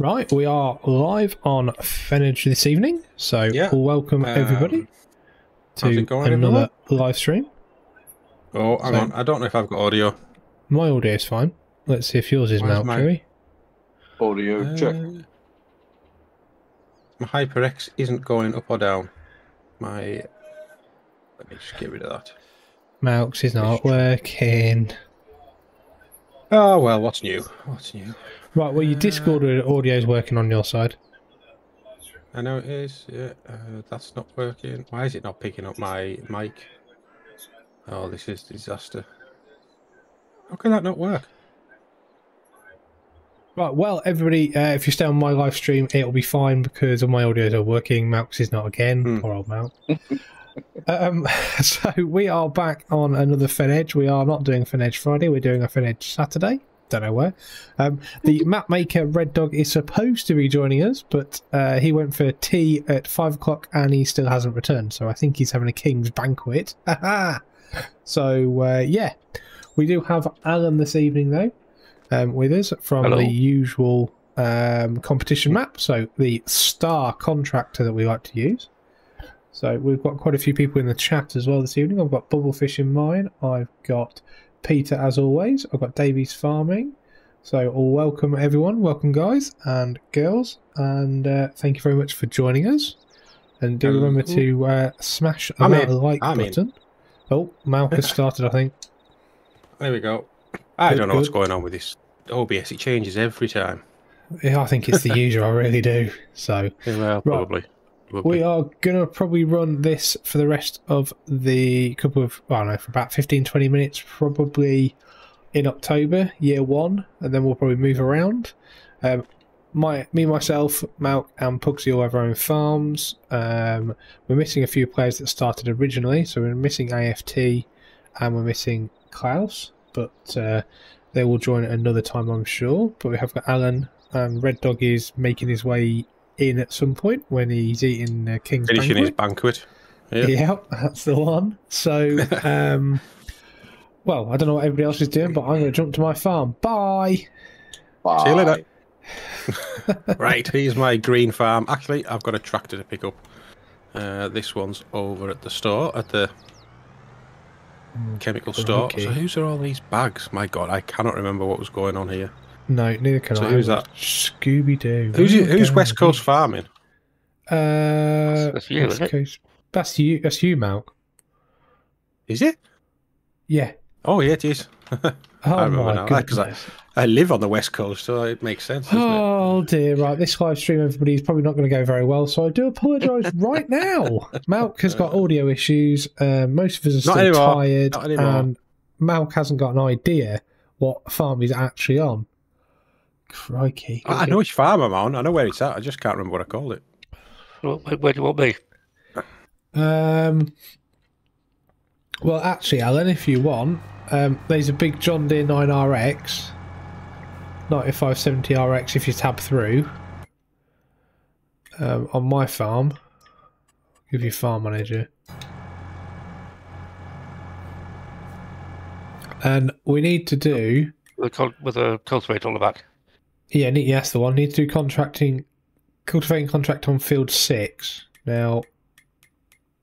Right, we are live on Fen Edge this evening, so welcome everybody to another live stream. Oh, hang on, I don't know if I've got audio. My audio is fine. Let's see if yours is Malc. Audio check. My HyperX isn't going up or down. My... Let me just get rid of that. Malc's is not working. Oh, well, what's new? What's new? Right, well, your Discord audio is working on your side. I know it is, yeah. That's not working. Why is it not picking up my mic? Oh, this is disaster. How can that not work? Right, well, everybody, if you stay on my live stream, it'll be fine because all my audios are working. Malc's is not again. Poor old Malc. So we are back on another Fen Edge. We are not doing Fen Edge Friday. We're doing a Fen Edge Saturday. Don't know where. The map maker Red Dog is supposed to be joining us, but he went for tea at 5 o'clock and he still hasn't returned. So I think he's having a king's banquet. So yeah, we do have Alan this evening though with us from the usual competition map. So the star contractor that we like to use. So we've got quite a few people in the chat as well this evening. I've got Bubblefish in mine. I've got Peter as always. I've got Davies Farming. So welcome everyone. Welcome guys and girls. And thank you very much for joining us. And do remember to smash that like button. Oh, Malc has started, I think. There we go. I don't know what's going on with this OBS. It changes every time. Yeah, I think it's the user. I really do. So yeah, well, probably. Right. We are going to probably run this for the rest of the couple of, I don't know, for about 15-20 minutes, probably in October, year one, and then we'll probably move around. Me, myself, Malc and Pugsley all have our own farms. We're missing a few players that started originally, so we're missing AFT and we're missing Klaus, but they will join at another time, I'm sure. But we have got Alan, and Red Dog is making his way in at some point when he's eating king's finishing his banquet. Yep. Yeah, that's the one. So well, I don't know what everybody else is doing, but I'm going to jump to my farm. Bye. See you later. Right, here's my green farm. Actually, I've got a tractor to pick up. This one's over at the store, at the chemical store. Okay. So whose are all these bags? My God, I cannot remember what was going on here. No, neither can I. So who's that? Scooby-Doo. Who's West Coast Farming? That's you, That's you, Malc. Is it? Yeah. Oh, yeah, it is. Oh, I remember now. Because I live on the West Coast, so it makes sense, doesn't it? Oh, dear. Right, this live stream, everybody, is probably not going to go very well, so I do apologise right now. Malc has got audio issues. Most of us are still tired. Not anymore. And Malc hasn't got an idea what farm he's actually on. Crikey. I know which farm I'm on. I know where it's at. I just can't remember what I called it. Where do you want me? Well, actually, Alan, if you want, there's a big John Deere 9RX, 9570RX if you tab through, on my farm. I'll give you farm manager. And we need to do... With a cultivate on the back. Yeah, that's the one. Need to do cultivating contract on field 6. Now,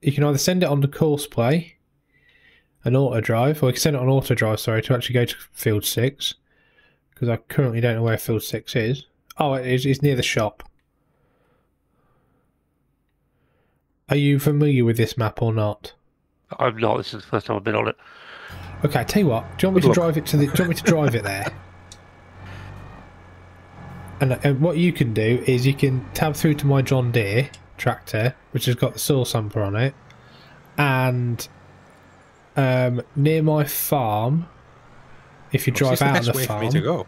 you can either send it on to Courseplay, an auto drive, or you can send it on auto drive, sorry, to actually go to field 6, because I currently don't know where field 6 is. Oh, it is. It's near the shop. Are you familiar with this map or not? I'm not. This is the first time I've been on it. Okay, I tell you what. Do you want me to drive it to the? Do you want me to drive it there? And what you can do is you can tab through to my John Deere tractor, which has got the soil sampler on it, and near my farm, if you drive out of the farm, for me to go?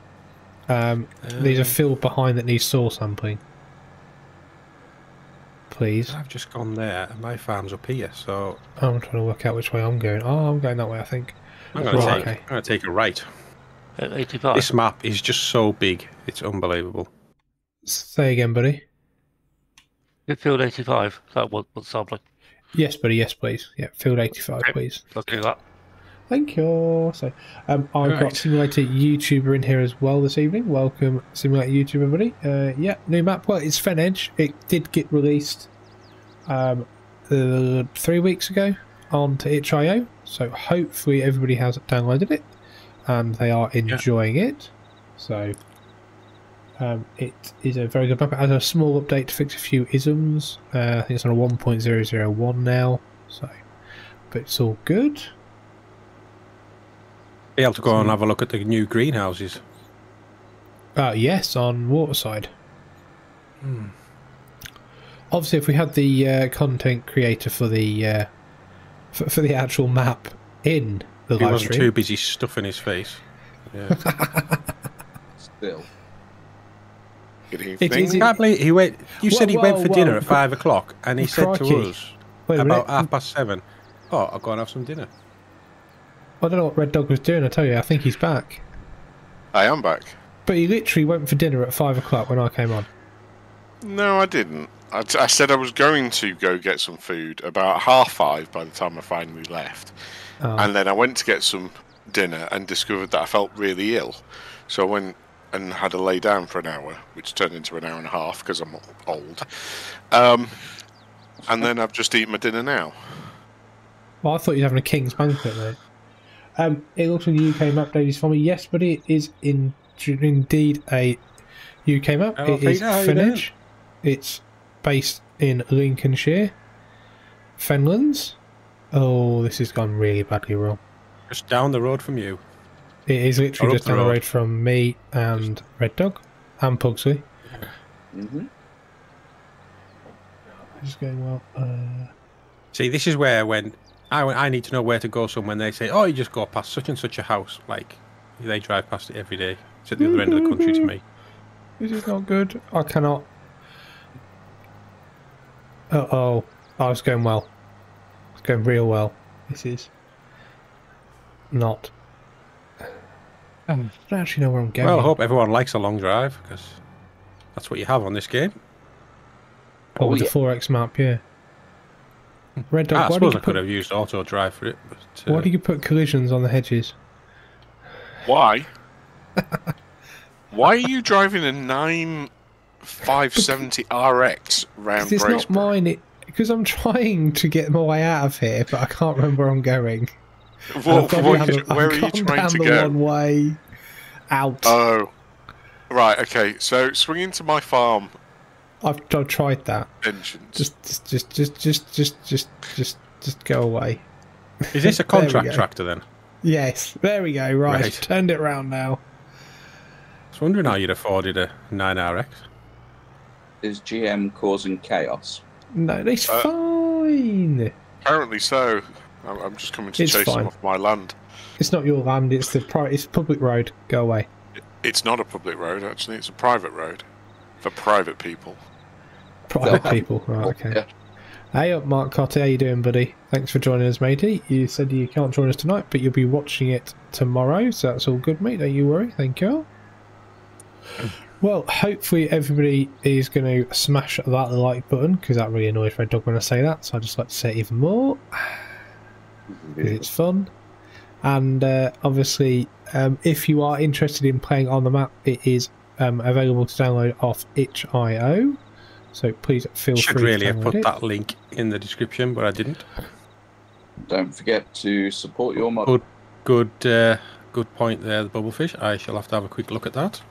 There's a field behind that needs soil sampling. Please. I've just gone there, and my farm's up here, so I'm trying to work out which way I'm going. Oh, I'm going that way, I think. I'm going to take a right. At 85. This map is just so big. It's unbelievable. Say again, buddy. Field 85. That was sampling. Yes, buddy. Yes, please. Yeah, field 85, please. Let's do that. Thank you. So I've got Simulator YouTuber in here as well this evening. Welcome, Simulator YouTuber, everybody. Yeah, new map. Well, it's Fen Edge. It did get released 3 weeks ago onto itch.io. So hopefully everybody has downloaded it and they are enjoying it. So it is a very good map. It has a small update to fix a few isms. I think it's on a 1.001 now. So, but it's all good. Be able to go and have a look at the new greenhouses. Yes, on Waterside. Hmm. Obviously, if we had the content creator for the actual map in the live stream, he wasn't too busy stuffing his face. Yeah. Still. Good evening. He went. You said he went for dinner at 5 o'clock, and he said to us about 7:30. Oh, I'll go and have some dinner. I don't know what Red Dog was doing, I tell you, I think he's back. I am back. But he literally went for dinner at 5 o'clock when I came on. No, I didn't. I said I was going to go get some food about 5:30 by the time I finally left. Oh. And then I went to get some dinner and discovered that I felt really ill. So I went and had a lay down for an hour, which turned into an hour and a half because I'm old. And then I've just eaten my dinner now. Well, I thought you were having a king's banquet, mate. It looks like the UK map, Davies, for me. Yes, but it is indeed a UK map. It is Fen Edge. It's based in Lincolnshire, Fenlands. Oh, this has gone really badly wrong. Just down the road from you. It is literally just down the road from me and Red Dog and Pugsley. Mm-hmm. Just going well. See, this is where when. I need to know where to go somewhere and they say, oh, you just go past such and such a house. Like, they drive past it every day. It's at the other end of the country to me. This is not good. I cannot. Uh-oh. Oh, it's going well. It's going real well. This is not. I don't actually know where I'm going. Well, I hope everyone likes a long drive, because that's what you have on this game. Oh, with the 4X map, yeah. Red Dog, I suppose I could have used auto drive for it. But, why do you put collisions on the hedges? Why? Why are you driving a 9570 RX round Braceborough? It's not mine, because I'm trying to get my way out of here, but I can't remember where I'm going. Where are you trying to go? I've gone down the one way out. Oh, right. Okay, so swing into my farm. I've tried that. Engines. Just go away. Is this a contract tractor then? Yes. There we go. Right. Turned it round now. I was wondering how you'd afforded a 9RX. Is GM causing chaos? No, it's fine. Apparently so. I'm just coming to chase them off my land. It's not your land. It's the it's a public road. Go away. It's not a public road actually. It's a private road for private people. Private people, right, okay. Yeah. Hey up, Mark Cotter, how you doing, buddy? Thanks for joining us, matey. You said you can't join us tonight, but you'll be watching it tomorrow, so that's all good, mate. Don't you worry. Thank you all. Well, hopefully everybody is going to smash that like button, because that really annoys Red Dog when I say that, so I just like to say it even more. It's fun. And obviously, if you are interested in playing on the map, it is available to download off itch.io. So please feel free to download it. Should really have put that link in the description, but I didn't. Don't forget to support your mod. Good point there, the Bubblefish. I shall have to have a quick look at that.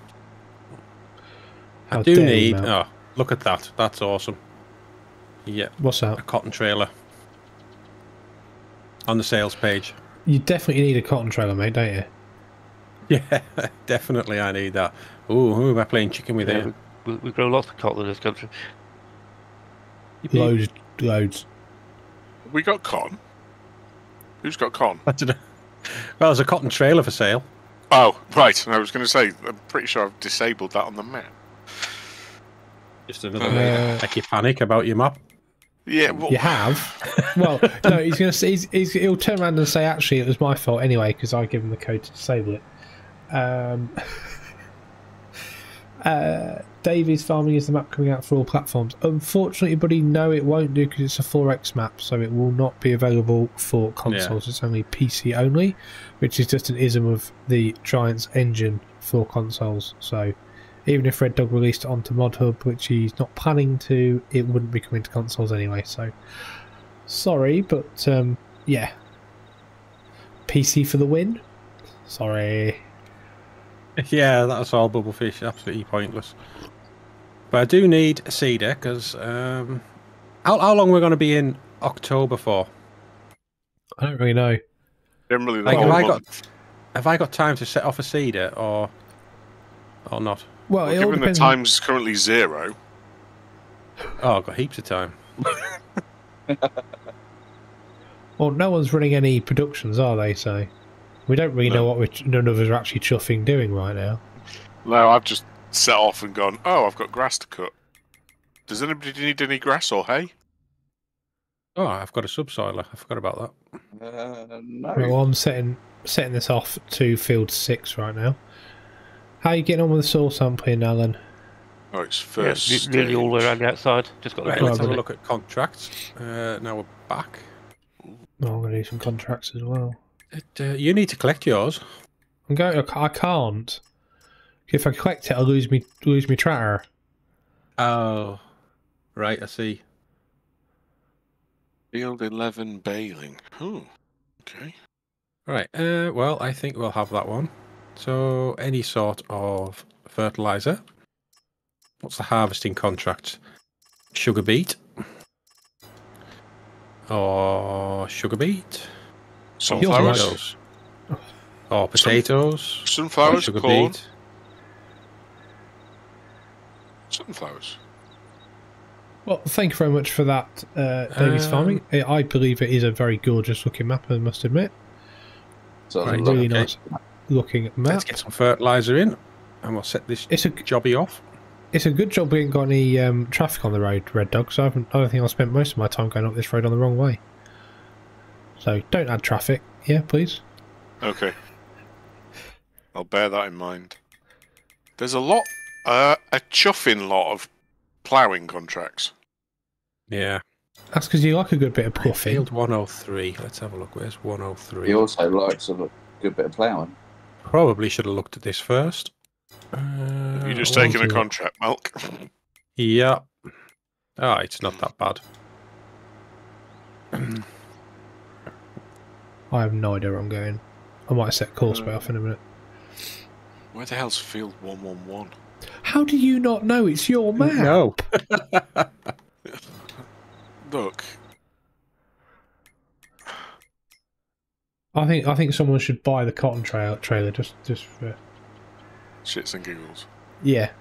I do need... Oh, look at that. That's awesome. Yeah. What's that? A cotton trailer. On the sales page. You definitely need a cotton trailer, mate, don't you? Yeah, definitely I need that. Ooh, who am I playing chicken with here? We grow lots of cotton in this country. Loads. We got cotton? Who's got cotton? I don't know. Well, there's a cotton trailer for sale. Oh, right. And I was going to say, I'm pretty sure I've disabled that on the map. Just another way. Like you panic about your map. Yeah, well... You have? Well, no, he's going to say, he'll turn around and say, actually, it was my fault anyway, because I gave him the code to disable it. Davies Farming is the map coming out for all platforms. Unfortunately, buddy, no, it won't do because it's a 4X map, so it will not be available for consoles. Yeah. It's only PC only, which is just an ism of the Giants engine for consoles. So even if Red Dog released it onto Mod Hub, which he's not planning to, it wouldn't be coming to consoles anyway. So sorry, but yeah, PC for the win. Sorry. Yeah, that's all bubblefish. Absolutely pointless. But I do need a cedar because how long we're going to be in October for? I don't really know. Generally, like, have I got time to set off a cedar or not? Well it given the time's currently 0. Oh, I've got heaps of time. Well, no one's running any productions, are they? So we don't really know what none of us are actually chuffing doing right now. No, I've just set off and gone, oh, I've got grass to cut. Does anybody need any grass or hay? Oh, I've got a subsoiler. I forgot about that. No. Well, I'm setting this off to field 6 right now. How are you getting on with the soil sampling, Alan? Oh, it's first. Yeah, nearly all around the outside. Just got right, let's have a look at contracts. Now we're back. Oh, I'm going to do some contracts as well. You need to collect yours. I'm going. I can't. If I collect it, I'll lose me tracker. Oh, right. I see. Field 11 baling. Oh, okay. Right. Well, I think we'll have that one. So, any sort of fertilizer. What's the harvesting contract? Sugar beet. Or sugar beet. Sunflowers, or potatoes, sunflowers, or corn, beet. Sunflowers. Well, thank you very much for that, Davies Farming. I believe it is a very gorgeous-looking map, I must admit. So right, really nice-looking map. Let's get some fertiliser in, and we'll set this jobby off. It's a good job we ain't got any traffic on the road, Red Dog. So I don't think I spent most of my time going up this road on the wrong way. So don't add traffic, yeah, please. Okay, I'll bear that in mind. There's a lot, a chuffing lot of ploughing contracts. Yeah, that's because you like a good bit of puffing. Field 103. Let's have a look. Where's 103? He also likes a good bit of ploughing. Probably should have looked at this first. You're just taking a contract, Malc. Yeah. Ah, oh, it's not that bad. I have no idea where I'm going. I might set Courseplay off in a minute. Where the hell's field 111? How do you not know? It's your map. No. Look. I think someone should buy the cotton trailer just for shits and giggles. Yeah.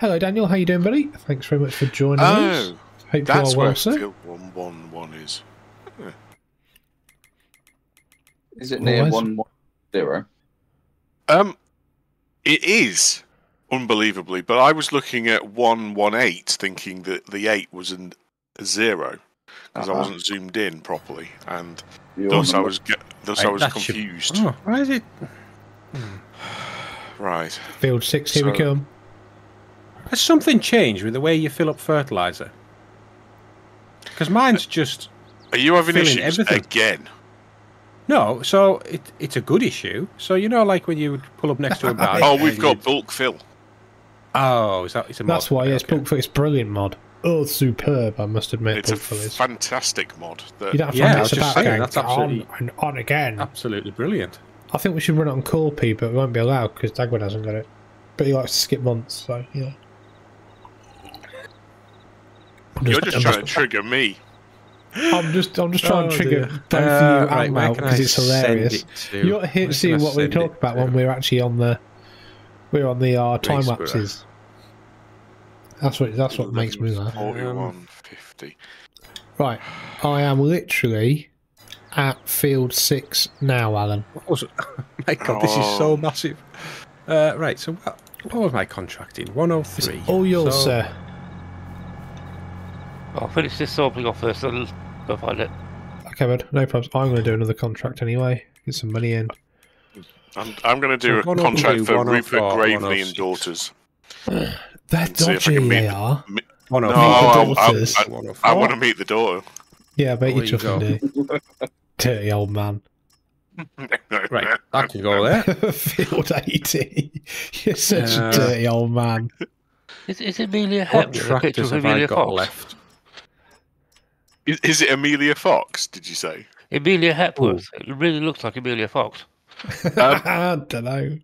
Hello, Daniel. How you doing, buddy? Thanks very much for joining us. Hope that's you are well, where sir. Field 111 is. Yeah. Is it near 110? It is, unbelievably, but I was looking at 118 thinking that the 8 was a 0 because I wasn't zoomed in properly and thus I was confused. Oh, why is it? Right. Field 6, here we come. Has something changed with the way you fill up fertiliser? Because mine's just are you having issues everything. Again? No, so it's a good issue. So you know, like when you would pull up next to a bag. Oh, we've got bulk fill. Oh, is that? It's a mod. That's why yes, okay. Bulk fill. It's a brilliant mod. Oh, superb! I must admit, it's bulk fill is fantastic mod. That you don't have to yeah, I was just saying, that's absolutely on and on again. Absolutely brilliant. I think we should run it on Corpy, but it won't be allowed because Dagwood hasn't got it. But he likes to skip months, so yeah. You're just trying to trigger me. I'm just trying to trigger both of you out because it's hilarious. You're here to see what we talk about when we're actually on the our time lapses. That's what makes me laugh. 4150. Right, I am literally at field 6 now, Alan. What was it? My God, this is so massive. Right, so what was my contract in? 103. It's all yours, sir. I'll finish this sampling off first, I'll go find it. Okay, bud, no problems. I'm going to do another contract anyway. Get some money in. I'm going to do a contract for Rupert Gravely and Daughters. They're dodgy, they are. Oh, no, I want to meet the door. Yeah, I bet you chuffing do. Dirty old man. Right, I can go there. Field 80. You're such a dirty old man. Is it Amelia Hepworth? What tractors have I got left? Is it Amelia Fox, did you say? Amelia Hepworth. Ooh. It really looks like Amelia Fox. I don't know.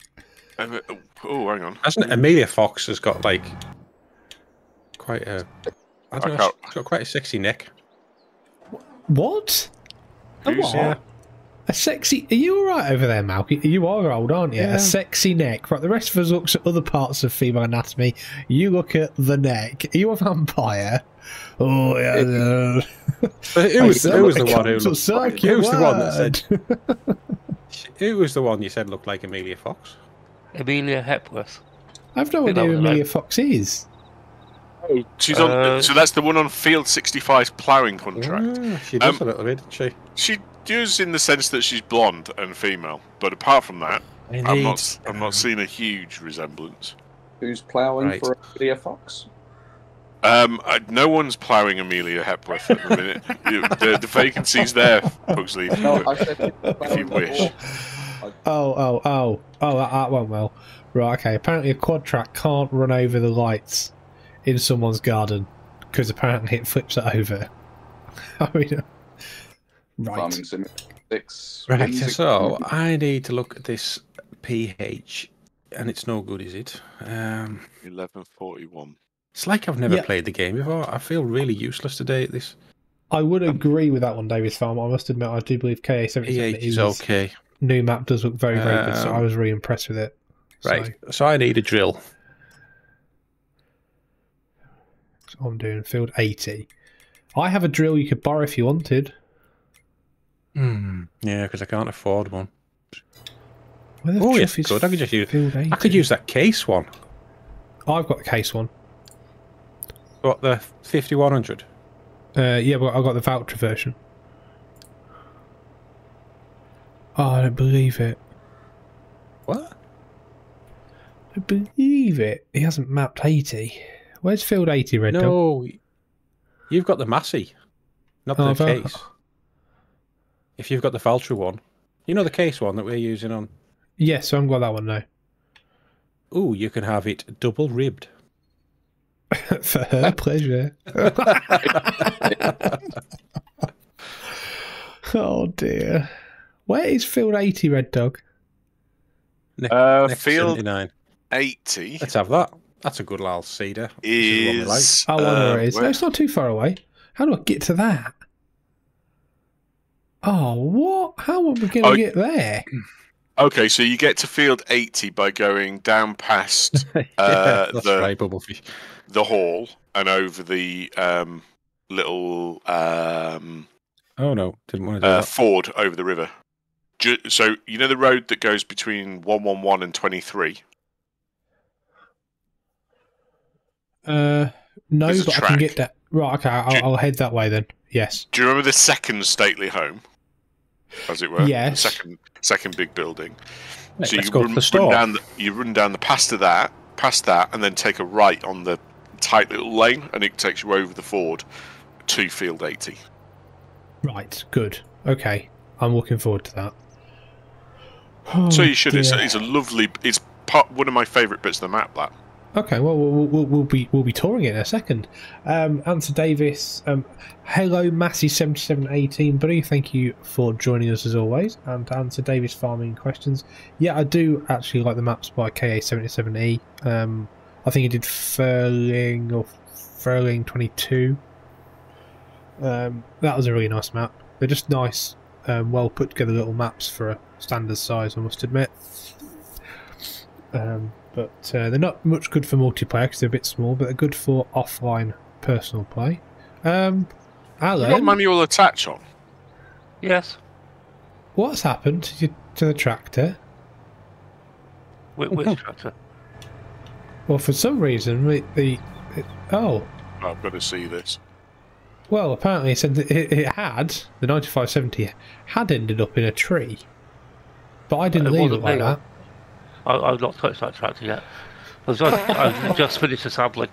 Oh, hang on. Hasn't it, Amelia Fox has got, like, quite a... I don't know, she's got quite a sexy neck. What? A what? Yeah. A sexy... Are you alright over there, Malc? You are old, aren't you? Yeah. A sexy neck. Right, the rest of us looks at other parts of female anatomy. You look at the neck. Are you a vampire? Oh, yeah. Who was the one who looked like... Who was the one that said... Who was the one you said looked like Amelia Fox? Amelia Hepworth. I've no idea who Amelia Fox is. Oh, she's on. So that's the one on Field 65's ploughing contract. Yeah, she does a little bit, doesn't she? She does in the sense that she's blonde and female, but apart from that, I'm not seeing a huge resemblance. Who's ploughing for Amelia Fox? No one's ploughing Amelia Hepworth at the minute. the vacancy's there, Pugsley. No, I said if you wish. Oh, that went well. Right, okay. Apparently, a quad track can't run over the lights in someone's garden because apparently it flips it over. I mean, right. So I need to look at this pH, and it's no good, is it? 1141. It's like I've never played the game before. I feel really useless today at this. I would agree with that one, David's Farm. I must admit, I do believe KA77 is okay. New map does look very, very good, so I was really impressed with it. Right, so I need a drill. So I'm doing field 80. I have a drill you could borrow if you wanted. Mm. Yeah, because I can't afford one. Oh, yes, I could just use. I could use that Case one. I've got a Case one. What, the 5100? Yeah, but I've got the Valtra version. Oh, I don't believe it. What? I believe it. He hasn't mapped 80. Where's field 80, Red Dog? No, you've got the Massey, not the Case. If you've got the Valtra one. You know the Case one that we're using on? Yes, yeah, so I haven't got that one now. Ooh, you can have it double ribbed. For her pleasure. Oh dear. Where is field 80, Red Dog? Field 79. 80. Let's have that. That's a good little cedar. Is I wonder it is. No, it's not too far away. How do I get to that? Oh, what? How are we going to get there? Okay, so you get to field 80 by going down past the hall and over the little ford over the river. So you know the road that goes between 111 and 23. No, but I can get that. Right, okay, I'll head that way then. Yes. Do you remember the second stately home? As it were, yes. Second big building. So you run down the path to that, past that, and then take a right on the tight little lane, and it takes you over the ford to field 80. Right, good. Okay, I'm looking forward to that. Oh, so you should. It's a lovely. It's one of my favourite bits of the map. That. Okay, well we'll be touring it in a second. Answer Davis, hello Massey 7718 buddy, thank you for joining us as always. And to Answer Davis Farming questions, yeah, I do actually like the maps by KA77E. I think he did Furling or Furling 22. That was a really nice map. They're just nice, well put together little maps for a standard size, I must admit. But they're not much good for multiplayer because they're a bit small, but they're good for offline personal play. Alan, you got manual attach on? Yes. What's happened to the tractor? Which tractor? Well, for some reason, I've got to see this. Well, apparently it said that the 9570 had ended up in a tree, but I didn't leave it like that. I've not touched that tractor yet. I've just finished the sampling.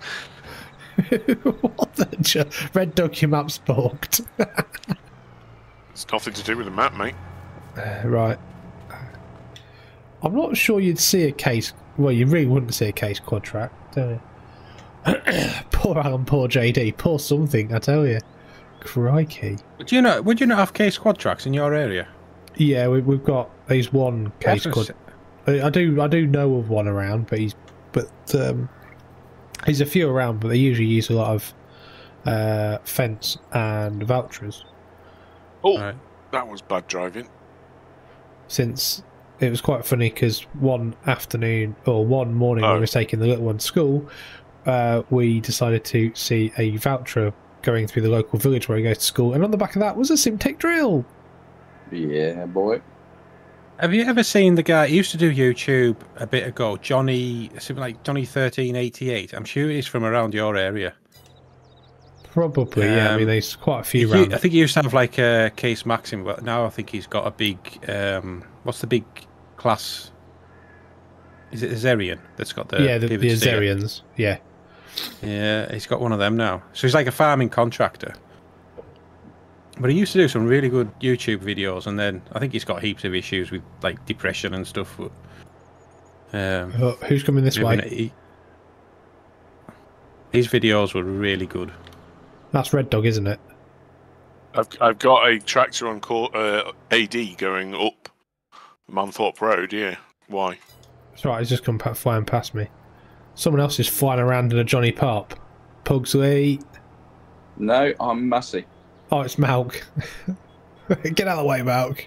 What the... Red Dog, your map's bugged. It's nothing to do with the map, mate. Right. I'm not sure you'd see a Case... Well, you really wouldn't see a Case quad track, don't you? Poor Alan, poor JD, poor something, I tell you. Crikey. Do you know, would you not have Case quad tracks in your area? Yeah, we've got... There's one Case quad... I do know of one around, but he's... But, there's a few around, but they usually use a lot of fence and Valtras. Oh, right. That was bad driving. Since it was quite funny because one afternoon or one morning when we were taking the little one to school, we decided to see a Valtra going through the local village where he goes to school, and on the back of that was a Simtek drill. Yeah, boy. Have you ever seen the guy who used to do YouTube a bit ago, Johnny, something like Johnny 1388? I'm sure he's from around your area. Probably, yeah. I mean, there's quite a few around. I think he used to have like a Case Maxim, but now I think he's got a big, what's the big class? Is it Azerian that's got the... Yeah, the Azerians, yeah. Yeah, he's got one of them now. So he's like a farming contractor. But he used to do some really good YouTube videos, and then I think he's got heaps of issues with like depression and stuff. But, who's coming this way? His videos were really good. That's Red Dog, isn't it? I've got a tractor on AD going up Manthorpe Road. Yeah, why? It's right. He's just come flying past me. Someone else is flying around in a Johnny Pop. Pugsley. No, I'm Massey. Oh, it's Malc. Get out of the way, Malc.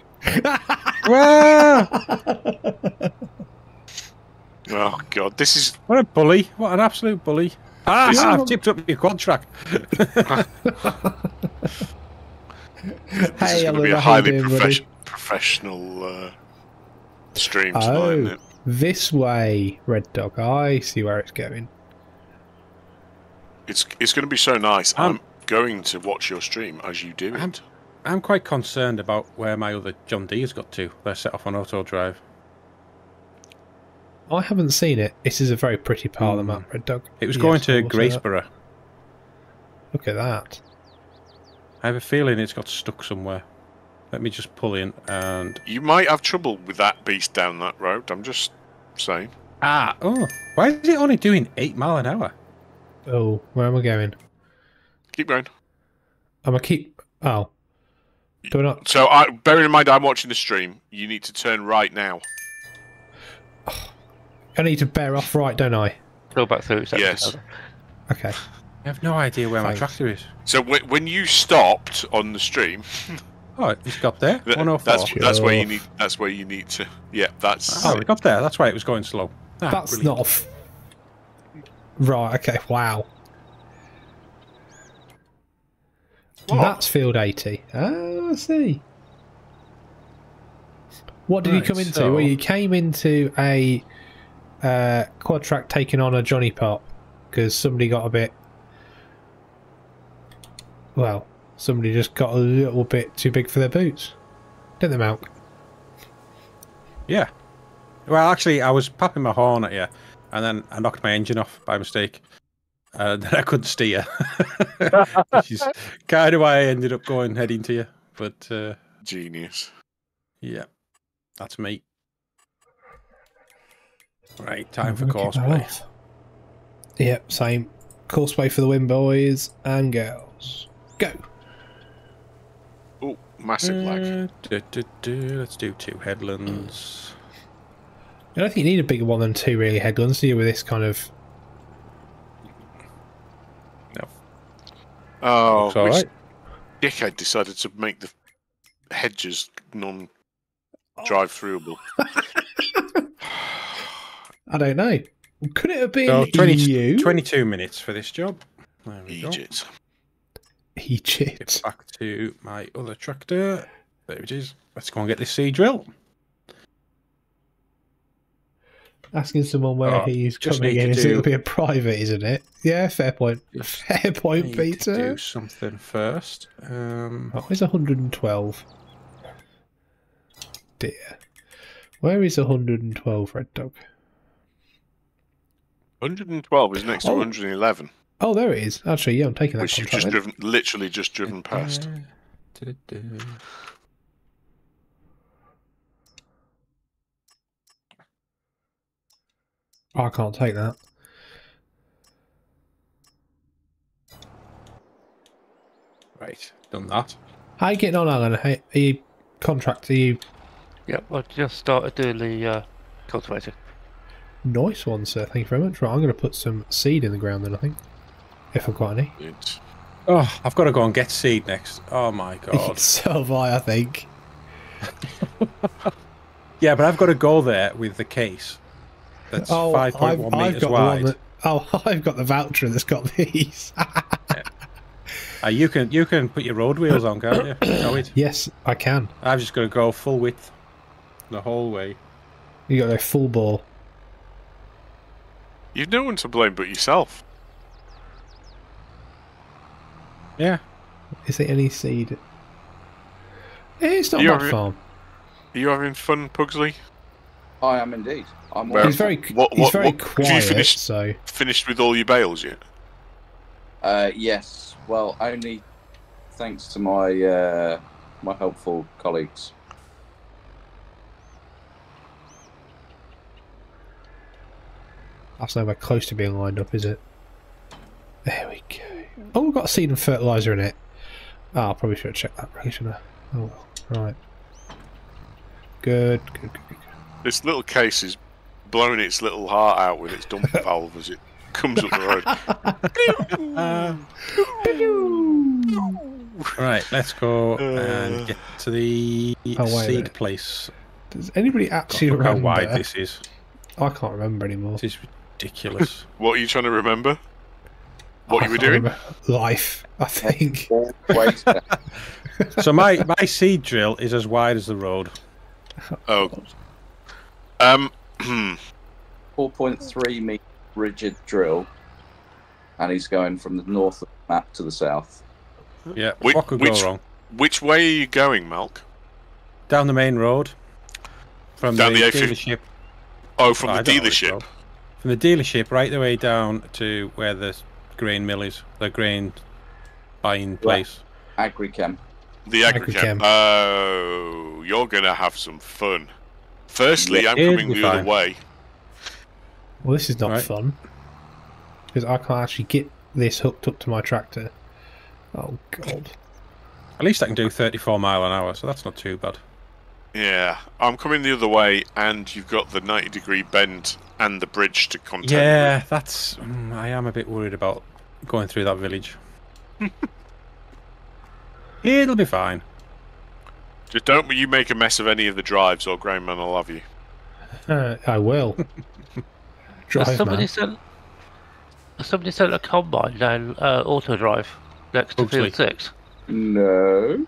Oh, God, this is... What a bully. What an absolute bully. Ah, I've tipped up your quad track. This is going to be a highly professional stream tonight, isn't it? This way, Red Dog. I see where it's going. It's going to be so nice. I'm going to watch your stream as you do it. I'm quite concerned about where my other John D has got to. They're set off on auto drive. I haven't seen it. This is a very pretty part of the map, Red Dog. It was going to Braceborough. Look at that. I have a feeling it's got stuck somewhere. Let me just pull in and... You might have trouble with that beast down that road, I'm just saying. Ah, oh. Why is it only doing 8 miles an hour? Oh, where am I going? Keep going. I'm going to keep... Oh. Do I not... So, bearing in mind I'm watching the stream, you need to turn right now. Oh, I need to bear off right, don't I? Go back through. Yes. Okay. I have no idea where my tractor is. So, when you stopped on the stream... Oh, it stopped there? 104. That's where you need... That's where you need to... Yeah, that's... Oh, it got there. That's why it was going slow. Ah, that's brilliant. Not... Right, okay. Wow. What? That's field 80. Ah, I see. What did you come into? Well, you came into a quad track taking on a Johnny Pop because somebody got a bit... Well, somebody just got a little bit too big for their boots. Didn't they, Malc? Yeah. Well, actually, I was popping my horn at you, and then I knocked my engine off by mistake. Then I couldn't steer, which is kind of why I ended up heading to you. But genius, yeah, that's me. Right, time for Courseplay. Yep, same. Courseplay for the win, boys and girls. Go. Oh, massive lag. Let's do 2 headlands. I don't think you need a bigger one than 2 really headlands, do you? With this kind of... Oh, which dickhead decided to make the hedges non-drive-throughable? I don't know. Could it have been so 22 minutes for this job. There we go. Get back to my other tractor. There it is. Let's go and get this seed drill. Asking someone where he's coming in, it'll be a private, isn't it? Yeah, fair point. Fair point, Peter. To do something first. Oh, it's 112. Dear. Where is 112, Red Dog? 112 is next to 111. Oh, there it is. Actually, yeah, I'm taking that. Which you've just driven, literally just driven past. Oh, I can't take that. Right, done that. How are you getting on, Alan? Are you contract? Are you? Yep, I just started doing the cultivator. Nice one, sir. Thank you very much. Right, I'm going to put some seed in the ground then, I think. If I've got any. It's... Oh, I've got to go and get seed next. Oh my god. So have I think. Yeah, but I've got to go there with the case. That's 5.1 metres wide. I've got the Valtra that's got these. Yeah. You can put your road wheels on, can't you? Know it? Yes, I can. I've just got to go full width the whole way. You got to go full ball. You've no one to blame but yourself. Yeah. Is there any seed? It's not my farm. Are you having fun, Pugsley? I am indeed. I'm he's very quiet. Have you finished with all your bales yet? Yes. Well, only thanks to my my helpful colleagues. That's nowhere close to being lined up, is it? There we go. Oh, we've got seed and fertiliser in it. Ah, I probably should have checked that, really, shouldn't I? Oh, right. Good. This little case is blowing its little heart out with its dump valve as it comes up the road. Right, let's go and get to the seed place. Does anybody actually remember how wide this is? I can't remember anymore. This is ridiculous. What are you trying to remember? What you were doing? Life, I think. So my seed drill is as wide as the road. Oh. 4.3 metre rigid drill, and he's going from the north of the map to the south. Yeah. What could go wrong? Which way are you going, Malc? Down the main road. From down the dealership. Oh, from the dealership. From the dealership, right the way down to where the grain mill is, the grain buying place. Yeah. Agrichem. The Agrichem. Oh, you're gonna have some fun. Firstly, yeah, I'm coming the other way. Well, this is not fun. Because I can't actually get this hooked up to my tractor. Oh, God. At least I can do 34 mile an hour, so that's not too bad. Yeah, I'm coming the other way, and you've got the 90-degree bend and the bridge to contend with. That's... I am a bit worried about going through that village. It'll be fine. Just don't you make a mess of any of the drives, or Grainman will have you. I will. Somebody sent a combine down auto drive next to Field 6. No.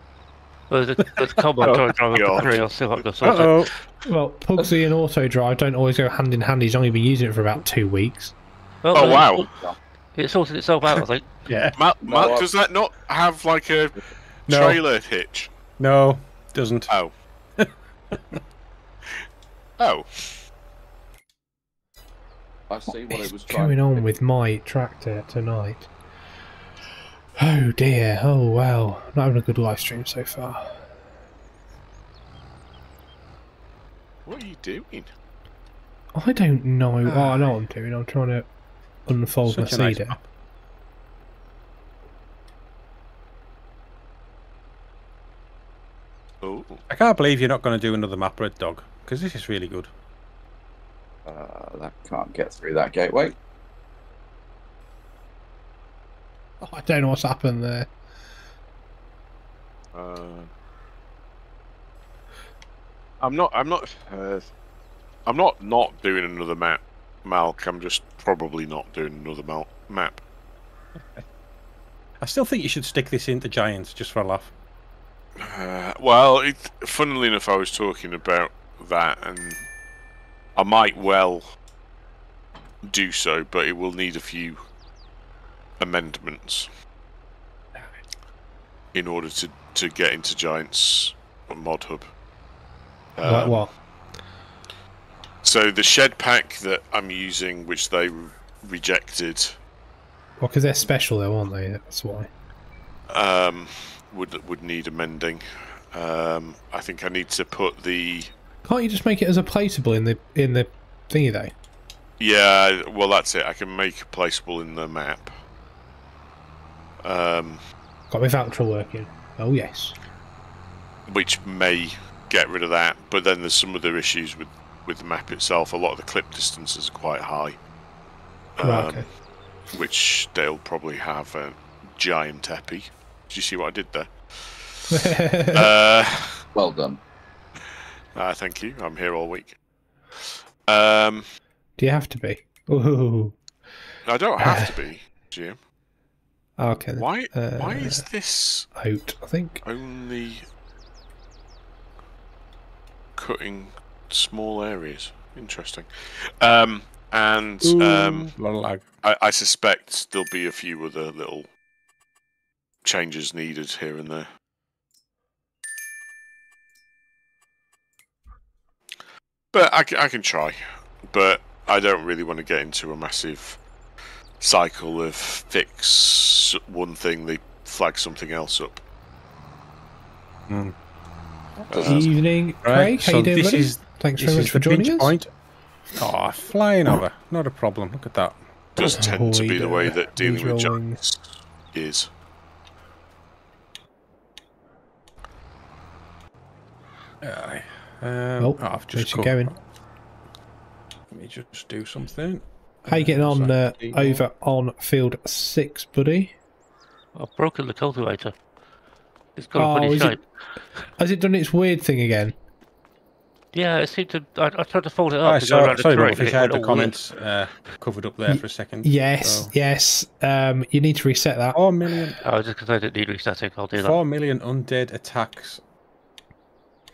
There's a combine drive on 3, I'll see what I can sort it. Well, Pugsley and auto drive don't always go hand in hand. He's only been using it for about 2 weeks. Well, oh, wow. It sorted itself out, I think. Yeah. Mark, does that not have like a trailer hitch? No. Doesn't. Oh. Oh. I see what it was going on with my tractor tonight. Oh dear. Oh wow. Not having a good live stream so far. What are you doing? I don't know. Oh, I know what I'm doing. I'm trying to unfold my cedar. I can't believe you're not going to do another map, Red Dog, because this is really good. That can't get through that gateway. Oh, I don't know what's happened there. I'm not doing another map, Malc. I'm just probably not doing another map. I still think you should stick this into Giants just for a laugh. Well, funnily enough, I was talking about that, and I might well do so, but it will need a few amendments in order to get into Giants Mod Hub. Like what? So the shed pack that I'm using, which they rejected. Well, because they're special though, aren't they? That's why. Would need amending. I think I need to put the... Can't you just make it as a placeable in the thingy though? Yeah, well that's it. I can make a placeable in the map. Got my Valtra working. Oh yes. Which may get rid of that, but then there's some other issues with the map itself. A lot of the clip distances are quite high. Right, okay. Which they'll probably have a giant epi. Did you see what I did there? Well done. Thank you. I'm here all week. Do you have to be? Ooh. I don't have to be, Jim. Okay. Why is this out? I think only cutting small areas. Interesting. And a lot of lag. I suspect there'll be a few other little changes needed here and there. But I can try. But I don't really want to get into a massive cycle of fix one thing, they flag something else up. Mm. Good evening, Craig. Right, how so you doing, buddy? Thanks very much for joining us. Point. Oh, flying over. Not a problem. Look at that. Does tend to be the way that dealing with giants is. I've just going. Let me just do something. How you getting on over on field 6, buddy? I've broken the cultivator. It's got a funny shape. Has it done its weird thing again? Yeah, it seemed to... I tried to fold it up. I had the comments covered up there for a second. Yes, yes. You need to reset that. 4 million... I was just because I didn't need resetting. I'll do that. 4 million undead attacks.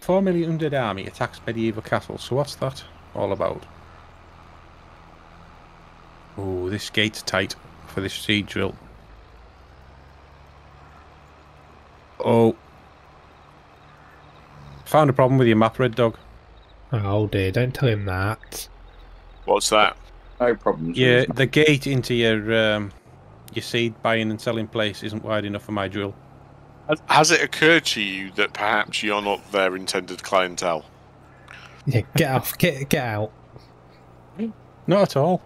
4 million undead army attacks medieval castle. So what's that all about? Oh, this gate's tight for this siege drill. Oh. Found a problem with your map, Red Dog. Oh dear, don't tell him that. What's that? No problems. Yeah, the gate into your seed buying and selling place isn't wide enough for my drill. Has it occurred to you that perhaps you're not their intended clientele? Yeah, get off, get out. Not at all.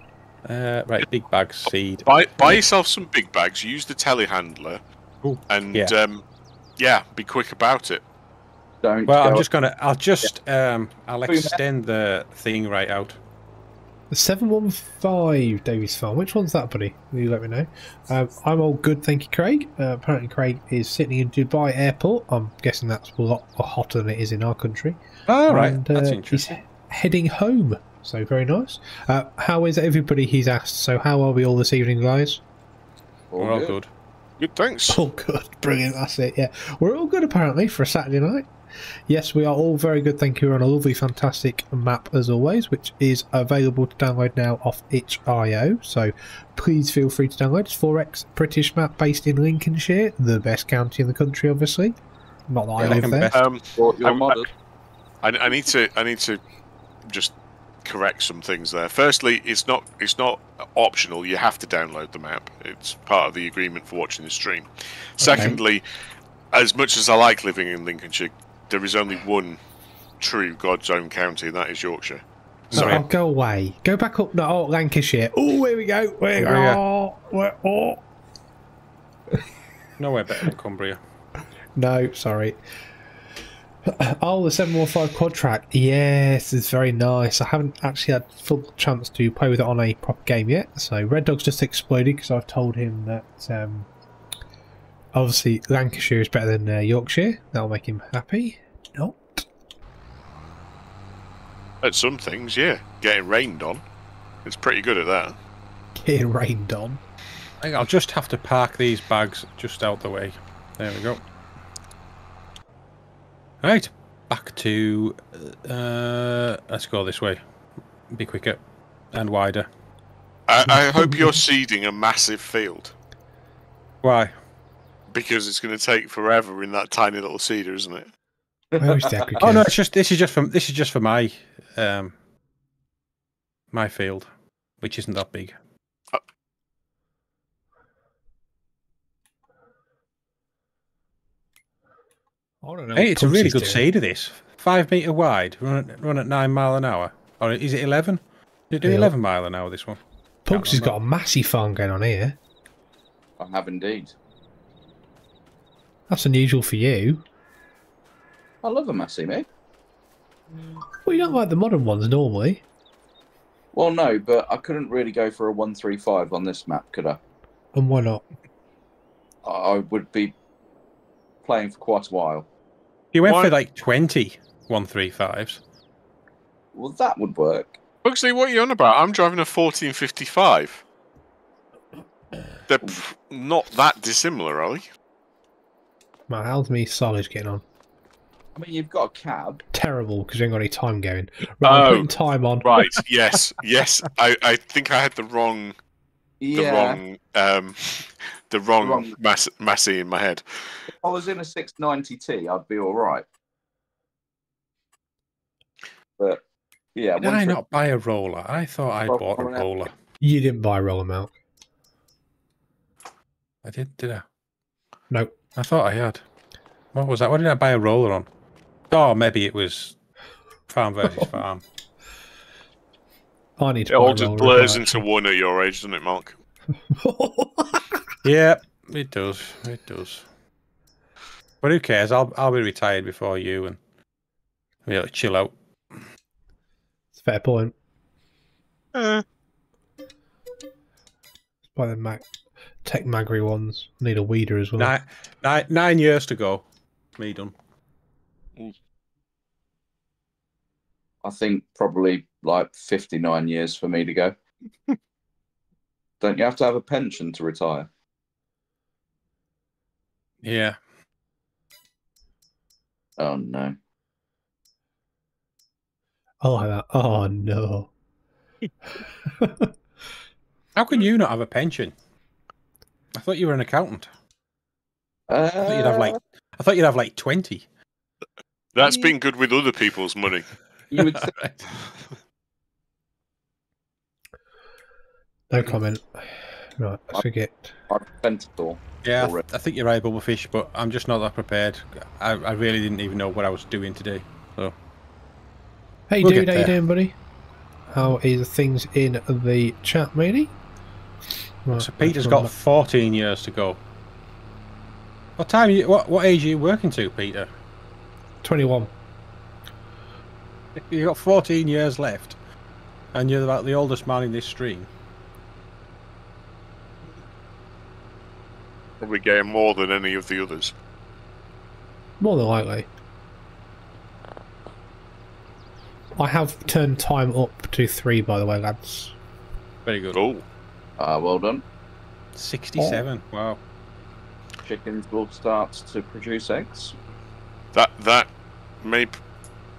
Right, big bags, seed. Buy yourself some big bags, use the telehandler, be quick about it. Don't I'll extend the thing right out. The 715 Davies Farm, which one's that, buddy? You let me know. I'm all good, thank you, Craig. Apparently Craig is sitting in Dubai airport. I'm guessing that's a lot hotter than it is in our country. Oh, right, and, that's interesting. He's heading home. So very nice. How is everybody? He's asked. So how are we all this evening, guys? We're all good. Good, thanks. All good, brilliant. That's it. Yeah, we're all good apparently for a Saturday night. Yes, we are all very good. Thank you. We're on a lovely, fantastic map as always, which is available to download now off itch.io. So please feel free to download. It's 4x British map based in Lincolnshire, the best county in the country, obviously. Not that I live there. I need to just correct some things there. Firstly, it's not optional. You have to download the map. It's part of the agreement for watching the stream. Okay. Secondly, as much as I like living in Lincolnshire, there is only one true God's own county, and that is Yorkshire. So no, go away. Go back up. No, Lancashire. Oh, here we go. Nowhere better than Cumbria. No, sorry. Oh, the 715 quad track. Yes, it's very nice. I haven't actually had full chance to play with it on a proper game yet. So Red Dog's just exploded because I've told him that obviously Lancashire is better than Yorkshire. That'll make him happy. Not. At some things, yeah. Getting rained on. It's pretty good at that. Getting rained on. I think I'll just have to park these bags just out the way. There we go. Right, back to, let's go this way, be quicker and wider. I hope you're seeding a massive field. Why? Because it's going to take forever in that tiny little seeder, isn't it? Oh no, it's just this is just for my my field, which isn't that big. I don't know. Hey, it's a really good seed of this. 5 metre wide, run at 9 mile an hour. Or is it 11? Did it do 11 mile an hour, this one? Pumps has got a massive farm going on here. I have indeed. That's unusual for you. I love a massive, mate. Well, you don't like the modern ones normally. Well, no, but I couldn't really go for a 135 on this map, could I? And why not? I would be playing for quite a while. You went for like 20 135s. Well, that would work. Pugsley, what are you on about? I'm driving a 1455. They're not that dissimilar, are they? Man, how's me solid getting on? I mean, you've got a cab. Terrible, because you ain't got any time going. Right, I'm putting time on. Right, yes, yes. I think I had the wrong... Yeah. The wrong massy in my head. If I was in a 690T, I'd be all right. But yeah, did I not buy a roller? I thought I bought a roller. You didn't buy a roller, Malc. I did I? No, I thought I had. What was that? What did I buy a roller on? Oh, maybe it was farm versus farm. I need to. It all just blurs into one at your age, doesn't it, Malc? Yeah, it does. It does. But who cares? I'll be retired before you, and be able to chill out. It's a fair point. By the Tech-Magri ones, need a weeder as well. 9 years to go. Me done. I think probably like 59 years for me to go. Don't you have to have a pension to retire? Yeah. Oh no. Oh no. How can you not have a pension? I thought you were an accountant. I thought you'd have like 20. That's been good with other people's money. You would say... No comment. Right, I forget. Yeah, I think you're right, Bubblefish, but I'm just not that prepared. I really didn't even know what I was doing today. So, hey, dude, how you doing, buddy? How are things in the chat, matey? Right, so Peter's got 14 years to go. What time? What age are you working to, Peter? 21. You've got 14 years left, and you're about the oldest man in this stream. Probably getting more than any of the others. More than likely. I have turned time up to 3, by the way, lads. Very good. Oh, well done. 67. Oh. Wow. Chickens will start to produce eggs. That may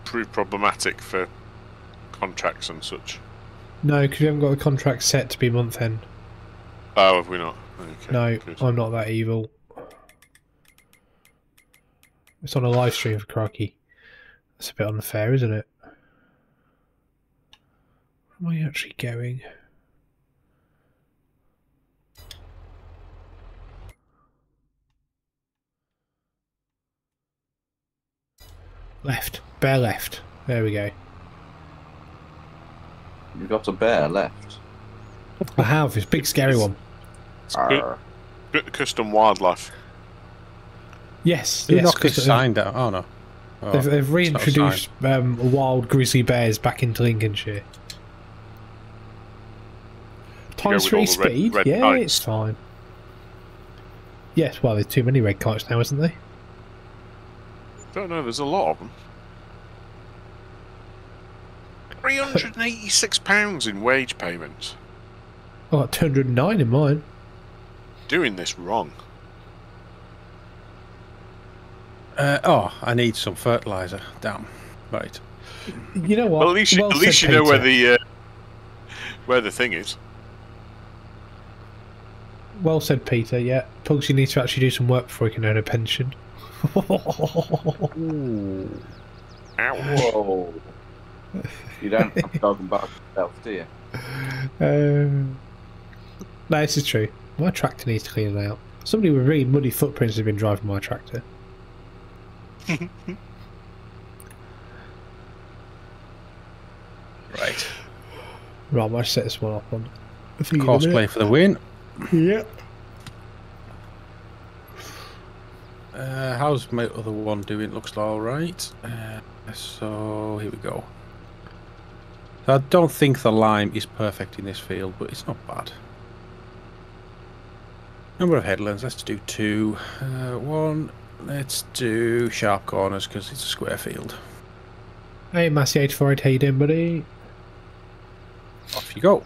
prove problematic for contracts and such. No, because we haven't got the contract set to be month end. Oh, have we not? Okay, no, good. I'm not that evil. It's on a live stream for Crikey. That's a bit unfair, isn't it? Where am I actually going? Left. Bear left. There we go. You've got a bear left. I have. It's a big scary one. It's good custom wildlife. Yes, yes. Knock this sign down. Oh no, oh, they've reintroduced wild grizzly bears back into Lincolnshire. Times 3 speed. Yeah, kites. It's fine. Yes, well, there's too many red kites now, isn't there? I don't know. There's a lot of them. £386 in wage payments. I got 209 in mine. Doing this wrong. Oh, I need some fertilizer. Damn. Right. You know what? Well, at least you know where the thing is. Well said, Peter. Yeah, Pugsy needs to actually do some work before he can earn a pension. Ooh. Ow. You don't have to talk about yourself, do you? No, this is true. My tractor needs cleaning out. Somebody with really muddy footprints has been driving my tractor. Right. Right, I might set this one up on Courseplay for the win. Yeah. How's my other one doing? Looks alright. So, here we go. I don't think the lime is perfect in this field, but it's not bad. Number of headlands, let's do 2. One, let's do sharp corners because it's a square field. Hey, Massey 848, how you doing, buddy? Off you go.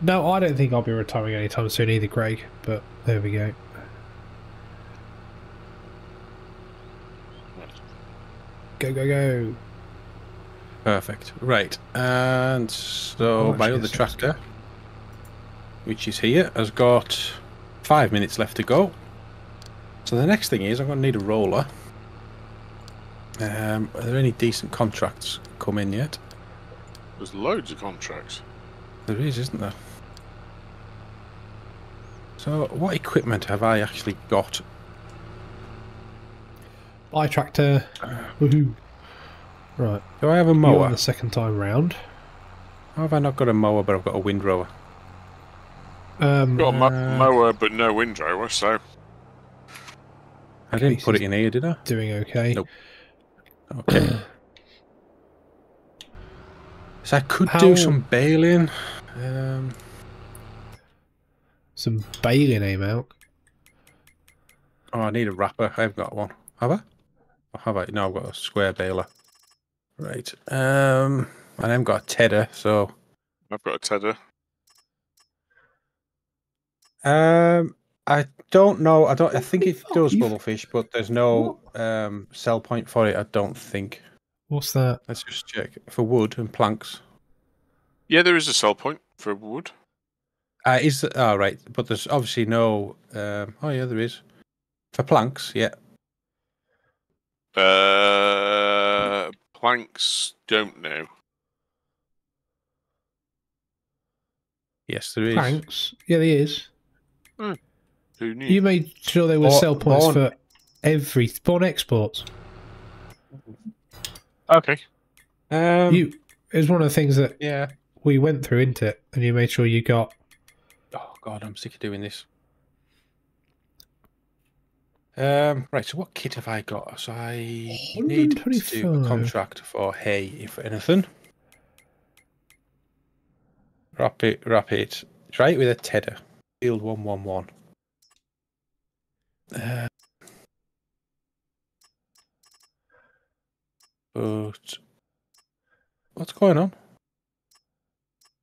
No, I don't think I'll be retiring anytime soon either, Greg, but there we go. Go, go, go. Perfect. Right. And so my other tractor, which is here, has got 5 minutes left to go. So the next thing is I'm going to need a roller. Are there any decent contracts come in yet? There's loads of contracts. There is, isn't there? So what equipment have I actually got? My tractor. Woohoo. Right. Do I have a mower? The second time round. How have I not got a mower, but I've got a windrower? Got a mower, but no windrower, so... I didn't put it in here, did I? Doing okay. Nope. Okay. So I could do some baling. Some baling, eh, Malc? Oh, I need a wrapper. I've got one. Have I? Or have I? No, I've got a square baler. Right. I haven't got a tedder, so... I've got a tedder. I don't know. I think it does bubblefish, but there's no sell point for it, I don't think. What's that? Let's just check. For wood and planks. Yeah, there is a sell point for wood. Is there? Oh, right. But there's obviously no... oh, yeah, there is. For planks, yeah. Planks, don't know. Yes, there is. Planks? Yeah, there is. Hmm. Who knew? You made sure there were sell points for every... Born exports. Okay. It was one of the things that we went through, isn't it? And you made sure you got... Oh, God, I'm sick of doing this. Right, so what kit have I got? So I need to do a contract for hay, if anything. Wrap it. Try it with a tedder. Field 111. But what's going on?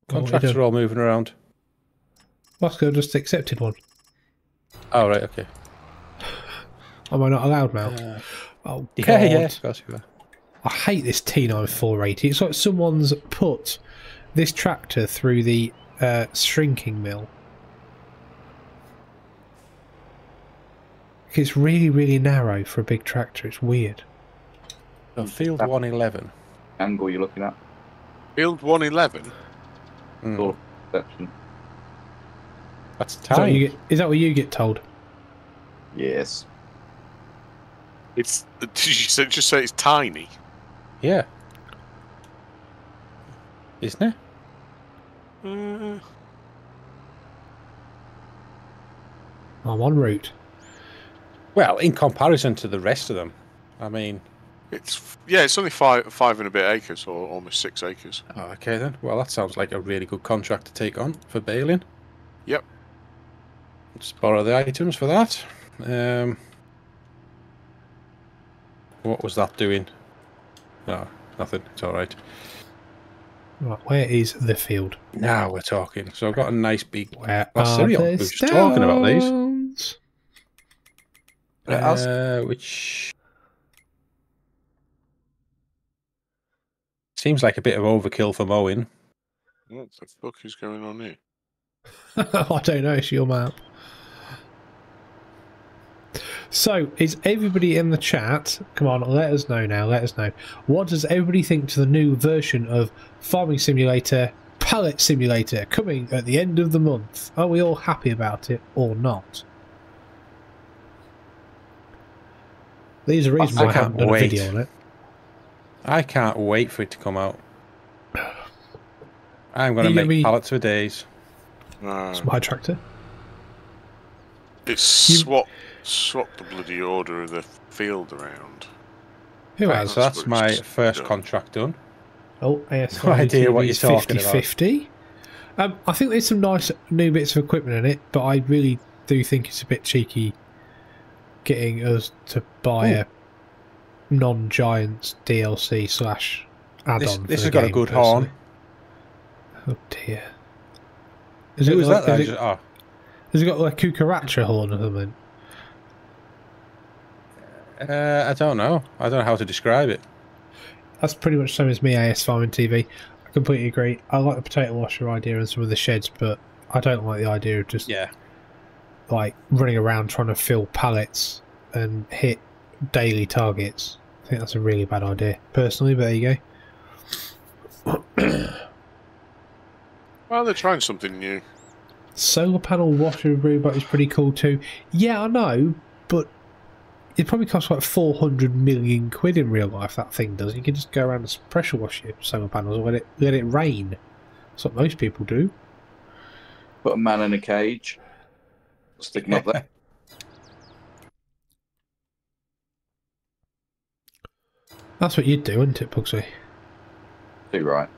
Contracts are all moving around. Moscow just accepted one. Oh, right, okay. Am I not allowed now? Oh, God. Yeah, yeah, of course you are. I hate this T9480. It's like someone's put this tractor through the shrinking mill. It's really, really narrow for a big tractor. It's weird. So field 111. Angle you're looking at. Field 111? Mm. That's time. Is that what you get told? Yes. It's. Did you just say it's tiny? Yeah. Isn't it? I'm en route. Well, in comparison to the rest of them, I mean, it's it's only five and a bit acres, or almost 6 acres. Oh, okay then. Well, that sounds like a really good contract to take on for baling. Yep. Let's borrow the items for that. What was that doing? No, nothing. It's all right. Right, where is the field? Now we're talking. So I've got a nice big cereal. We were just talking about these. Which seems like a bit of overkill for mowing. What the fuck is going on here? I don't know. It's your map. So, is everybody in the chat, come on, let us know now, let us know. What does everybody think to the new version of Farming Simulator, Pallet Simulator, coming at the end of the month? Are we all happy about it or not? There's a reason why I haven't done a video on it. I can't wait for it to come out. I'm going to make pallets for days. It's my tractor. It's swap the bloody order of the field around. Who has? So that's my first contract done. Oh, AS no idea what you're talking about. 50-50. I think there's some nice new bits of equipment in it, but I really do think it's a bit cheeky getting us to buy a non-Giants DLC / add-on. This has got a good horn. Oh dear. Is it like that? Has it got like a cucaracha horn or something? I don't know. I don't know how to describe it. That's pretty much the same as me, AS Farming TV. I completely agree. I like the potato washer idea and some of the sheds, but I don't like the idea of just like running around trying to fill pallets and hit daily targets. I think that's a really bad idea, personally, but there you go. Well, they're trying something new. Solar panel washer robot is pretty cool too. Yeah, I know, but it probably costs like 400 million quid in real life, that thing does. You can just go around and pressure wash your solar panels or let it rain. That's what most people do. Put a man in a cage. Stick him up there. That's what you'd do, wouldn't it, Pugsley? Do right.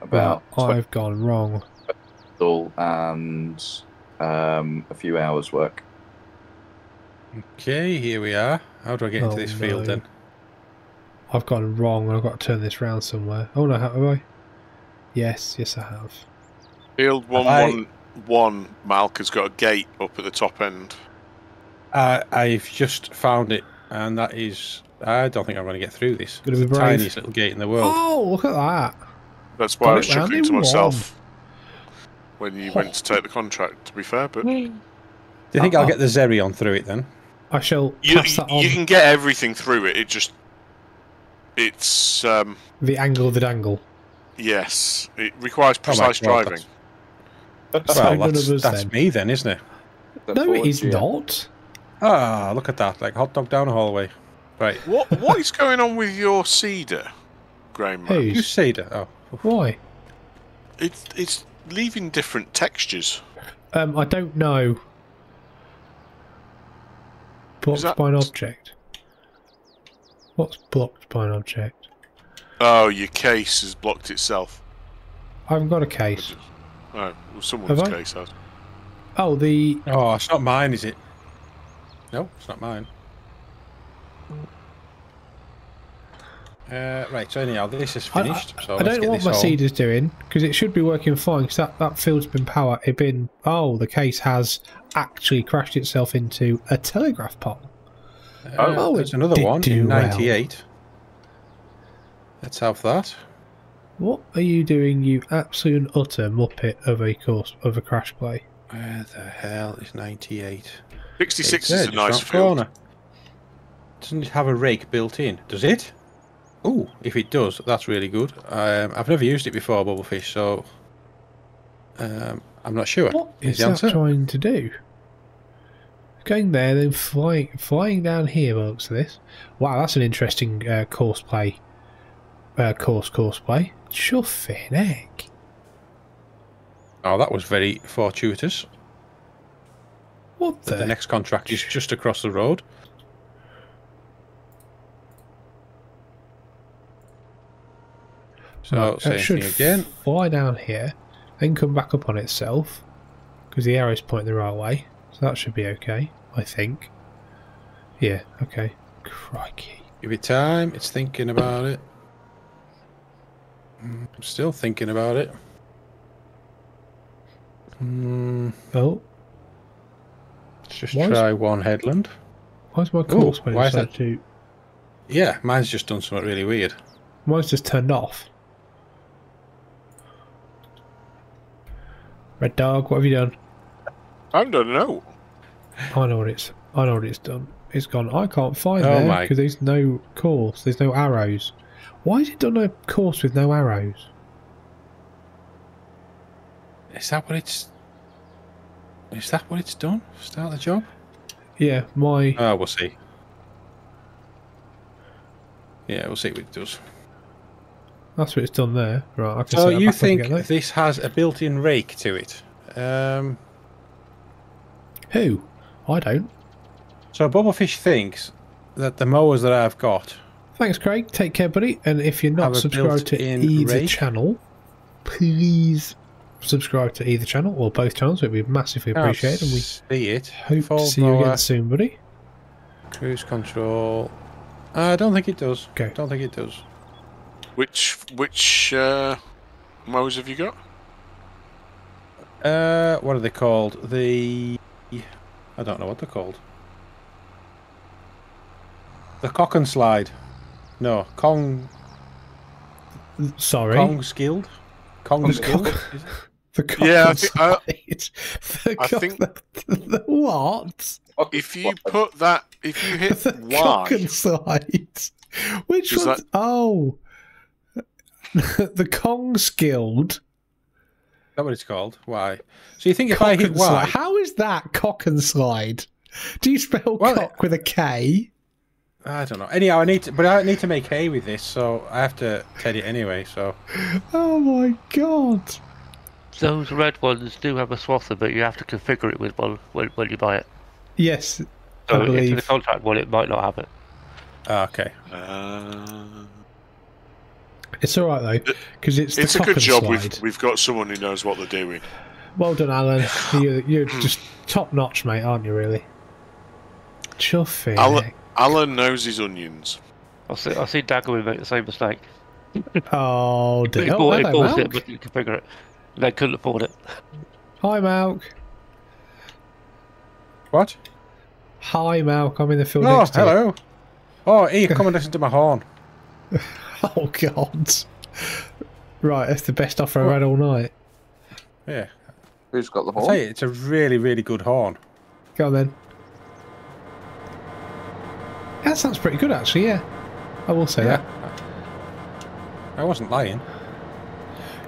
About I've gone wrong. And a few hours' work. Okay, here we are. How do I get into this field then? I've gone wrong. I've got to turn this round somewhere. Oh no, have I? Yes, yes I have. Field 111, Malc has got a gate up at the top end. I've just found it, and that is... I don't think I'm going to get through this. It's the tiniest little gate in the world. Oh, look at that! That's why I was chuckling to myself when you went to take the contract, to be fair, but... Do you think I'll get the Zerion through it then? I shall pass that on. You can get everything through it, it just... It's... the angle of the dangle. Yes, it requires precise driving. Well, that's me then, isn't it? No, it is not. Ah, look at that, like hot dog down the hallway. Right. What is going on with your cedar, GrainMan? You cedar? Oh. Why? It's leaving different textures. I don't know. Blocked by an object. What's blocked by an object? Oh, your case has blocked itself. I haven't got a case. Oh, well, someone's case has. Oh, the... Oh, it's not mine, is it? No, it's not mine. Right, so anyhow, this is finished. I don't know what my seeder's doing, because it should be working fine, because that field's been powered. Oh, the case has actually crashed itself into a telegraph pole. Oh, there's another one in 98. Let's have that. What are you doing, you absolute utter muppet of a crash play? Where the hell is 98? 66 is a nice field. Doesn't it have a rake built in? Does it? Oh, if it does, that's really good. I've never used it before, Bubblefish, so I'm not sure. What is that trying to do? Going there, then flying down here. By the looks of this, wow, that's an interesting Courseplay. Courseplay. Chuffing heck. Oh, that was very fortuitous. What the? The next contract is just across the road. So it should fly down here, then come back up on itself, because the arrow's pointing the right way. So that should be okay, I think. Yeah, okay. Crikey. Give it time, it's thinking about it. I'm still thinking about it. Let's just try one headland. Why is my course decided to... Yeah, mine's just done something really weird. Mine's just turned off. Red Dog, what have you done? I don't know. I know what it's done. It's gone. I can't find there because there's no course. There's no arrows. Why has it done a course with no arrows? Is that what it's done? Start the job? Yeah, my... we'll see. Yeah, we'll see what it does. That's what it's done there. Right, I can so you think this has a built-in rake to it? Who? I don't. So Bobblefish thinks that the mowers that I've got... Thanks, Craig. Take care, buddy. And if you're not subscribed to either channel, please subscribe to either channel or both channels. It would be massively appreciated. And we see it. Hope to see you again soon, buddy. Cruise control. I don't think it does. Okay. Don't think it does. Which mows have you got? What are they called? I don't know what they're called. The Cock and Slide. No, Kongskilde. Kongskilde. The Cock and Slide. The what? If you put that, if you hit the Y. Cock and Slide. Which one? That... Oh, the Kongskilde. Is that what it's called? Why? So you think if I hit Y? Slide. How is that Cock and Slide? Do you spell cock with a K? I don't know. Anyhow, I need to make hay with this, so I have to tell you anyway. So. Oh my god! Those red ones do have a swather, but you have to configure it with one when you buy it. Yes, so I believe. The contract one, it might not have it. Okay. It's all right though, because it's a good job we've got someone who knows what they're doing. Well done, Alan. You're just top notch, mate, aren't you? Really. Chuffy. Alan knows his onions. I see Dagwood make the same mistake. Oh dear! He bought it, but you can figure it. They couldn't afford it. Hi, Malc. What? Hi, Malc. I'm in the field next to you. Hello. Oh, here, come and listen to my horn. Oh God! Right, that's the best offer I've had all night. Yeah. Who's got the horn? I'll tell you, it's a really, really good horn. Go on, then. That sounds pretty good, actually, yeah. I will say that. I wasn't lying.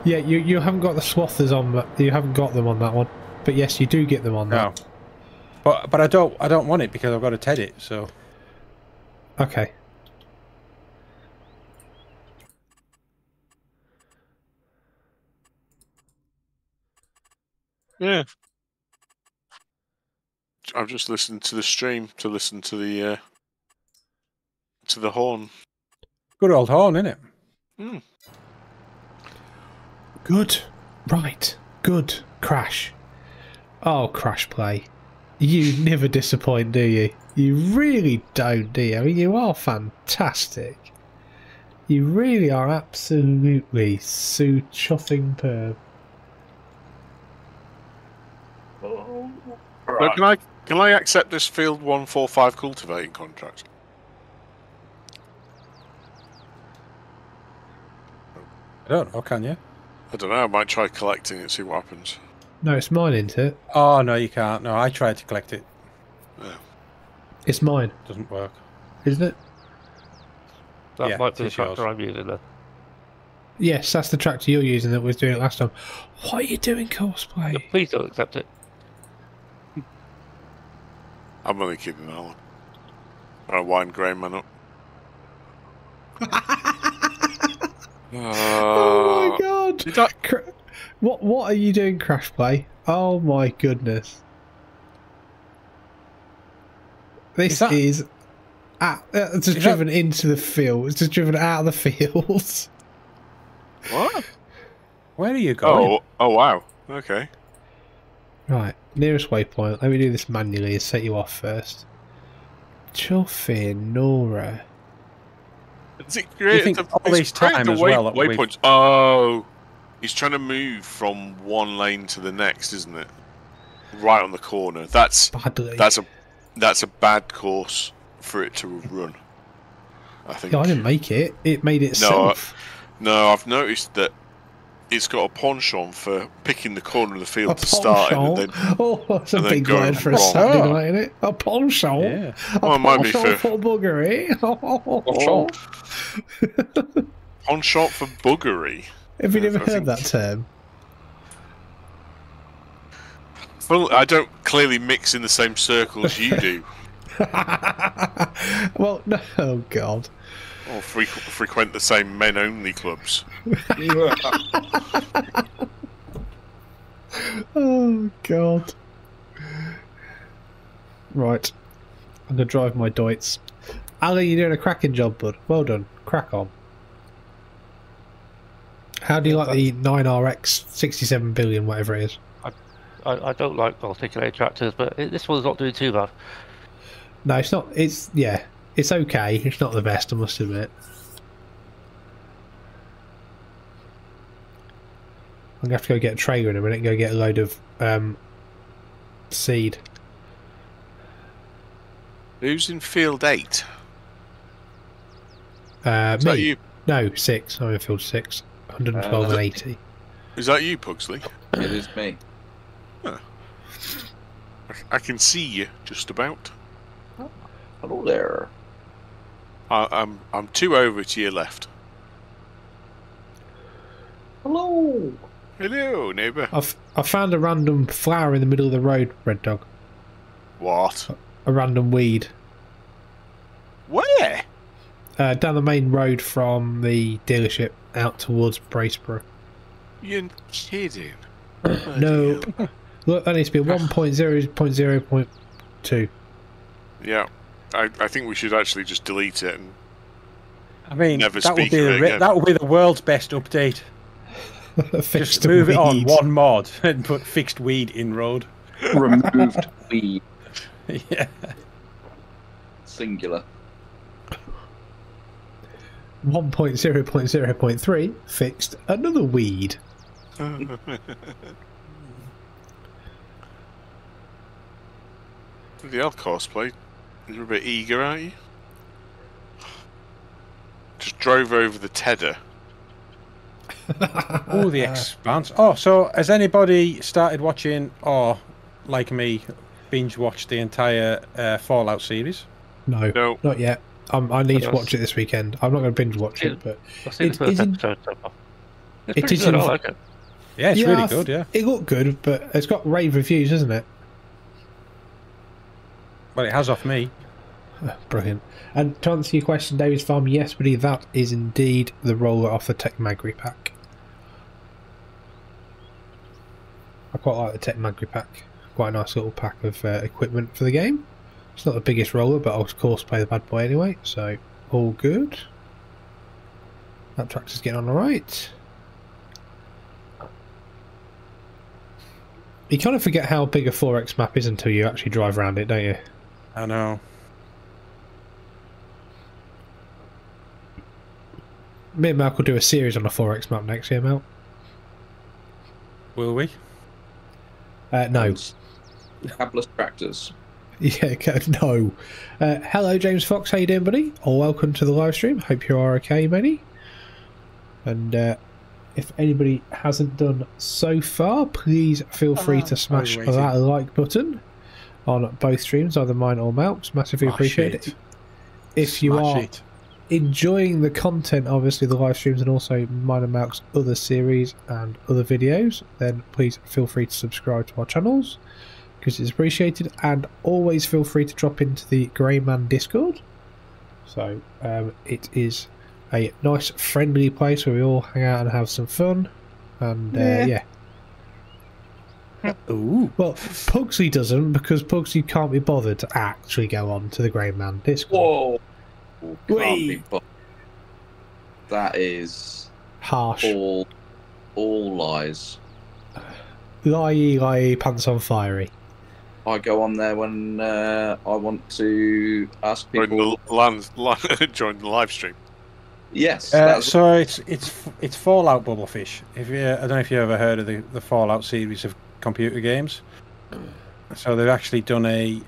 Yeah, you haven't got the swathers on. You haven't got them on that one, but yes, you do get them on that. But I don't want it because I've got to TED it. So. Okay. Yeah. I've just listened to the stream to listen to the. To the horn. Good old horn, innit? Mm. Good. Right. Good. Crash. Oh, Crash Play. You never disappoint, do you? You really don't, do you? I mean, you are fantastic. You really are absolutely soo-chuffing perv. Oh. Right. Can I accept this field 145 cultivating contract? I don't know, can you? I don't know, I might try collecting it and see what happens. No, it's mine, isn't it? Oh, no, you can't. No, I tried to collect it. Yeah. It's mine. Doesn't work. Isn't it? That might be the tractor I'm using then. Yes, that's the tractor you're using that was doing it last time. What are you doing, Courseplay? No, please don't accept it. I'm only kidding, Alan. I wind Greyman up. Oh my god! What are you doing, Crash Play? Oh my goodness! This is just driven into the field. It's just driven out of the field. What? Where are you going? Oh wow! Okay. Right, nearest waypoint. Let me do this manually and set you off first. Chuffy Nora. It created all these time as well. Waypoints. Oh, he's trying to move from one lane to the next, isn't it? Right on the corner. That's a bad course for it to run. I think. No, I didn't make it. It made itself. No, I've noticed that it's got a penchant for picking the corner of the field to start in. Oh, that's a big word for a Saturday night, isn't it? A penchant. Yeah. Well, it might be for buggery. Penchant for buggery. Have you never heard that term? Well, I don't clearly mix in the same circles you do. Well, no, oh God. Or frequent the same men-only clubs. Oh God. Right. I'm going to drive my Deutz. Ali, you're doing a cracking job, bud. Well done. Crack on. How do you like the 9RX 67 billion, whatever it is? I don't like articulated tractors, but this one's not doing too bad. No, it's not. It's, yeah, it's okay. It's not the best, I must admit. I'm going to have to go get a Traeger in a minute and go get a load of seed. Who's in field 8? Is me. That you? No, 6. I'm in field 6. 112 and 80. Is that you, Pugsley? It is me. Huh. I can see you, just about. Oh, hello there. I'm 2 over to your left. Hello. Hello, neighbour. I found a random flower in the middle of the road, Red Dog. What? A random weed. Where? Down the main road from the dealership out towards Braceborough. You're kidding. No. Look, that needs to be 1.0.0.2. Yeah. I think we should actually just delete it and never speak of it again. That would be the world's best update. Just move it on one mod and put fixed weed in road. Removed weed. Yeah. Singular. 1.0.0.3 fixed another weed. The hell, Courseplay. You're a bit eager, aren't you? Just drove over the Tedder. Oh, the Expanse. Oh, so has anybody started watching or, like me, binge watched the entire Fallout series? No, no, not yet. I need to watch it this weekend. I'm not going to binge watch it, but it is. Yeah, it's really good. Yeah, it looked good, but it's got rave reviews, isn't it? Well, it has off me. Brilliant. And to answer your question, David's Farm, yes, buddy, that is indeed the roller off the Tech-Magri pack. I quite like the Tech-Magri pack. Quite a nice little pack of equipment for the game. It's not the biggest roller, but I'll of course play the bad boy anyway, so all good. That tractor's getting on all right. You kind of forget how big a 4X map is until you actually drive around it, don't you? I know. Me and Malc will do a series on a 4X map next year, Malc. Will we? No. Habless tractors. Yeah, no. Hello, James Fox. How you doing, buddy? Or welcome to the live stream. Hope you are okay, buddy. And if anybody hasn't done so far, please feel free to smash that like button on both streams, either mine or Malc's. Massively appreciate it. If you are enjoying the content, obviously the live streams, and also mine and Malc's other series and other videos, then please feel free to subscribe to our channels because it's appreciated. And always feel free to drop into the GrainMan Discord. So it is a nice friendly place where we all hang out and have some fun. And yeah. Ooh. Well, Pugsley doesn't, because Pugsley can't be bothered to actually go on to the GrainMan Discord. Whoa. That is harsh. All lies. Lie, pants on fiery. I go on there when I want to ask people. Join the live stream. Yes. So it's Fallout Bubblefish. If you, I don't know if you ever heard of the Fallout series of computer games. So they've actually done a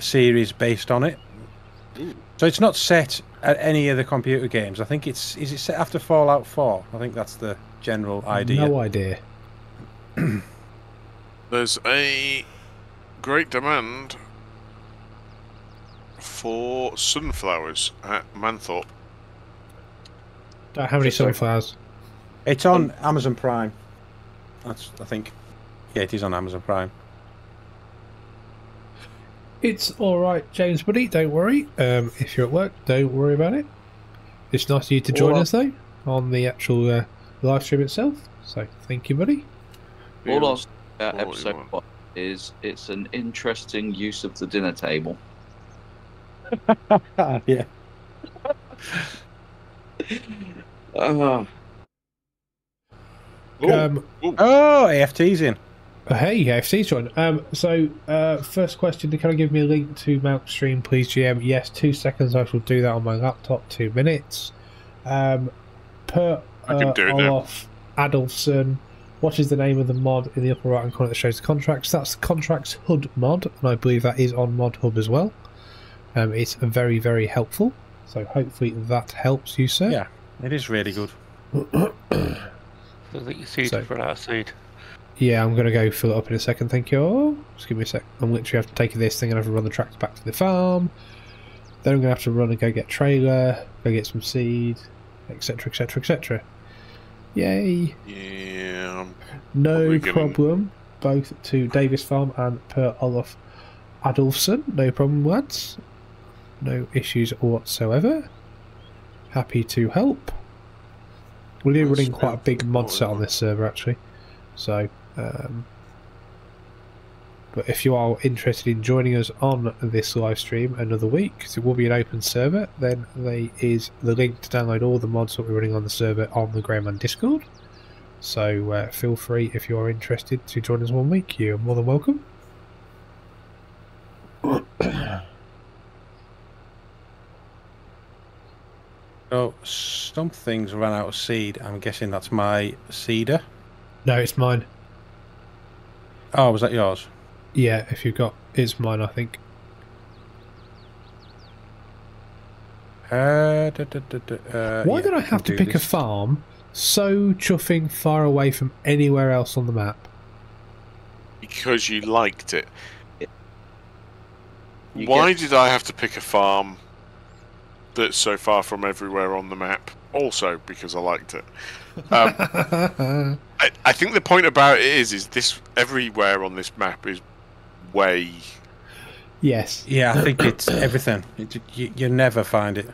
series based on it. So it's not set at any of the computer games. I think it's... Is it set after Fallout 4? I think that's the general idea. No idea. There's a great demand for sunflowers at Manthorpe. Don't have any sunflowers. It's on Amazon Prime. That's, I think... Yeah, it is on Amazon Prime. It's alright, James, buddy, don't worry. If you're at work, don't worry about it. It's nice of you to join us, though, on the actual live stream itself. So, thank you, buddy. All I'll say about episode 5 is it's an interesting use of the dinner table. Yeah. Oh, AFT's in. Hey, AFT's joined. First question, can I give me a link to Malc stream, please, GM? Yes, 2 seconds. I shall do that on my laptop. 2 minutes. Put Olaf Adolfson. What is the name of the mod in the upper right-hand corner that shows the contracts? That's the Contracts HUD mod, and I believe that is on Mod Hub as well. It's very, very helpful. So hopefully that helps you, sir. Yeah, it is really good. I think your seed has run out of seed. Yeah, I'm going to go fill it up in a second, thank you. Oh, just give me a sec. I'm literally have to take this thing and have to run the tractor back to the farm. Then I'm going to have to run and go get a trailer, go get some seed, etc, etc, etc. Yay. Yeah. No problem. Both to Davis Farm and per Olaf Adolfson. No problem, lads. No issues whatsoever. Happy to help. We're running quite a big mod set on this server, actually. So, but if you are interested in joining us on this live stream another week, because it will be an open server, then there is the link to download all the mods that we're running on the server on the GrainMan Discord. So feel free, if you are interested, to join us one week. You're more than welcome. Oh, something's run out of seed. I'm guessing that's my cedar. No, it's mine. Oh, was that yours? Yeah, if you've got... It's mine, I think. Why did I have to pick a farm so chuffing far away from anywhere else on the map? Because you liked it. Why did I have to pick a farm that's so far from everywhere on the map? Also, because I liked it. I think the point about it is this everywhere on this map is way. Yes. Yeah, I think it's everything. You never find it.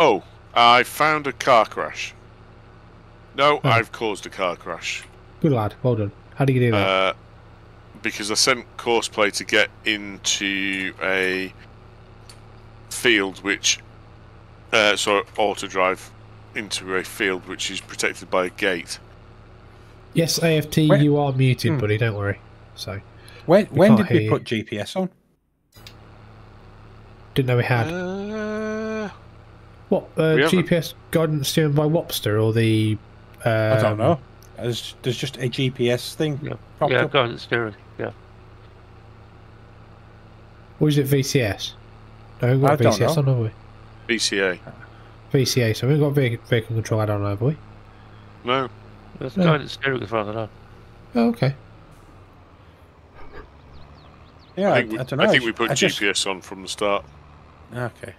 Oh, I found a car crash. No, I've caused a car crash. Good lad, well done. How do you do that? Because I sent Courseplay to get into a field which... so auto drive into a field which is protected by a gate. Yes, AFT, you are muted, buddy. Don't worry. So, when did we put GPS on? Didn't know we had. What we GPS guidance steering by Wopster or the? I don't know. There's just a GPS thing. Yeah, guidance steering. Yeah. Or is it VCS? No, we've got VCS on, haven't we? VCA. VCA, so we've got vehicle control add on, have we? No. There's no guidance steering as well, I don't know. Oh, okay. Yeah, I don't know. I think we put GPS on from the start. Okay.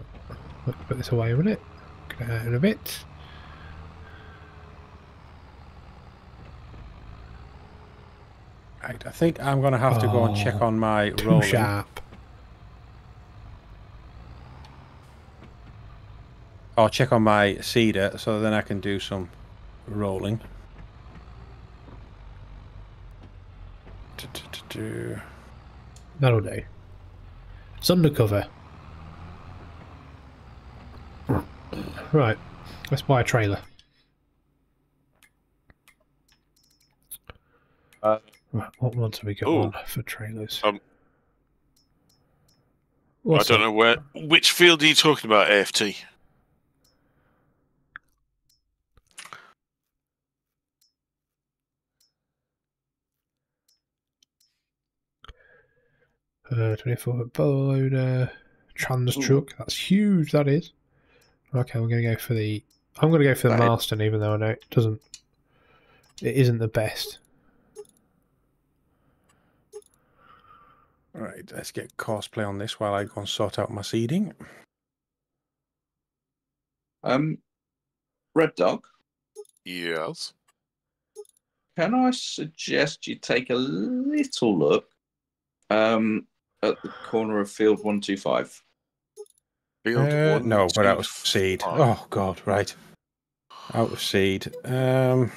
Let's put this away a minute. Get out in a bit. I think I'm going to have to go and check on my roll. Sharp. I'll check on my cedar so then I can do some rolling. That'll do. It's undercover. Right. Let's buy a trailer. Right, what ones have we got on for trailers? I don't know where. Which field are you talking about, AFT? $24 bollard trans truck. That's huge. That is. Okay, we're going to go for the. I'm going to go for the Marston, even though I know it doesn't. It isn't the best. Right, let's get Courseplay on this while I go and sort out my seeding. Red Dog. Yes. can I suggest you take a little look at the corner of field 125? No, we're out of seed. Oh, God, right. Out of seed. Good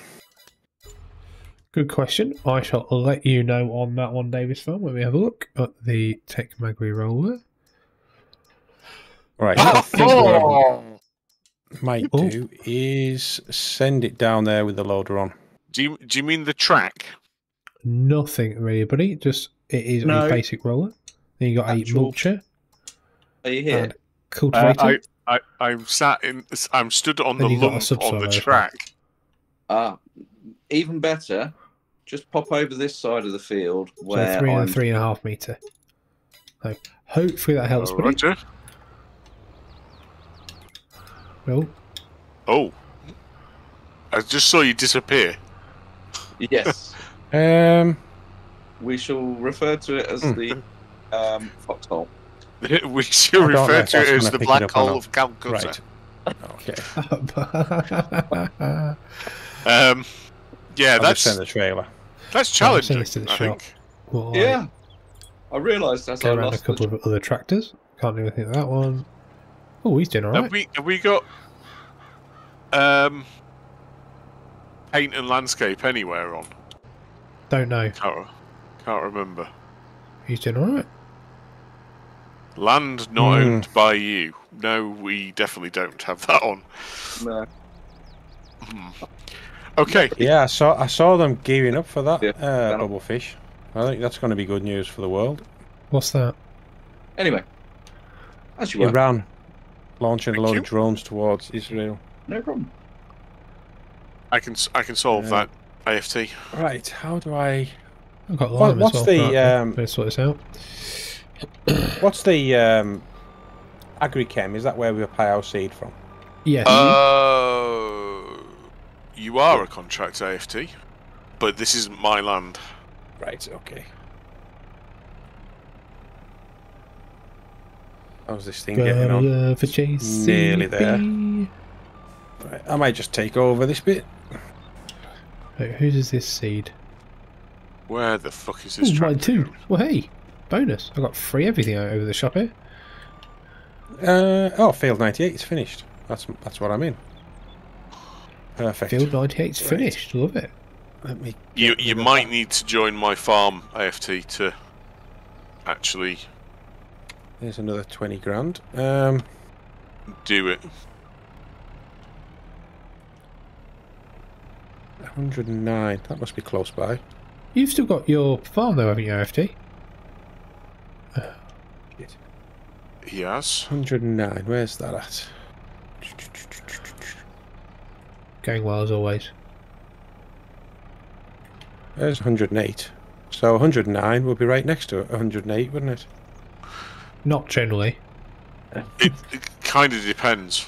question. I shall let you know on that one, Davis Farm, when we have a look at the Tech-Magri roller. Right. What I might do is send it down there with the loader on. Do you mean the track? Nothing really, buddy. Just it is a basic roller. Then you got a mulcher. Are you here? Cultivator. I'm stood on the lump on the track. Ah. Even better, just pop over this side of the field where so three and a half meter. So hopefully that helps. Roger. Will. Oh, I just saw you disappear. Yes. We shall refer to it as the foxhole. We shall refer to it as the black hole of Calcutta. Right. Okay. Yeah, that's in the trailer. That's challenging. I think. Well, yeah, I realised that's. Get around a couple of other tractors. Can't do anything with that one. Oh, he's doing alright. Have we got paint and landscape anywhere on? Don't know. Can't remember. He's doing alright. Land not owned by you. No, we definitely don't have that on. No. Okay. Yeah, I saw them gearing up for that bubble fish. I think that's going to be good news for the world. What's that? Anyway, as you Iran launching a load of drones towards Israel. No problem. I can solve that AFT. Right. How do I? I've got let's sort this out. What's the Agrichem? Is that where we apply our seed from? Yes. You are a contract AFT, but this isn't my land. Right, okay. How's this thing getting on? For JCB. Nearly there. Right, I might just take over this bit. Right, whose is this seed? Where the fuck is this tractor? Mine too. Well, hey, bonus. I got free everything over the shop here. Oh, field 98 is finished. That's what I mean. Perfect. Field 98's finished. Love it. Let me. You might need to join my farm AFT to actually. There's another 20 grand. Do it. 109. That must be close by. You've still got your farm though, haven't you, AFT? Shit. Yes. 109. Where's that at? Going well as always. There's 108. So 109 would be right next to it. 108, wouldn't it? Not generally. It kind of depends.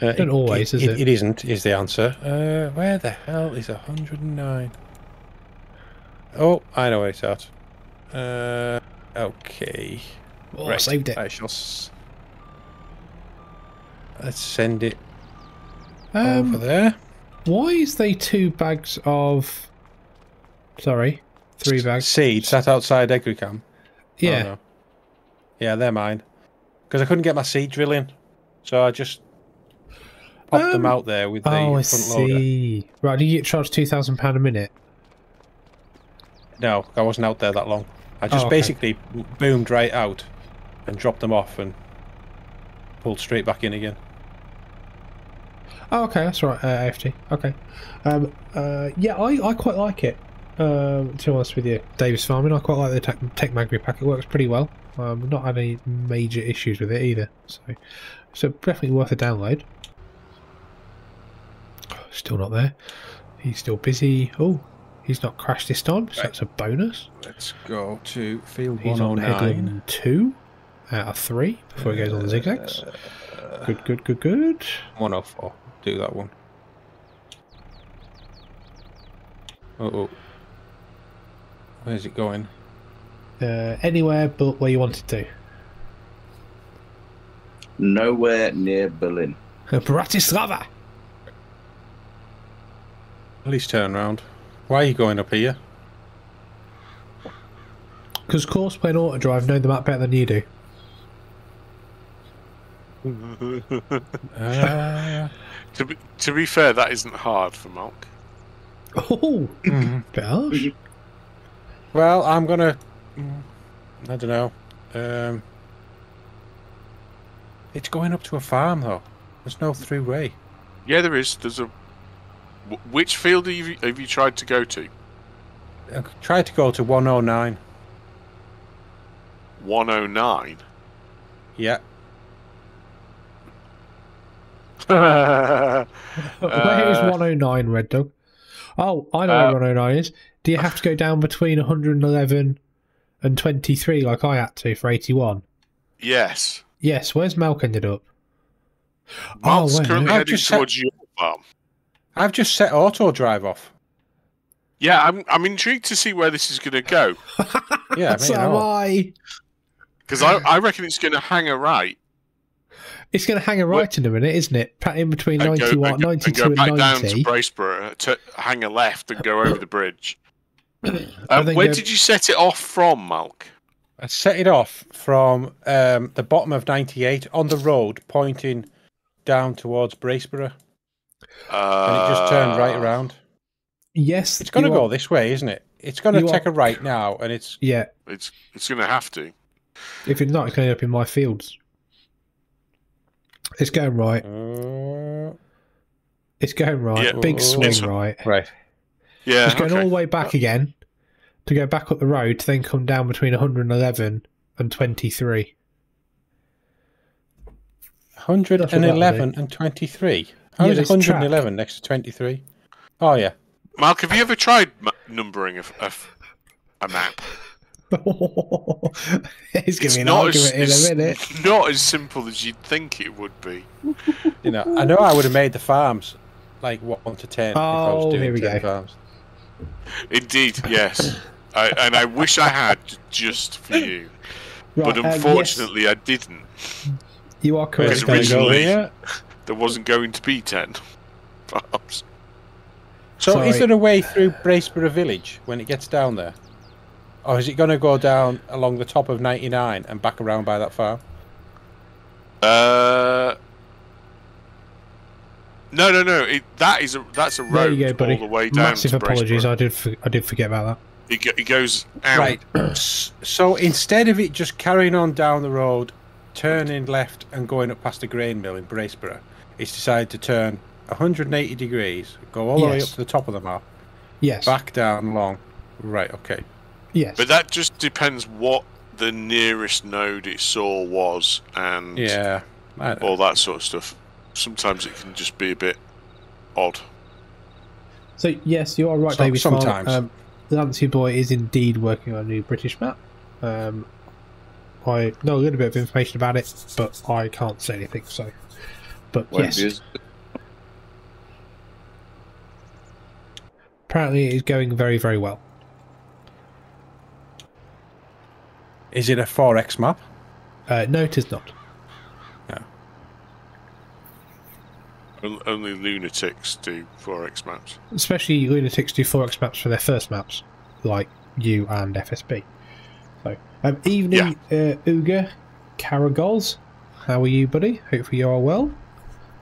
Not always, is it? It isn't, is the answer. Where the hell is 109? Oh, I know where it's at. Okay. Oh, right. I saved it. I shall Let's send it. Over there. Why is they three bags seed sat outside Agrichem? Yeah, oh, no. Yeah, they're mine because I couldn't get my seed drilling, so I just popped them out there with the front loader. Right, do you get charged £2,000 a minute? No, I wasn't out there that long. I just basically boomed right out and dropped them off and pulled straight back in again. Oh, okay, that's right, AFT. Okay. Yeah, I quite like it, to be honest with you, Davis Farming. I quite like the Tech-Magri pack. It works pretty well. I've not had any major issues with it either. So definitely worth a download. Still not there. He's still busy. Oh, he's not crashed this time, so that's a bonus. Let's go to field 109. He's on headland 2 out of 3 before he goes on the zigzags. Good. 104. Do that one. Uh-oh. Where's it going? Anywhere but where you want it to. Nowhere near Berlin. Bratislava! Please turn round. Why are you going up here? Because Courseplay and Autodrive know the map better than you do. To be fair, that isn't hard for Malc. Oh, gosh. Well, I'm gonna. I don't know. It's going up to a farm though. There's no through way. Yeah, there is. There's a. Which field have you tried to go to? I tried to go to 109. 109. Yeah. Where is 109, Red Dog? Oh, I know where 109 is. Do you have to go down between 111 and 23 like I had to for 81? Yes. Yes, where's Malc ended up? Malc's currently heading towards your farm. I've just set auto drive off. Yeah, I'm intrigued to see where this is going to go. Yeah, so am I. Because I reckon it's going to hang a right. It's going to hang a right in a minute, isn't it? In between 92 and 90. And go back down to Braceborough, to hang a left and go over the bridge. Where did you set it off from, Malc? I set it off from the bottom of 98 on the road, pointing down towards Braceborough. And it just turned right around. Yes, it's going to go this way, isn't it? It's going to take a right now, and it's it's going to have to. If it's not, it's going to end up in my fields. It's going right. It's going right. Yeah. Big swing right. Right. Yeah. It's going all the way back again to go back up the road to then come down between 111 and 23. 111 and 23. How is 111 next to 23? Oh, yeah. Malc, have you ever tried numbering a map? It's an not as, it's not as simple as you'd think it would be. You know I would have made the farms like 1 to 10 if I was doing 10 farms. Indeed, yes. And I wish I had just for you, right, but unfortunately I didn't. You are correct. Because originally there wasn't going to be 10 farms. So is there a way through Braceborough Village when it gets down there? Or is it going to go down along the top of 99 and back around by that farm? No. That's a road all the way down. Massive apologies, I did forget about that. It goes out. Right. So instead of it just carrying on down the road, turning left and going up past the grain mill in Braceborough, it's decided to turn 180 degrees, go all the way up to the top of the map, back down along. Right, okay. Yes. But that just depends what the nearest node it saw was and all that sort of stuff. Sometimes it can just be a bit odd. So, yes, you are right, David. Sometimes. Lancy Boy is indeed working on a new British map. I know a little bit of information about it, but I can't say anything, so. But yes. Apparently, it is going very, very well. Is it a 4X map? No, it is not. No. Only lunatics do 4X maps. Especially lunatics do 4X maps for their first maps, like you and FSB. So, evening, Uga Karagols. How are you, buddy? Hopefully you are well.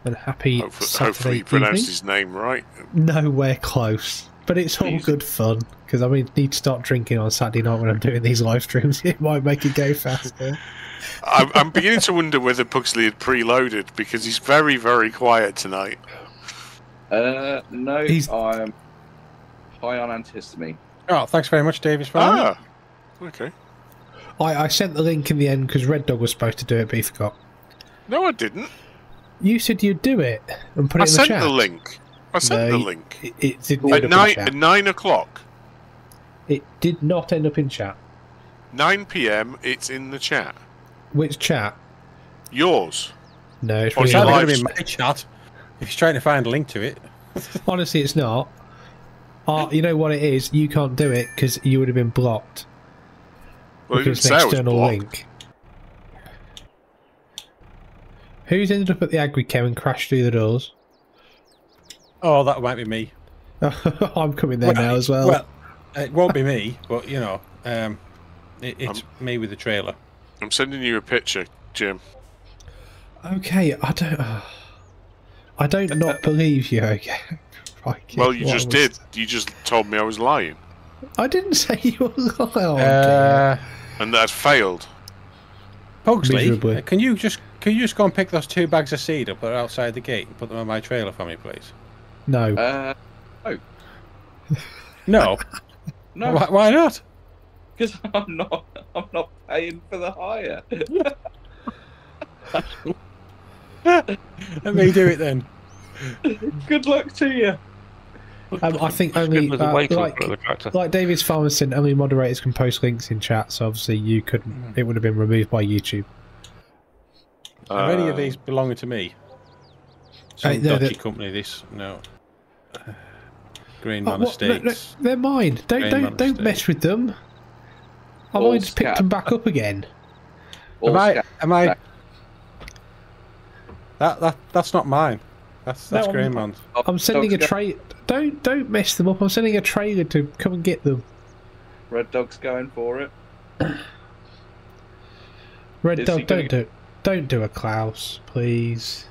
And happy Saturday evening. Hopefully you pronounced his name right. Nowhere close. But it's all good fun, because I mean, need to start drinking on Saturday night when I'm doing these live streams. It might make it go faster. I'm beginning to wonder whether Pugsley had preloaded, because he's very, very quiet tonight. No, I'm high on antihistamine. Oh, thanks very much, Davis. Okay. I sent the link in the end, because Red Dog was supposed to do it, but he forgot. No, I didn't. You said you'd do it, and put it in the chat. I sent the link. I sent the link. It didn't end up in chat. At 9 o'clock. It did not end up in chat. 9 PM, it's in the chat. Which chat? Yours. No, it's really not in my chat. If he's trying to find a link to it. Honestly, it's not. You know what it is? You can't do it because you would have been blocked. Well, because it's an external link. Who's ended up at the Agrichem and crashed through the doors? Oh, that might be me. I'm coming there now as well. Well, it won't be me, but you know, it's me with the trailer. I'm sending you a picture, Jim. Okay, I don't not believe you. Okay. Well, you just did. You just told me I was lying. I didn't say you were lying. And that failed. Pugsley, can you just go and pick those 2 bags of seed up that are outside the gate and put them on my trailer for me, please? No. Oh. No. No. Why not? Because I'm not paying for the hire. Let me do it then. Good luck to you. I think only like David's Pharmacist, only moderators can post links in chat, so obviously you couldn't. It would have been removed by YouTube. Are any of these belonging to me? Some dodgy company. This no. GrainMan Estates. No, they're mine. Don't mess with them. I've only just picked them back up again. Am I? That's not mine. That's GrainMan's. I'm sending a trailer. Don't mess them up. I'm sending a trailer to come and get them. Red Dog's going for it. Red Dog, don't do a Klaus, please.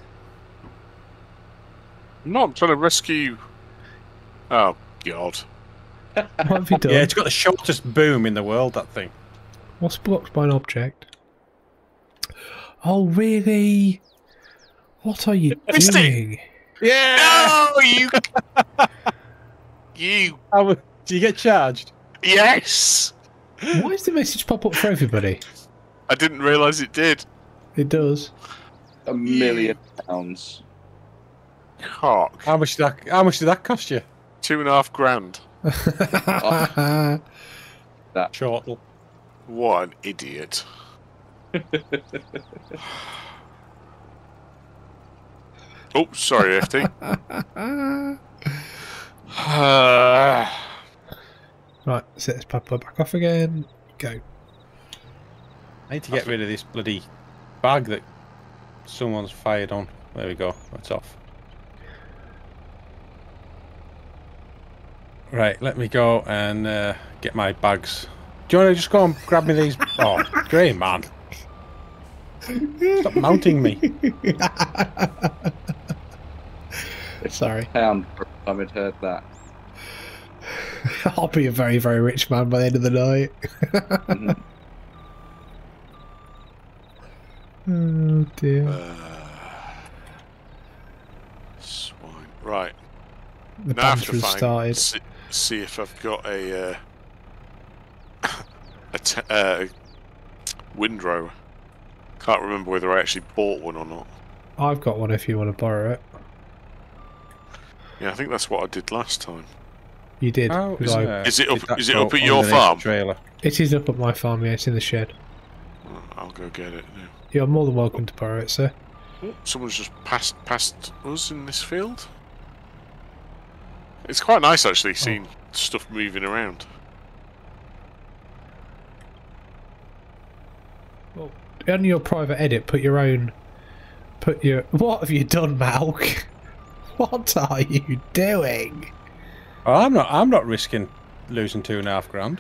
No, I'm trying to rescue. Oh God! What have you done? Yeah, it's got the shortest boom in the world. That thing. What's blocked by an object? Oh really? What are you doing? Yeah! Oh, you! You! Do you get charged? Yes! Why does the message pop up for everybody? I didn't realise it did. It does. £1 million. Cock. How much did that cost you? £2.5 grand. Oh. That chortle. What an idiot. Oh, sorry, AFT. Right, set this bad boy back off again. Go. I need to get rid of this bloody bag that someone's fired on. There we go. That's off. Right, let me go and get my bags. Do you want to just go and grab me these? Oh, great, man. Stop mounting me. Sorry. I've heard that. I'll be a very, very rich man by the end of the night. Oh dear. Swine. Right. Now I have to find, see if I've got a windrow. Can't remember whether I actually bought one or not. I've got one if you want to borrow it. Yeah, I think that's what I did last time. You did. Oh, is it up at your farm? Trailer. It is up at my farm, yeah, it's in the shed. I'll go get it now. You're more than welcome to borrow it, sir. Someone's just passed us in this field. It's quite nice actually, seeing stuff moving around. Well, on your private edit, put your own... What have you done, Malc? What are you doing? Well, I'm not risking losing £2.5 grand.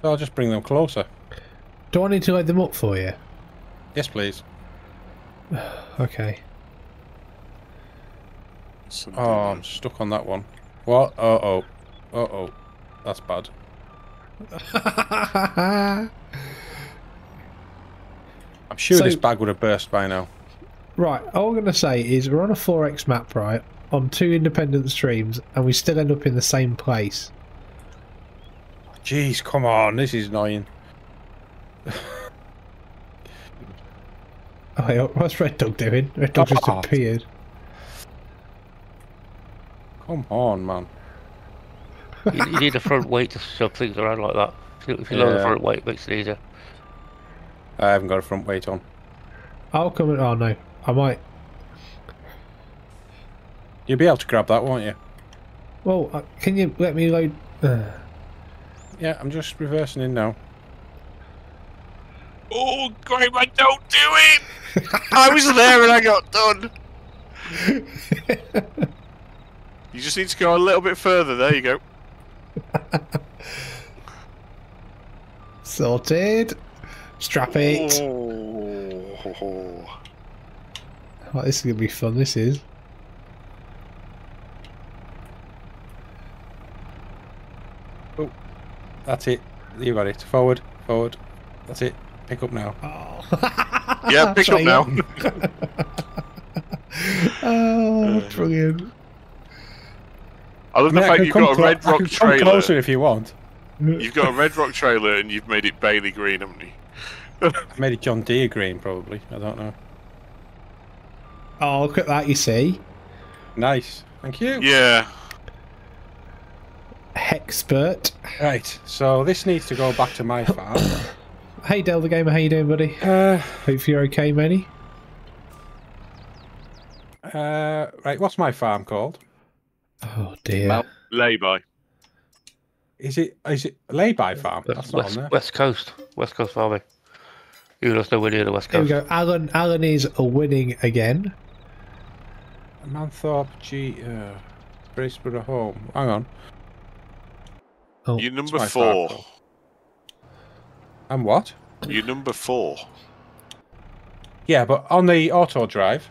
So I'll just bring them closer. Do I need to load them up for you? Yes, please. Okay. Something I'm stuck on that one. What? Uh-oh. Uh-oh. That's bad. I'm sure this bag would have burst by now. Right, all I'm going to say is we're on a 4x map, right, on 2 independent streams, and we still end up in the same place. Jeez, come on, this is annoying. What's Red Dog doing? Red Dog just appeared. Come on, man. You need a front weight to shove things around like that. If you lower the front weight, it makes it easier. I haven't got a front weight on. I'll come in. Oh, no. I might. You'll be able to grab that, won't you? Well, can you let me load... Yeah, I'm just reversing in now. Oh, great, don't do it! I was there and I got done! You just need to go a little bit further. There you go. Sorted. Strap it. Oh. Oh, this is going to be fun, this is. Oh, that's it. You got it. Forward, forward. That's it. Pick up now. Oh. Yeah, pick up now. Oh, brilliant. I love the fact you've got a Red Rock trailer. Come closer if you want. You've got a Red Rock trailer and you've made it Bailey green, haven't you? I've made it John Deere green, probably. I don't know. Oh, look at that, you see. Nice. Thank you. Yeah. Hexpert. Right, so this needs to go back to my farm. Hey, Del the Gamer, how you doing, buddy? Hope you're okay, Manny. Right, what's my farm called? Oh, dear. Well, Lay-by. Is it Lay-by Farm? That's not on there. West Coast. West Coast Farming. You lost the winner of the West Coast. There we go. Alan is winning again. Manthorpe G. Braceborough Home. Hang on. Oh, you're number four. I'm what? You're number four. Yeah, but on the auto drive.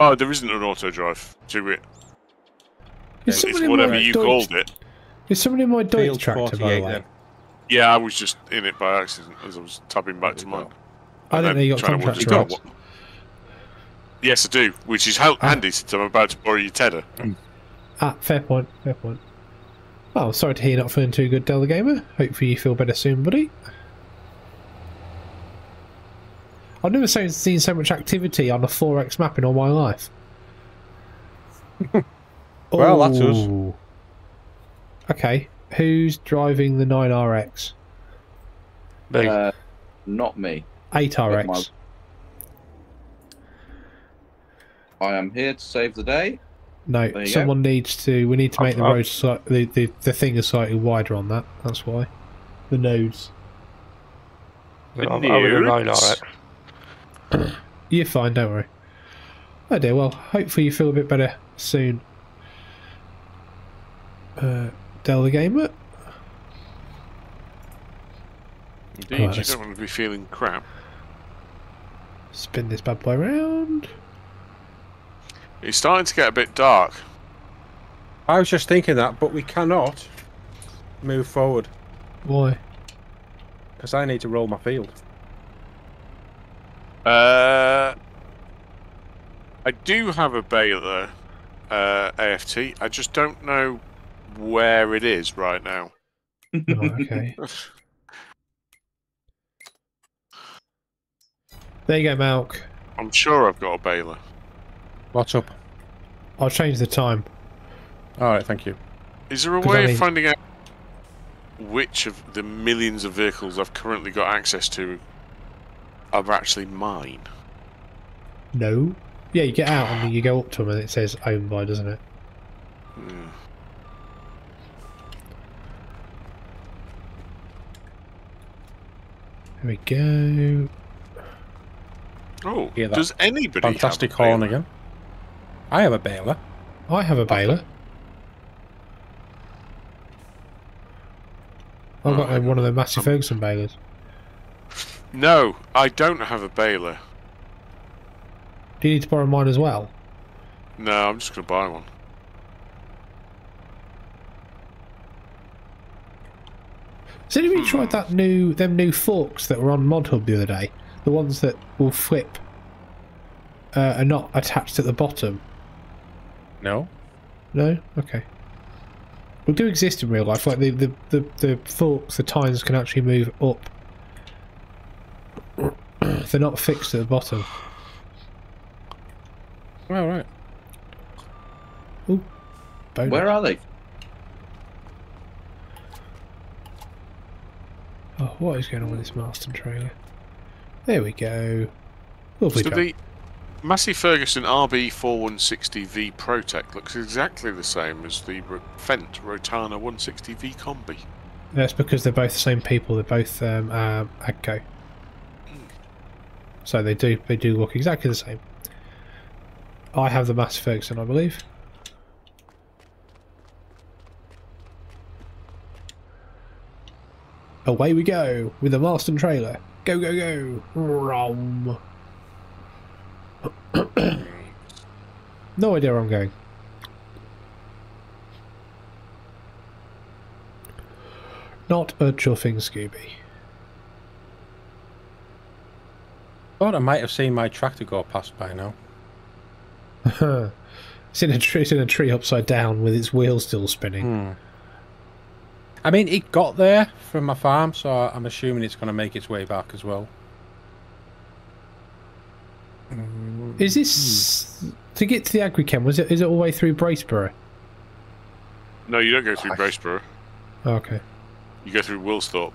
Oh, there isn't an auto drive to it. It's whatever you called it. Is somebody in my Deutz tractor, by the way? Yeah, I was just in it by accident as I was tapping back to mine. I don't know you got contract rights. Yes, I do, which is handy since I'm about to borrow your tether. Ah, fair point, fair point. Well, sorry to hear you're not feeling too good, Del the Gamer. Hopefully you feel better soon, buddy. I've never seen so much activity on a 4X map in all my life. Well, that's us. Okay, who's driving the 9RX? Me. Not me. 8RX. I am here to save the day. No, someone needs to. We need to make the thing is slightly wider on that. That's why. The nodes. I'm over the 9RX. You're fine. Don't worry. Oh dear. Well, hopefully you feel a bit better soon. Del the Gamer. Indeed, right, you don't want to be feeling crap. Spin this bad boy round. It's starting to get a bit dark. I was just thinking that, but we cannot move forward. Why? Because I need to roll my field. I do have a baler AFT. I just don't know where it is right now. Oh, okay. There you go, Malc. I'm sure I've got a baler. What's up? I'll change the time. Alright, thank you. Is there a way of finding out which of the millions of vehicles I've currently got access to are actually mine? No. Yeah, you get out and you go up to them and it says owned by, doesn't it? Mm. There we go. Oh, does anybody fantastic have a horn again? I have a baler. I have a baler. I've got one of the Massey Ferguson balers. No, I don't have a baler. Do you need to borrow mine as well? No, I'm just going to buy one. Has anybody tried that them new forks that were on Mod Hub the other day? The ones that will flip are not attached at the bottom. No. No? Okay. Well, do exist in real life. Like the forks, the tines can actually move up. They're not fixed at the bottom. Well, right. Ooh, bonus. Where are they? Oh, what is going on with this Marston trailer? There we go. Lovely. So the Massey Ferguson RB4160V ProTech looks exactly the same as the Fendt Rotana 160V Combi. That's because they're both the same people. They're both AGCO. So they do look exactly the same. I have the Master Ferguson, I believe. Away we go with the Marston trailer. Go, go, go! Rom. No idea where I'm going. Not a chuffing Scooby. Thought I might have seen my tractor go past by now. It's in a tree. It's in a tree upside down with its wheels still spinning. Hmm. I mean, it got there from my farm, so I'm assuming it's going to make its way back as well. Is this to get to the Agrichem? Was it? Is it all the way through Braceborough? No, you don't go through Braceborough. Okay. You go through Wilsthorpe.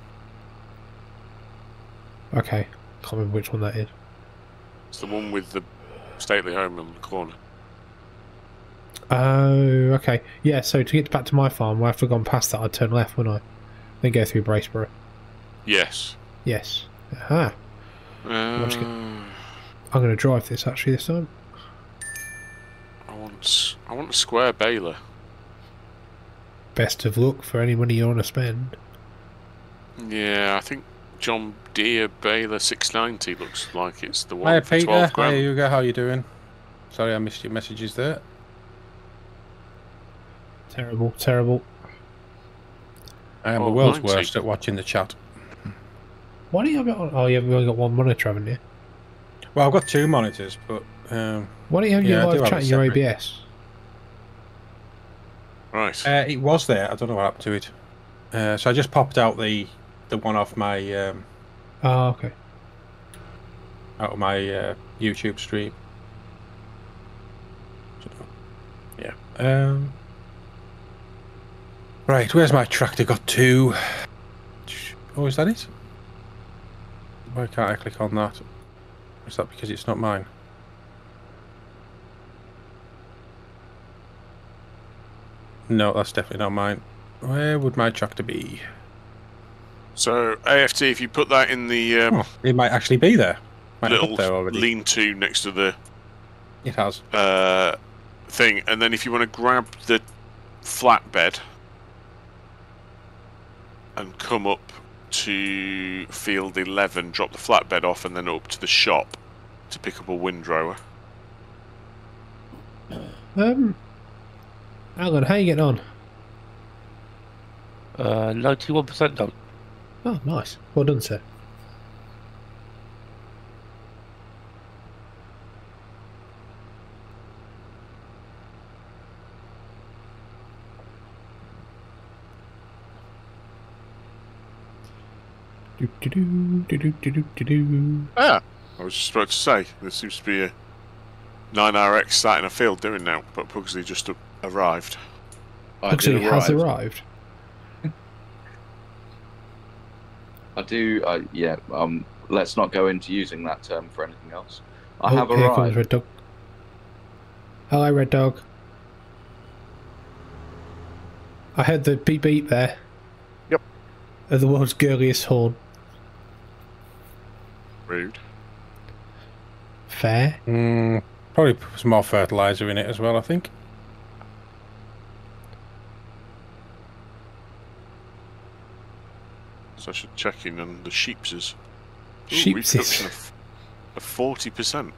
Okay, can't remember which one that is. It's the one with the stately home on the corner. Oh, okay. Yeah, so to get back to my farm, where I've gone past that, I'd turn left, wouldn't I? Then go through Braceborough. Yes. Yes. Aha. I'm going to drive this, actually, this time. I want a square baler. Best of luck for any money you want to spend. Yeah, I think John Deere Baler 690 looks like it's the one. Hey, Peter. 12 grand. Hey, Hugo, how you doing? Sorry, I missed your messages there. Terrible, terrible. I am the world's worst at watching the chat. Why do you have it on? Oh, you haven't only got one monitor, haven't you? Well, I've got two monitors, but... why don't you have your live chat in your OBS? Right. It was there. I don't know what happened to it. So I just popped out the one off my... oh, okay. Out of my YouTube stream. Yeah. Right, where's my tractor got to? Oh, is that it? Why can't I click on that? Is that because it's not mine? No, that's definitely not mine. Where would my tractor be? So, AFT, if you put that in the... it might actually be there. Might little there already. Lean-to next to the... It has. Thing, and then if you want to grab the flatbed... and come up to field 11, drop the flatbed off, and then up to the shop to pick up a windrower. Alan, how are you getting on? 91% done. Oh, nice. Well done, sir. Ah, I was just about to say, there seems to be a 9RX sat in a field doing now, but Pugsley just arrived. Pugsley has arrived? I do, yeah, let's not go into using that term for anything else. I have arrived. Here comes Red Dog. Hello, Red Dog. I heard the beep beep there. Yep. Of the world's girliest horn. Rude. Fair. Probably put some more fertilizer in it as well, I think. So I should check in on the sheepses. Ooh, reproduction of 40%.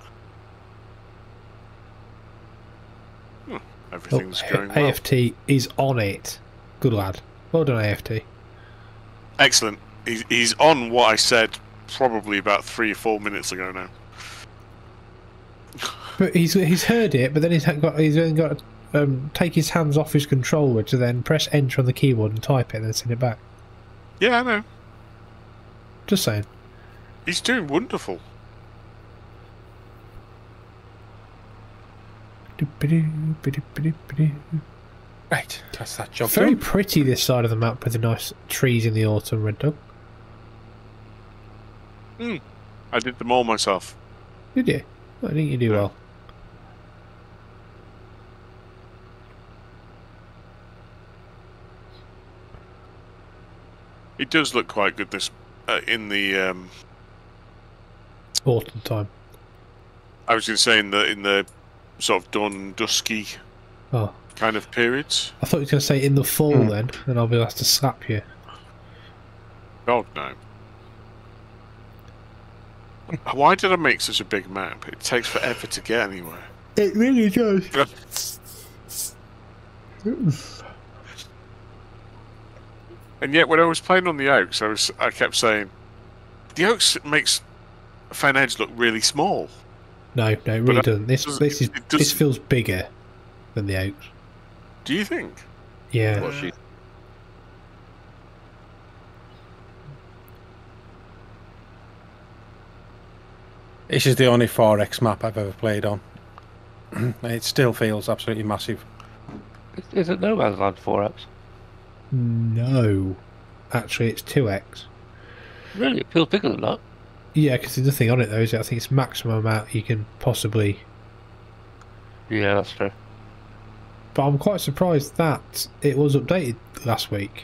Everything's going well. AFT is on it. Good lad. Well done, AFT. Excellent. He's on what I said. Probably about 3 or 4 minutes ago now. But he's heard it, but then he's got to take his hands off his controller to then press enter on the keyboard and type it and then send it back. Yeah, I know. Just saying. He's doing wonderful. Right, that's that job. Very pretty this side of the map with the nice trees in the autumn, Red Dog. I did them all myself. Did you? I think you do well. It does look quite good this in the autumn time. I was going to say in the sort of done dusky kind of periods. I thought you were going to say in the fall then, and I'll be asked to slap you. God, no. Why did I make such a big map? It takes forever to get anywhere. It really does. And yet, when I was playing on the Oaks, I kept saying, the Oaks makes Fen Edge look really small. No, no, it really doesn't. This feels bigger than the Oaks. Do you think? Yeah. This is the only 4X map I've ever played on. It still feels absolutely massive. Is it No Man's Land 4X? No. Actually, it's 2X. Really? It feels bigger than that? Yeah, because there's nothing on it, though, is it? I think it's maximum amount you can possibly... Yeah, that's true. But I'm quite surprised that it was updated last week.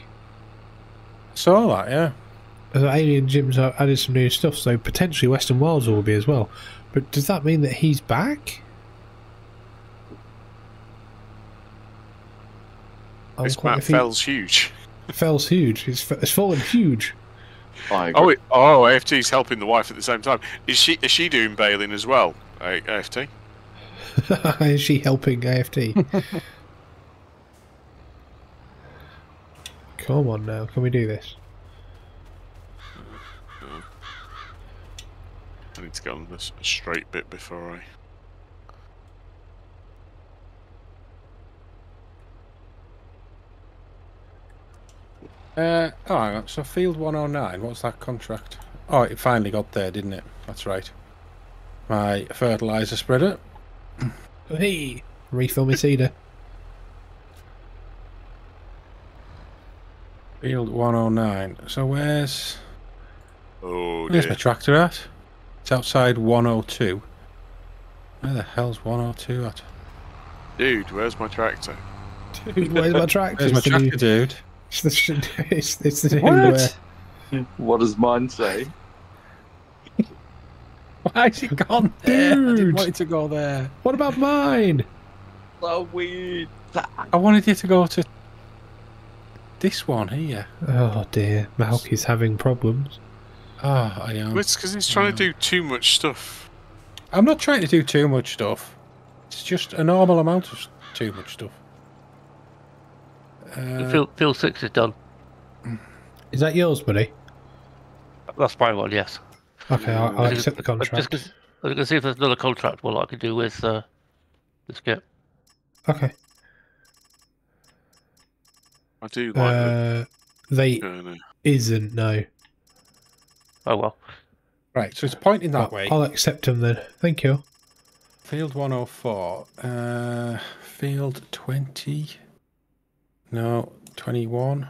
I saw that, yeah. Alien Jim's added some new stuff, so potentially Western Wilds will be as well. But does that mean that he's back? This map fell's huge. Fell's huge. It's fallen huge. Oh, AFT's helping the wife at the same time. Is she doing bailing as well, AFT? Is she helping AFT? Come on now, can we do this? I need to get on this straight bit before I... oh, hang on. So field 109, what's that contract? Oh, it finally got there, didn't it? That's right. My fertiliser spreader. Hey! Refill me cedar. Field 109. So where's... Oh, where's my tractor at? It's outside 102. Where the hell's 102 at? Dude, where's my tractor? Dude, where's my tractor? Where's my tractor, dude? It's the dude. What does mine say? Why has it gone there? Dude. I didn't want it to go there. What about mine? So weird. I wanted you to go to this one here. Oh dear, Malc is having problems. Oh, I am. It's because he's trying to do too much stuff. I'm not trying to do too much stuff. It's just a normal amount of too much stuff. Field 6 is done. Is that yours, buddy? That's my one, yes. Okay, I'll accept the contract. Just, I was going to see if there's another contract what I could do with this kit. Okay. I do like it. They isn't, no. Oh well. Right, so it's pointing that way. I'll accept them then. Thank you. Field 104. Field 20. No, 21.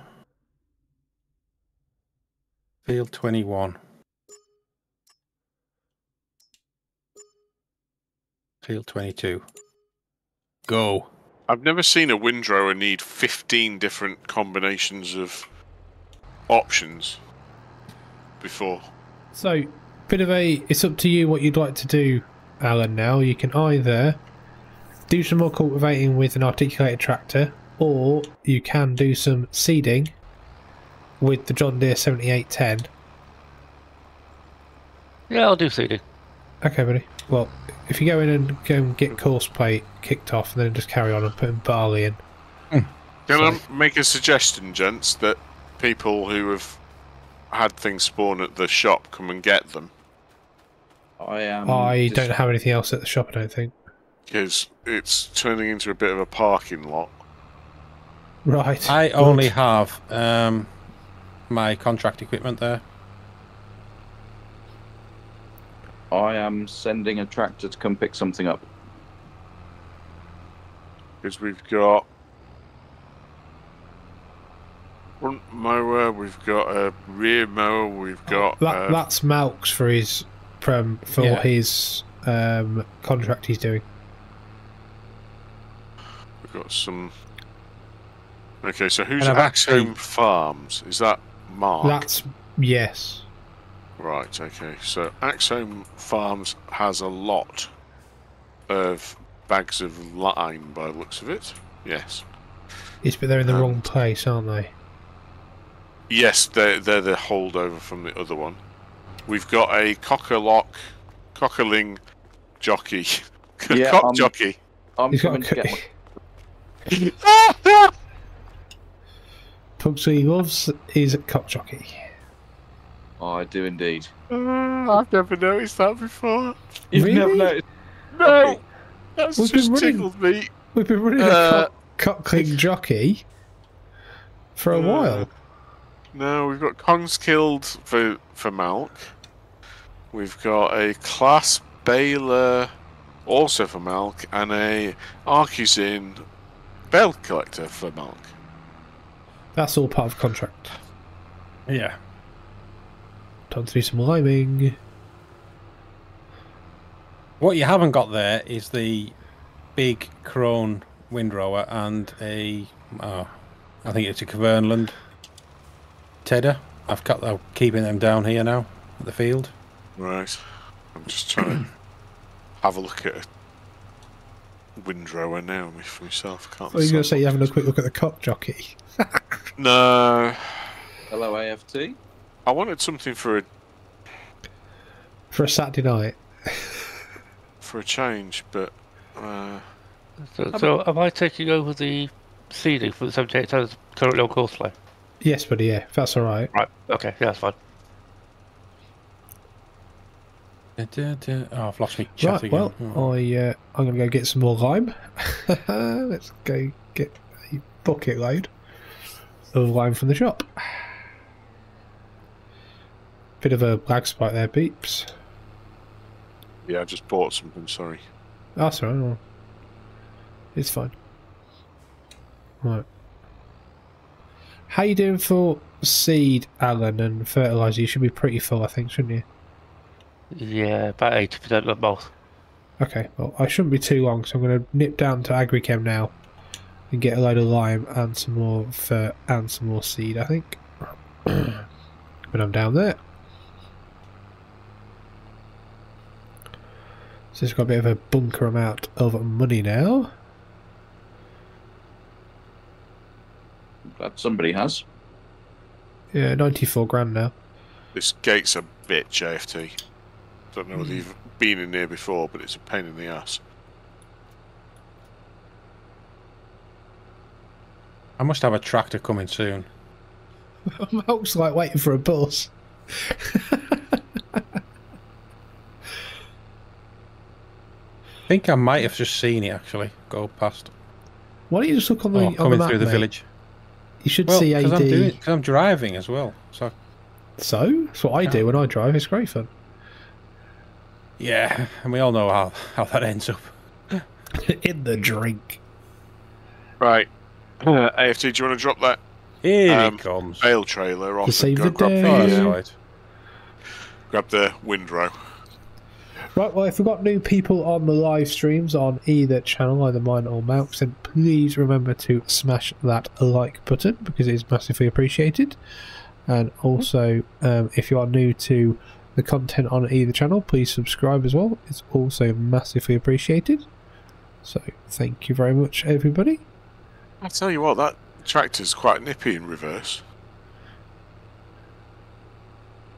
Field 21. Field 22. Go. I've never seen a windrower need 15 different combinations of options before. So, bit of a, it's up to you what you'd like to do, Alan. Now you can either do some more cultivating with an articulated tractor, or you can do some seeding with the John Deere 7810. Yeah, I'll do seeding. Okay, buddy. Well, if you go in and go and get Courseplay kicked off, and then just carry on and put in barley in. Mm. Can I make a suggestion, gents, that people who have had things spawn at the shop, come and get them. I don't have anything else at the shop, I don't think. Because it's turning into a bit of a parking lot. Right. I only have my contract equipment there. I am sending a tractor to come pick something up. Because we've got... front mower, we've got a rear mower, we've got... that's Malc's for his his contract he's doing. We've got some... Okay, so who's Axome Farms? Is that Mark? Yes. Right, okay. So Axome Farms has a lot of bags of lime by the looks of it. Yes. Yes, but they're in the wrong place, aren't they? Yes, they're the holdover from the other one. We've got a cockerling jockey. Yeah, jockey. I'm coming to get my... Pugsley loves is a cock jockey. I do indeed. I've never noticed that before. You've really? Never noticed? No! That's just tickled me. We've been running a cockling jockey for a while. No, we've got Kongskilde for Malc. We've got a Claas baler also for Malc, and a Arcusin bell collector for Malc. That's all part of contract. Yeah. Time to do some liming. What you haven't got there is the big crone windrower and a, I think it's a Cavernland tedder. I'm keeping them down here now at the field. Right. I'm just trying to have a look at a windrower now for myself. I can't. Well, you're going to say you're having a quick look at the cock jockey. No. Hello, AFT. I wanted something for a Saturday night. For a change, but so am I taking over the seeding for the 78 tons currently on Courseplay? Yes, buddy. Yeah, that's all right. Right. Okay. Yeah, that's fine. Oh, I've lost me chat again. Well, I'm going to go get some more lime. Let's go get a bucket load of lime from the shop. Bit of a lag spike there, peeps. Yeah, I just bought something, sorry. That's all right. It's fine. Right. How you doing for seed, Alan, and fertiliser? You should be pretty full, I think, shouldn't you? Yeah, about 80% of both. Okay, well, I shouldn't be too long, so I'm going to nip down to Agrichem now and get a load of lime and some more fert and some more seed, I think. But I'm down there. So it's got a bit of a bunker amount of money now. I'm glad somebody has. Yeah, 94 grand now. This gate's a bitch, AFT. I don't know whether you've been in here before, but it's a pain in the ass. I must have a tractor coming soon. Malc's like waiting for a bus. I think I might have just seen it actually go past. Why don't you just look on the coming through the village? You should see AD. Because I'm driving as well. So that's what I do when I drive. It's great fun. Yeah, and we all know how that ends up. In the drink. Right, AFT, do you want to drop that? Here it comes. Bale trailer off. Grab the windrow. Right, well, if we've got new people on the live streams on either channel, either mine or Malc's, then please remember to smash that like button because it is massively appreciated. And also, if you are new to the content on either channel, please subscribe as well. It's also massively appreciated. So, thank you very much, everybody. I'll tell you what, that tractor's quite nippy in reverse.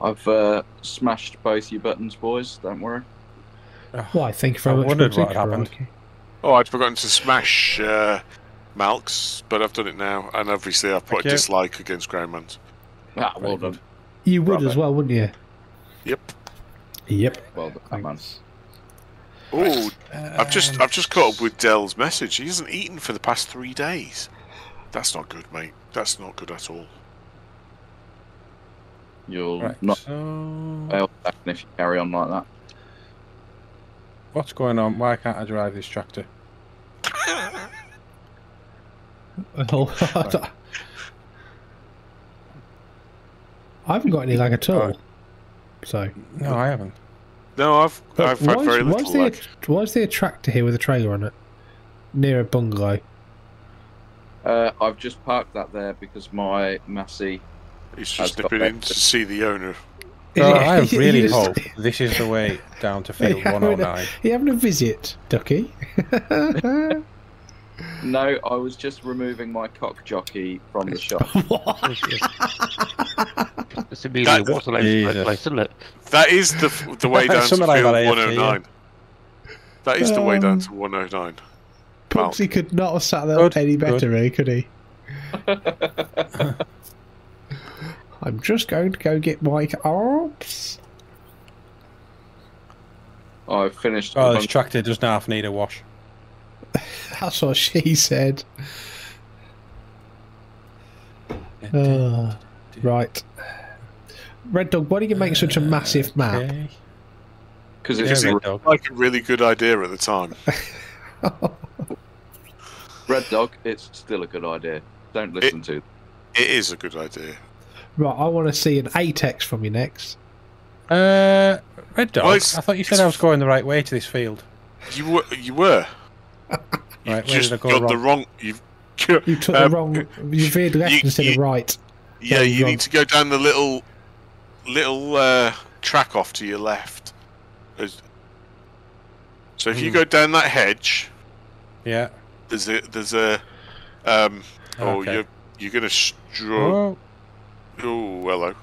I've smashed both your buttons, boys, don't worry. Why, thank you very much. I wondered what happened. Oh, I'd forgotten to smash Malc's, but I've done it now. And obviously I've put a dislike against GrainMan's. Ah, well done. You would as well, wouldn't you? Yep. Yep. Well done, man. Oh, I've just caught up with Dell's message. He hasn't eaten for the past 3 days. That's not good, mate. That's not good at all. You'll not fail if you carry on like that. What's going on? Why can't I drive this tractor? I haven't got any lag at all. So no, I haven't. No, I've had very little lag. Why is there a tractor here with a trailer on it near a bungalow? I've just parked that there because my Massey. He's just nipping in to see the owner. Oh, I really hope this is the way down to field 109. Are you having a visit, Ducky? No, I was just removing my cock jockey from the shop. What? It's Amelia Waterloo place, isn't it? That is the way down to field like 109. Yeah. That is the way down to 109. Pugsley could not have sat there any better, eh, could he? I'm just going to go get my arms. Oh, I've finished. Oh, this tractor doesn't half need a wash. That's what she said. Right. Red Dog, why do you make such a massive map? Because it was like a really good idea at the time. Red Dog, it's still a good idea. Don't listen to it. It is a good idea. Right, I want to see an ATEX from you next. Red Dog, well, I thought you said I was going the right way to this field. You were. You were. Right, just did I go got wrong? The wrong. You took the wrong. You veered left instead of right. Yeah, you need to go down the little track off to your left. So if you go down that hedge, yeah, there's a. Okay. You're gonna stroke. Oh, hello.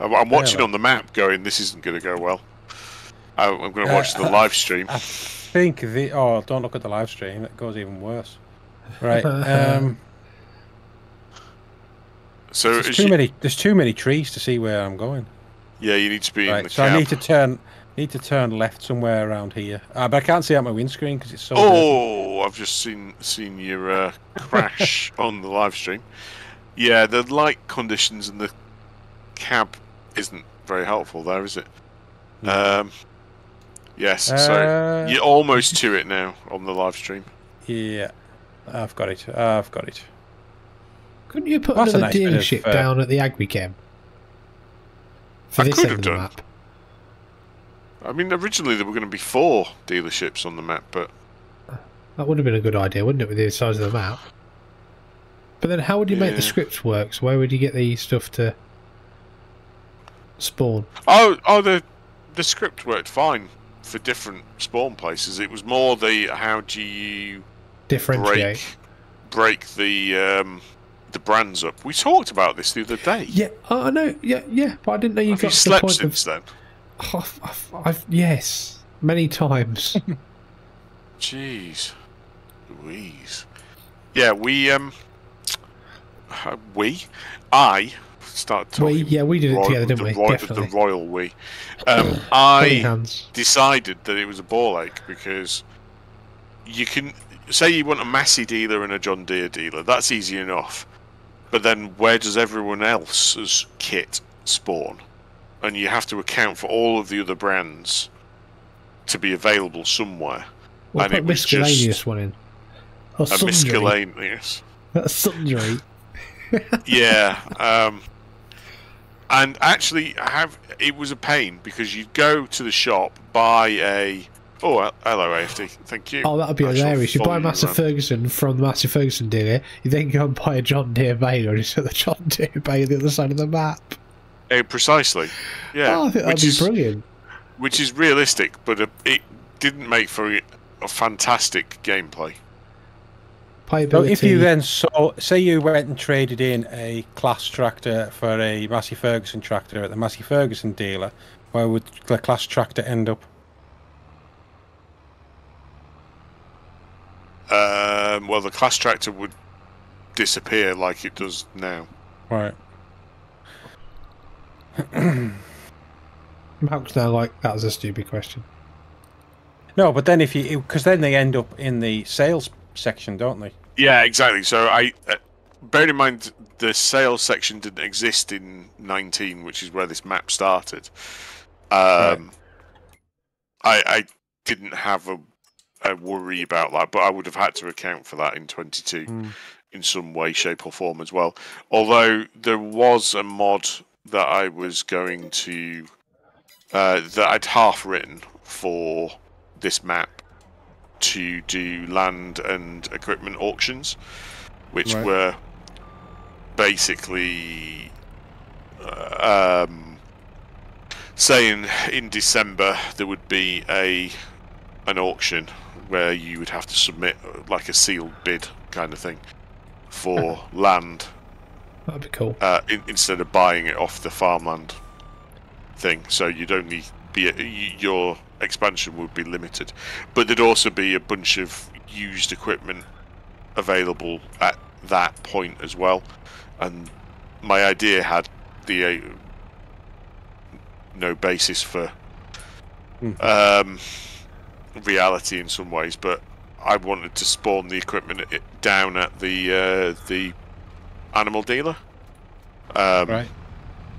I'm watching on the map going, this isn't going to go well. I'm going to watch the live stream. I think the... Oh, don't look at the live stream. It goes even worse. Right. So there's too many trees to see where I'm going. Yeah, you need to be in the cab. I need to turn left somewhere around here. But I can't see out my windscreen because it's so... Oh, good. I've just seen your crash on the live stream. Yeah, the light conditions and the cab isn't very helpful there, is it? Yes, so you're almost to it now on the live stream. Yeah, I've got it. I've got it. Couldn't you put another dealership down at the Agrichem? I could have done. Map? I mean, originally there were going to be 4 dealerships on the map, but... That would have been a good idea, wouldn't it, with the size of the map? But then how would you make the scripts work? So where would you get the stuff to spawn? Oh, the script worked fine for different spawn places. It was more the how do you differentiate, break the brands up. We talked about this the other day. Yeah, I know. Yeah, but I didn't know you got to the point since then. Oh, yes, many times. Jeez, Louise. Yeah, I started talking. We did it together, didn't we? Definitely. The royal we. I decided that it was a ball ache because you can say you want a Massey dealer and a John Deere dealer. That's easy enough. But then where does everyone else's kit spawn? And you have to account for all of the other brands to be available somewhere. We'll put a miscellaneous one in. Or a miscellaneous. That's sundry. Yeah, and actually, it was a pain because you'd go to the shop, buy a hello AFT, thank you. Oh, that would be hilarious! You buy Massey Ferguson from the Massey Ferguson dealer, you then go and buy a John Deere baler, and at the John Deere baler the other side of the map. Precisely. Yeah, I think that'd be brilliant. Which is realistic, but it didn't make for a fantastic gameplay. But if you then say you went and traded in a Claas tractor for a Massey Ferguson tractor at the Massey Ferguson dealer, where would the Claas tractor end up? Well, the Claas tractor would disappear like it does now. Right. Malc's now like, that was a stupid question. No, but then if you... Because then they end up in the sales section, don't they? Yeah, exactly. So I bear in mind the sales section didn't exist in 19, which is where this map started. I didn't have a worry about that, but I would have had to account for that in 22 in some way, shape or form as well. Although there was a mod that I was going to that I'd half written for this map to do land and equipment auctions, which were basically saying in December there would be an auction where you would have to submit like a sealed bid kind of thing for land. That'd be cool. Instead of buying it off the farmland thing, so you'd only be your expansion would be limited, but there'd also be a bunch of used equipment available at that point as well. And my idea had the no basis for reality in some ways, but I wanted to spawn the equipment down at the animal dealer, right?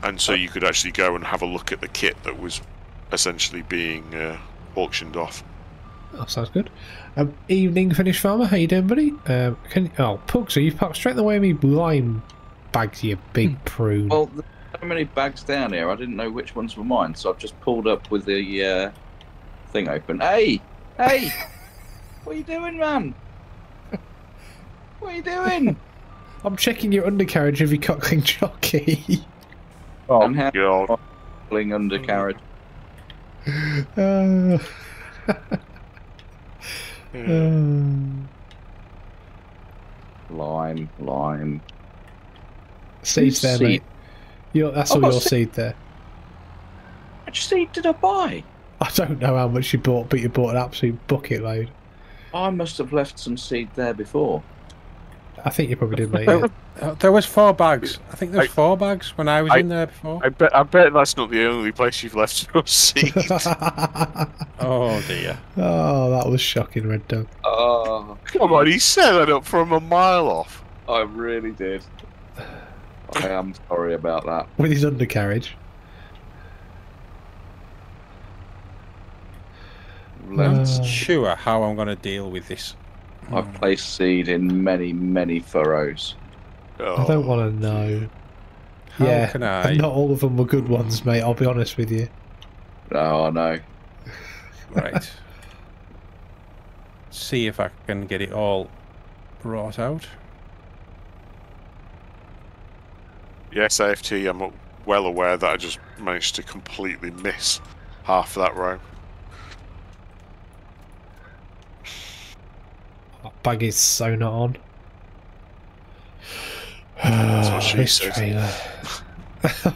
And so you could actually go and have a look at the kit that was essentially being auctioned off. That sounds good. Evening, Finnish Farmer. How you doing, buddy? Pugsley, you've popped straight in the way of me lime bags, you big prune. Well, there's so many bags down here, I didn't know which ones were mine, so I've just pulled up with the thing open. Hey! What are you doing, man? What are you doing? I'm checking your undercarriage of your cockling jockey. Oh, my God. Cockling undercarriage. Lime. Seeds there, seed? Mate. That's all your seed there. How much seed did I buy? I don't know how much you bought, but you bought an absolute bucket load. I must have left some seed there before. I think you probably did, mate. Yeah. There was 4 bags. I think there was 4 bags when I was in there before. I bet that's not the only place you've left some seed. Oh dear. Oh, that was shocking, Red Dog. Oh, come on, he set that up from a mile off. I really did. I am sorry about that. With his undercarriage. I'm not sure how I'm going to deal with this. I've placed seed in many, many furrows. Oh. I don't want to know. How can I? And not all of them were good ones, mate, I'll be honest with you. Oh, I know. Right. See if I can get it all brought out. Yes, AFT, I'm well aware that I just managed to completely miss half of that row. That bag is so not on. This trailer.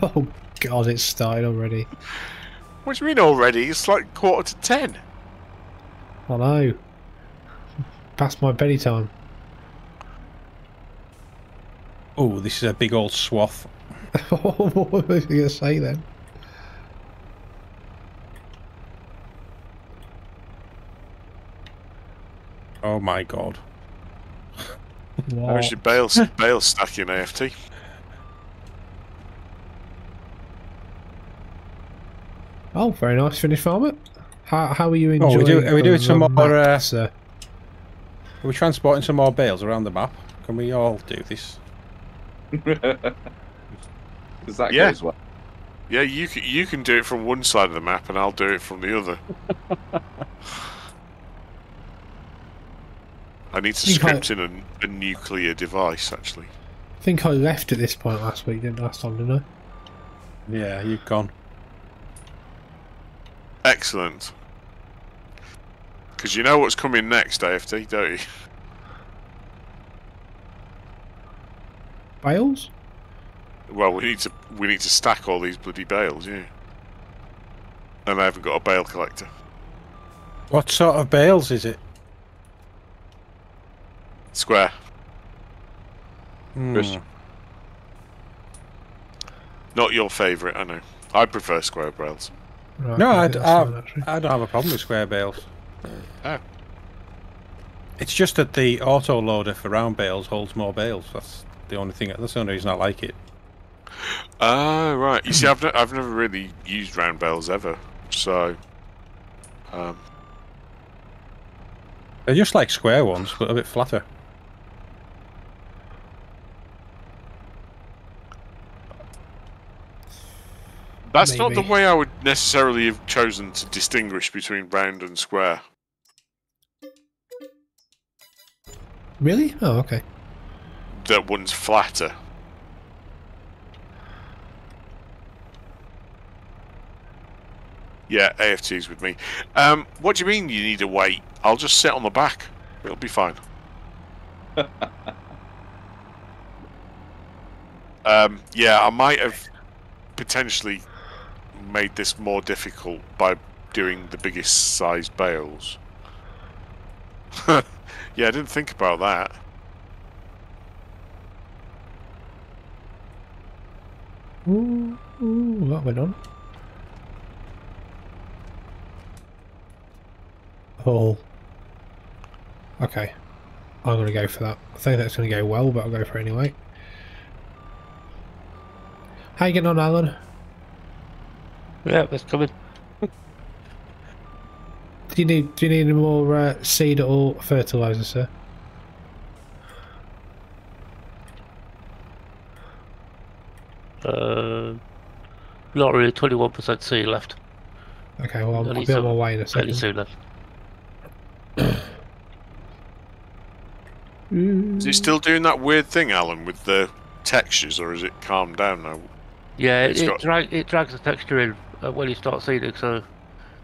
Oh God, it's started already. What do you mean already? It's like 10:15. I know. Past my belly time. Oh, this is a big old swath. What were you going to say then? Oh my God! Wow. I should bale stacking AFT. Oh, very nice, Finnish Farmer. How are you enjoying? Are we doing some more? Are we transporting some more bales around the map? Can we all do this? Does that go as well? Yeah, you can do it from one side of the map, and I'll do it from the other. I need to script in a nuclear device, actually. I think I left at this point last week, didn't I? Yeah, you've gone. Excellent. Because you know what's coming next, AFT, don't you? Bales? Well, we need to stack all these bloody bales, yeah. And I haven't got a bale collector. What sort of bales is it? Square. Not your favourite, I know. I prefer square bales. Right, no, I don't have a problem with square bales. Oh. It's just that the auto loader for round bales holds more bales. That's the only thing. That's the only reason I like it. Ah, right. You see, I've never really used round bales ever, so. They're just like square ones, but a bit flatter. That's maybe not the way I would necessarily have chosen to distinguish between round and square. Really? Oh, okay. That one's flatter. Yeah, AFT's with me. What do you mean you need to wait? I'll just sit on the back. It'll be fine. Yeah, I might have potentially made this more difficult by doing the biggest size bales. Yeah, I didn't think about that. Ooh, ooh, what went on? Oh. Okay. I'm going to go for that. I think that's going to go well, but I'll go for it anyway. How you getting on, Alan? Yeah, that's coming. Do you need any more seed or fertiliser, sir? Not really. 21% seed left. Okay, well, I'll be on my way in a second. Soon left. Is it still doing that weird thing, Alan, with the textures, or is it calmed down now? Yeah, it drags the texture in when you start seeding, so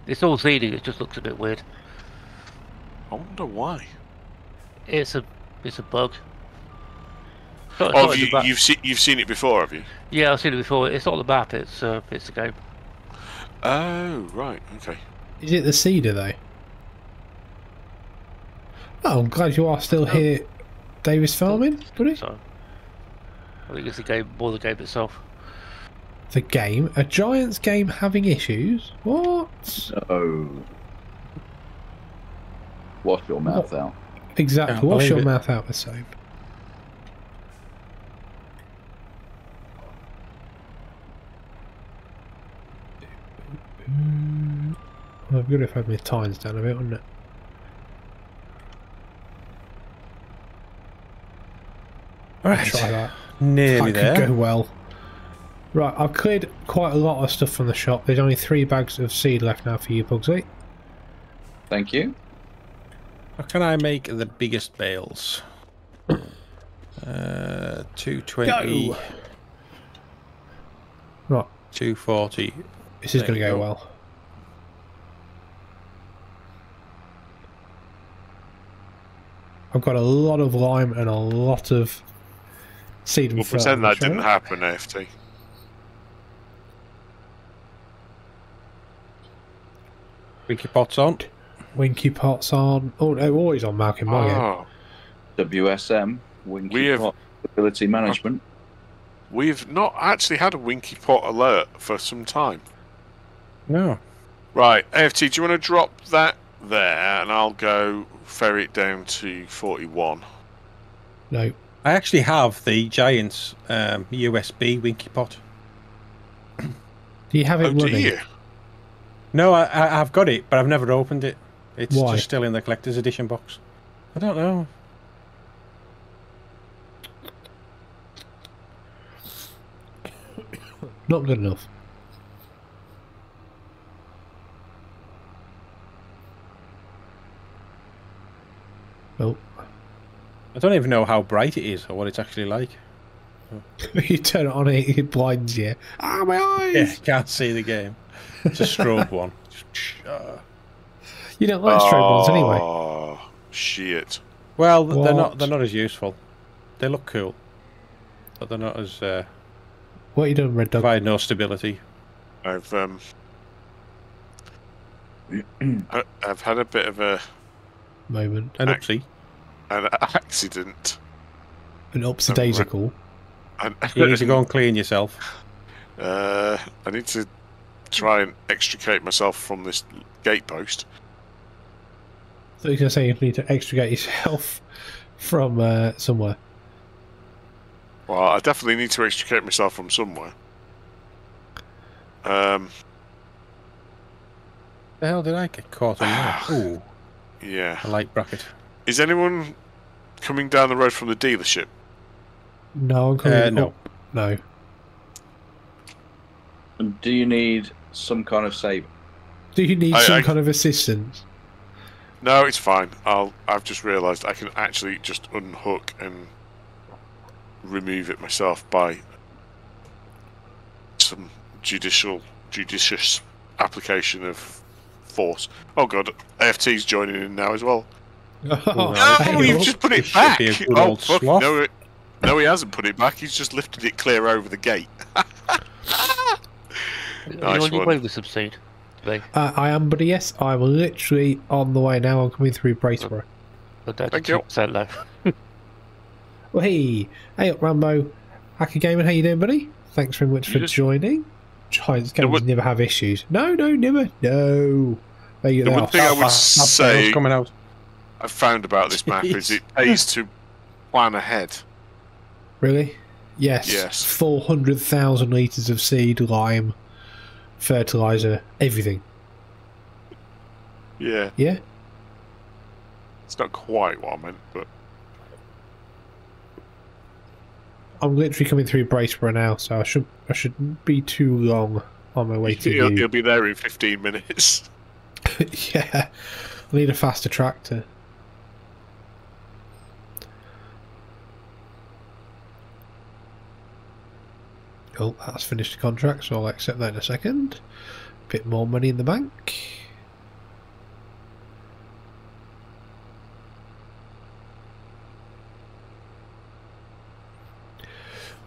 it's all seeding. It just looks a bit weird. I wonder why. It's a bug. Oh, you've seen it before, have you? Yeah, I've seen it before. It's not the map. It's the game. Oh right, okay. Is it the seeder though? Oh, I'm glad you are still here, Davis Farming, buddy. So, I think it's the game, more the game itself. The game? A Giants game having issues? What? No. Wash your mouth out. Exactly. Wash your mouth out with soap. Well, I've got to have my tines down a bit, wouldn't it? Alright, try that. Nearly there. That could go well. Right, I've cleared quite a lot of stuff from the shop. There's only 3 bags of seed left now for you, Pugsley. Thank you. How can I make the biggest bales? 220. Go! Right. 240. This is going to go well. I've got a lot of lime and a lot of seed. We'll pretend that didn't happen, AFT. Winky Pot's on. Winky Pot's on. Oh, they're always on, Malcolm. Oh. WSM, Winky Pot Stability Management. We've not actually had a Winky Pot alert for some time. No. Right, AFT, do you want to drop that there and I'll go ferry it down to 41. No. I actually have the Giants USB Winky Pot. Do you have it running? Do you? No, I've got it, but I've never opened it. It's just still in the collector's edition box. I don't know. Not good enough. Oh. I don't even know how bright it is or what it's actually like. You turn it on, it blinds you. Ah, my eyes! Yeah, can't see the game. It's a strobe one. You don't like strobe ones anyway. Oh, shit. Well, what? They're not as useful. They look cool, but they're not as. What are you doing, Red Dog? Provide no stability. I've had a bit of a. Moment. An oopsie. An accident. An oopsie-daisical. You need to go and clean yourself. I need to try and extricate myself from this gatepost. So you're going to say you need to extricate yourself from somewhere? Well, I definitely need to extricate myself from somewhere. The hell did I get caught in that? Ooh. Yeah. A light bracket. Is anyone coming down the road from the dealership? No, I'm coming up. No. Do you need some kind of saver? Do you need some kind of assistance? No, it's fine. I've just realised I can actually just unhook and remove it myself by some judicious application of force. Oh god, AFT's joining in now as well. Oh, no, you've just put it back. Oh fuck, no, he hasn't put it back. He's just lifted it clear over the gate. Nice one. I am, buddy. Yes, I'm literally on the way now. I'm coming through Braceborough. Thank you. Well, hey up, Rambo. Hacker Gaming, how you doing, buddy? Thanks very much for joining. Giants games never have issues. No, never. No. There you go. The one thing I would say I've found about this map is it pays to plan ahead. Really? Yes. Yes. 400,000 litres of seed, lime, fertiliser, everything. Yeah. Yeah? It's not quite what I meant, but... I'm literally coming through Braceborough now, so I shouldn't be too long on my way to you. You'll be there in 15 minutes. Yeah. I need a faster tractor. Oh, that's finished the contract, so I'll accept that in a second. Bit more money in the bank.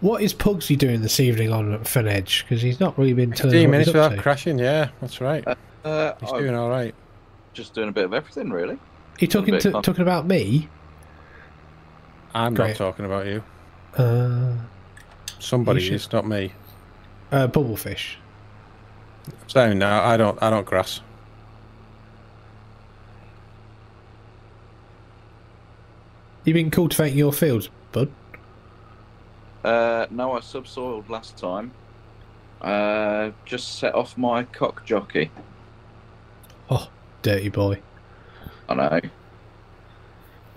What is Pugsley doing this evening on Fen Edge? Because he's not really been telling us. 15 minutes without crashing, yeah, that's right. He's doing all right. Just doing a bit of everything, really. He talking about me? I'm not talking about you. Somebody is, not me. Bubblefish. So no, I don't grass. You've been cultivating your fields, bud? No, I subsoiled last time. Just set off my cock jockey. Oh, dirty boy. I know.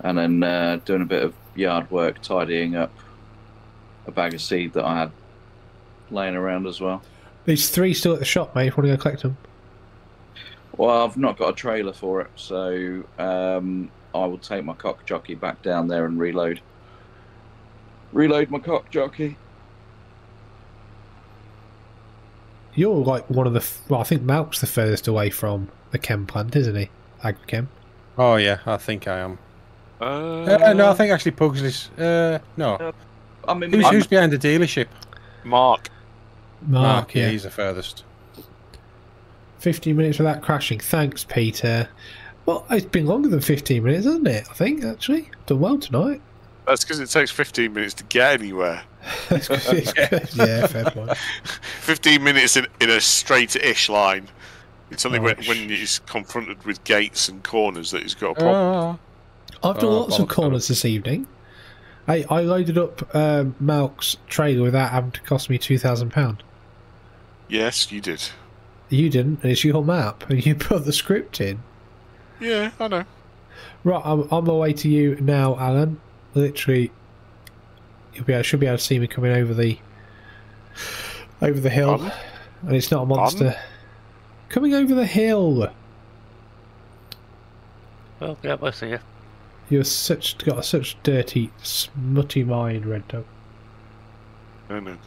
And then doing a bit of yard work, tidying up a bag of seed that I had laying around as well. There's 3 still at the shop, mate, if you want to go collect them. Well, I've not got a trailer for it, so I will take my cock jockey back down there and reload. Reload my cock jockey. You're like one of the... Well, I think Malc's the furthest away from the chem plant, isn't he? Agrichem. Oh, yeah, I think I am. No, I think actually Pugsley's... no. I mean, who's behind the dealership? Mark. Mark, yeah. He's the furthest. 15 minutes without crashing. Thanks, Peter. Well, it's been longer than 15 minutes, hasn't it? I think, actually. Done well tonight. That's because it takes 15 minutes to get anywhere. Yeah, fair point. 15 minutes in a straight-ish line. It's only when you're confronted with gates and corners that it's got a problem. I've done lots of corners this evening. I loaded up Malc's trailer without having to cost me £2,000. Yes, you did. You didn't, and it's your map, and you put the script in. Yeah, I know. Right, I'm on my way to you now, Alan. Literally, should be able to see me coming over the hill, and it's not a monster. Coming over the hill. Well, yeah, I see you. You've got such dirty, smutty mind, Red Dog. I know.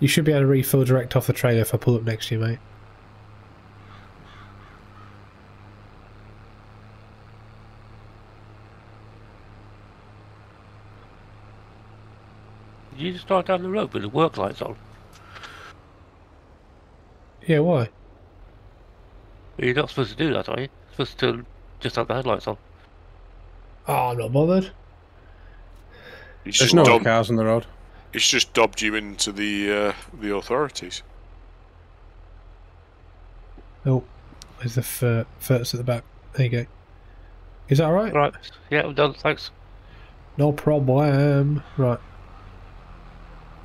You should be able to refill direct off the trailer if I pull up next to you, mate. Did you just drive down the road with the work lights on? Yeah, why? You're not supposed to do that, are you? You're supposed to just have the headlights on. Oh, I'm not bothered. There's no cars on the road. It's just dobbed you into the authorities. Oh, there's the first at the back. There you go. Is that all right? Right. Yeah, I'm done. Thanks. No problem. Right.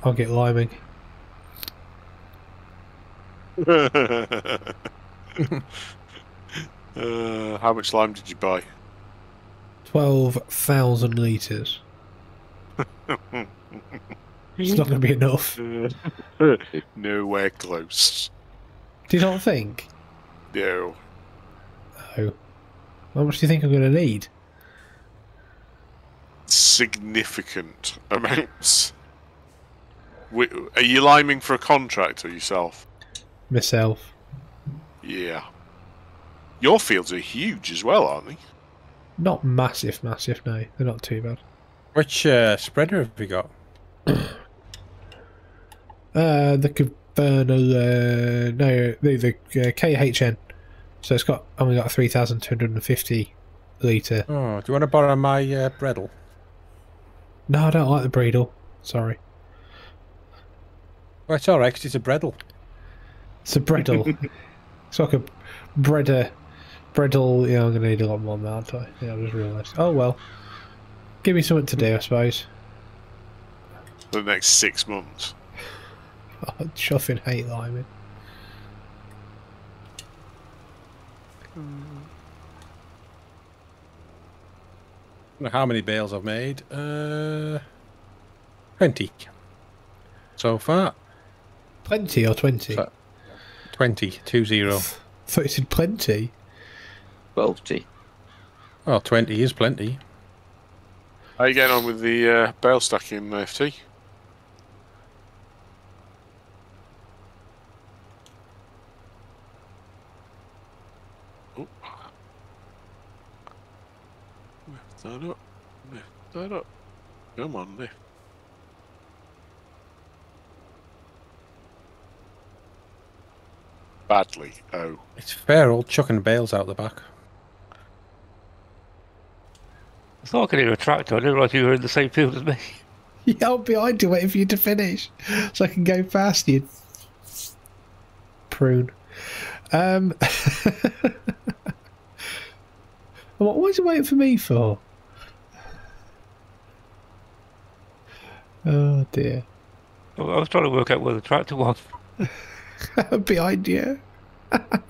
I'll get liming. How much lime did you buy? 12,000 litres. It's not going to be enough. Nowhere close. Do you not think? No. No. How much do you think I'm going to need? Significant amounts. Are you liming for a contract or yourself? Myself. Yeah. Your fields are huge as well, aren't they? Not massive, massive, no. They're not too bad. Which spreader have we got? The Caverna... no, the KHN. So it's got only got a 3,250 litre. Oh, do you want to borrow my Bredel? No, I don't like the Bredel. Sorry. Well, it's alright, because it's a Bredel. It's a Bredel. It's like a Bredder. Bredel, yeah, I'm going to need a lot more than that, aren't I? Yeah, I just realised. Oh well. Give me something to do, I suppose. For the next 6 months. I chuffing hate liming. I don't know how many bales I've made. 20. So far. 20 or 20? 20, 2-0. Thought you said plenty. 12. Well, 20 is plenty. How are you getting on with the bale stacking, FT? Oh. Lift that up. Lift that up. Come on, lift. Badly. Oh. It's fair old chucking bales out the back. I thought I could hear a tractor. I didn't realise you were in the same field as me. Yeah, I'll behind you waiting for you to finish so I can go past you. Prune. What was he waiting for me for? Oh dear. I was trying to work out where the tractor was. Behind you. Right,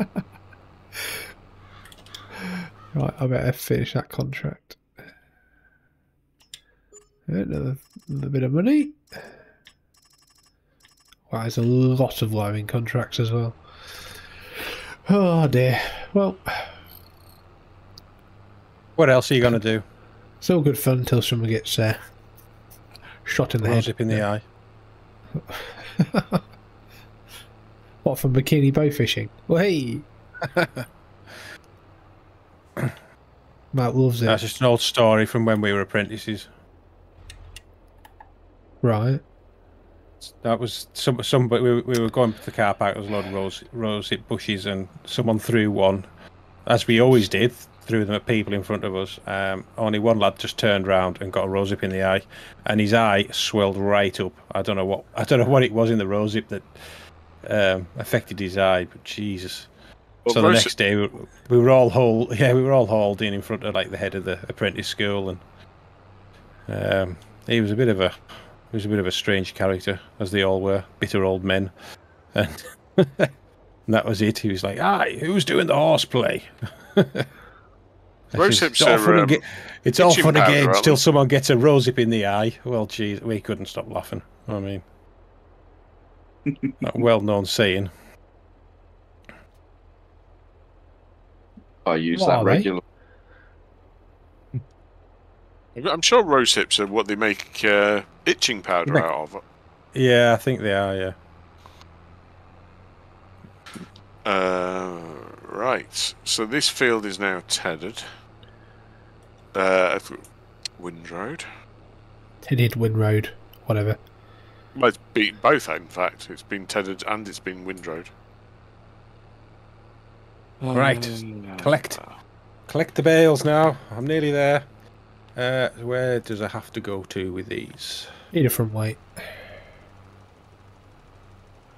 I better finish that contract. Another bit of money. Wow, there's a lot of loan contracts as well. Oh dear. Well, what else are you going to do? It's all good fun until someone gets shot in the head. Zip in the eye. What, from bikini bow fishing? Well, hey. Matt loves it. That's just an old story from when we were apprentices. Right. That was somebody. We were going to the car park. There was a lot of rosehip bushes, and someone threw one, as we always did, threw them at people in front of us. Only one lad just turned round and got a rosehip in the eye, and his eye swelled right up. I don't know what it was in the rosehip that affected his eye, but Jesus. Well, so the next day we were all hauled in front of like the head of the apprentice school, and he was a bit of a strange character, as they all were, bitter old men, and, and that was it. He was like, "Aye, who's doing the horseplay?" It's all fun and games till someone gets a rosehip in the eye. Well, geez, we couldn't stop laughing. I mean. That well-known saying. I use that regularly. I'm sure rose hips are what they make itching powder out of. Yeah, I think they are. Yeah. Right. So this field is now tethered. Windroad. Tethered Windroad. Whatever. Well, it's been both, in fact. It's been tethered and it's been windrowed. Right. Collect the bales now. I'm nearly there. Where does I have to go to with these? A different way.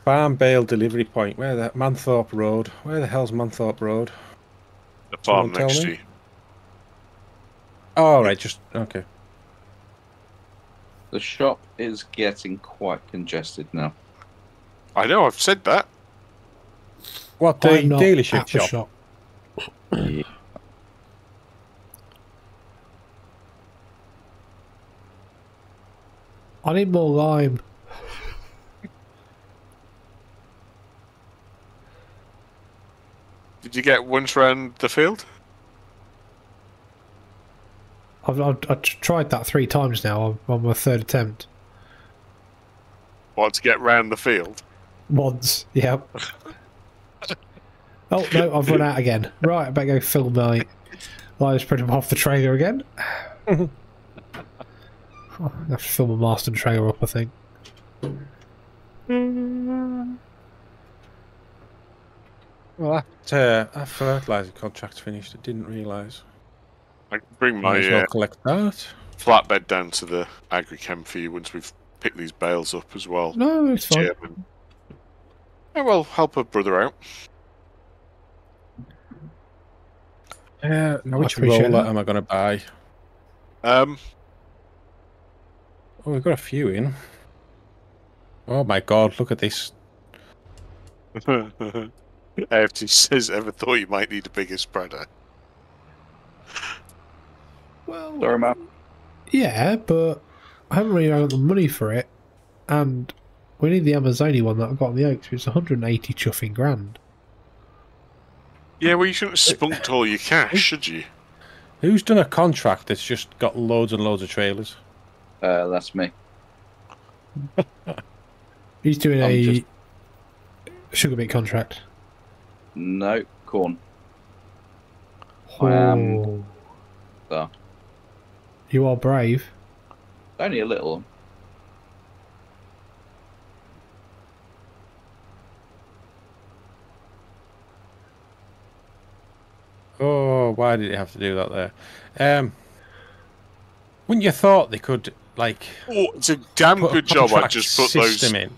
Farm bale delivery point. Where the Manthorpe Road. Where the hell's Manthorpe Road? The farm next to you. Oh, right. Just... Okay. The shop is getting quite congested now. I know, I've said that. What, the dealership shop? Yeah. I need more lime. Did you get once round the field? I've tried that 3 times now. I'm on my 3rd attempt. What, to get round the field? Once, yeah. Oh, no, I've run out again. Right, I better go film my live spreading off the trailer again. I have to film a Marston trailer up, I think. Well, that fertiliser contract's finished. I didn't realise. I can bring my collect that. Flatbed down to the Agrichem for you once we've picked these bales up as well. No, it's fine. Yeah, well, help her brother out. No, which roller am I going to buy? Oh, we've got a few in. Oh my god, look at this. AFT says, ever thought you might need a bigger spreader? Well, sorry, Matt. Yeah, but I haven't really got the money for it. And we need the Amazoni one that I've got in the Oaks, which is 180 chuffing grand. Yeah, well, you shouldn't have spunked all your cash, should you? Who's done a contract that's just got loads and loads of trailers? That's me. He's doing a sugar beet contract. No, corn. Oh. So. You are brave. Only a little. Oh, why did it have to do that there? Wouldn't you thought they could, like... Oh, it's a damn good job I just put those... in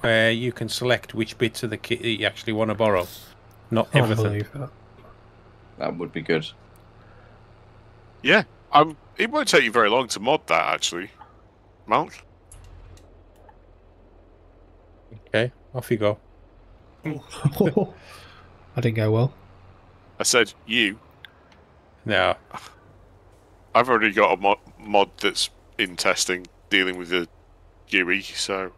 where you can select which bits of the kit that you actually want to borrow. Not everything. That would be good. Yeah, it won't take you very long to mod that, actually. Malc? Okay, off you go. I didn't go well. I said you. No. I've already got a mod that's in testing, dealing with the GUI, so...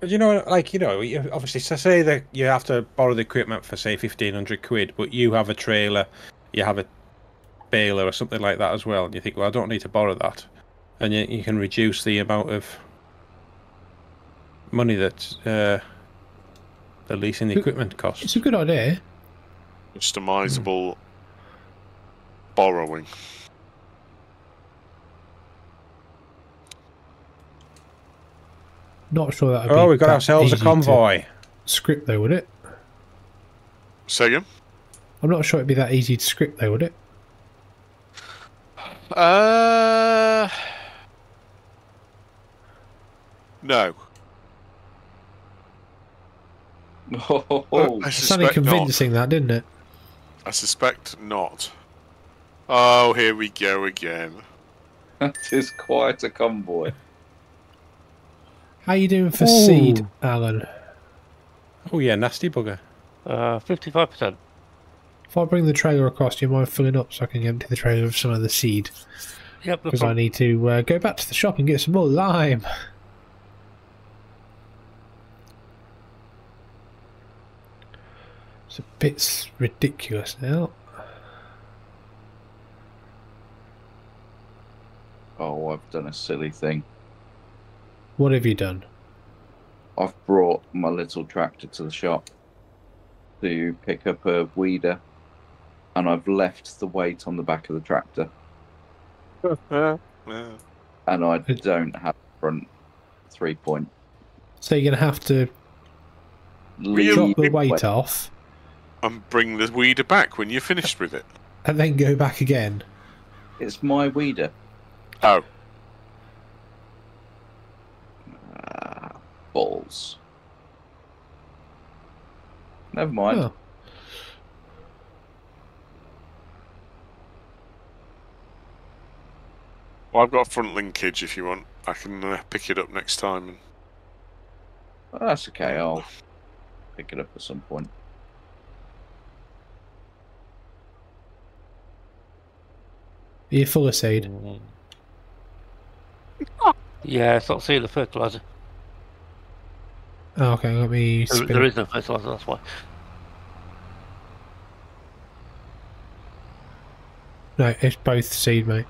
But you know, like, you know, obviously, so say that you have to borrow the equipment for, say, 1,500 quid, but you have a trailer, you have a baler or something like that as well, and you think, well, I don't need to borrow that. And you can reduce the amount of money that the leasing the equipment costs. It's a good idea. Customizable borrowing. Not sure that. Oh, we've got ourselves a convoy. Script though, would it? Say again? I'm not sure it'd be that easy to script though, would it? No. Oh, it sounded convincing, that, didn't it? I suspect not. Oh, here we go again. That is quite a convoy. How you doing for seed, Alan? Oh yeah, nasty bugger. 55%. If I bring the trailer across, do you mind filling up so I can empty the trailer of some of the seed? Yep. Because I need to go back to the shop and get some more lime. It's a bit ridiculous now. Oh, I've done a silly thing. What have you done? I've brought my little tractor to the shop to pick up a weeder, and I've left the weight on the back of the tractor. And I don't have front 3-point. So you're going to have to drop the weight off? And bring the weeder back when you're finished with it? And then go back again? It's my weeder. Oh. Balls. Never mind. Oh. Well, I've got a front linkage if you want. I can pick it up next time. And... Well, that's okay. I'll pick it up at some point. Are you full of seed? Yeah, it's not seed, the fertiliser. Oh, okay, let me. There is no fertiliser, that's why. No, it's both seed, mate.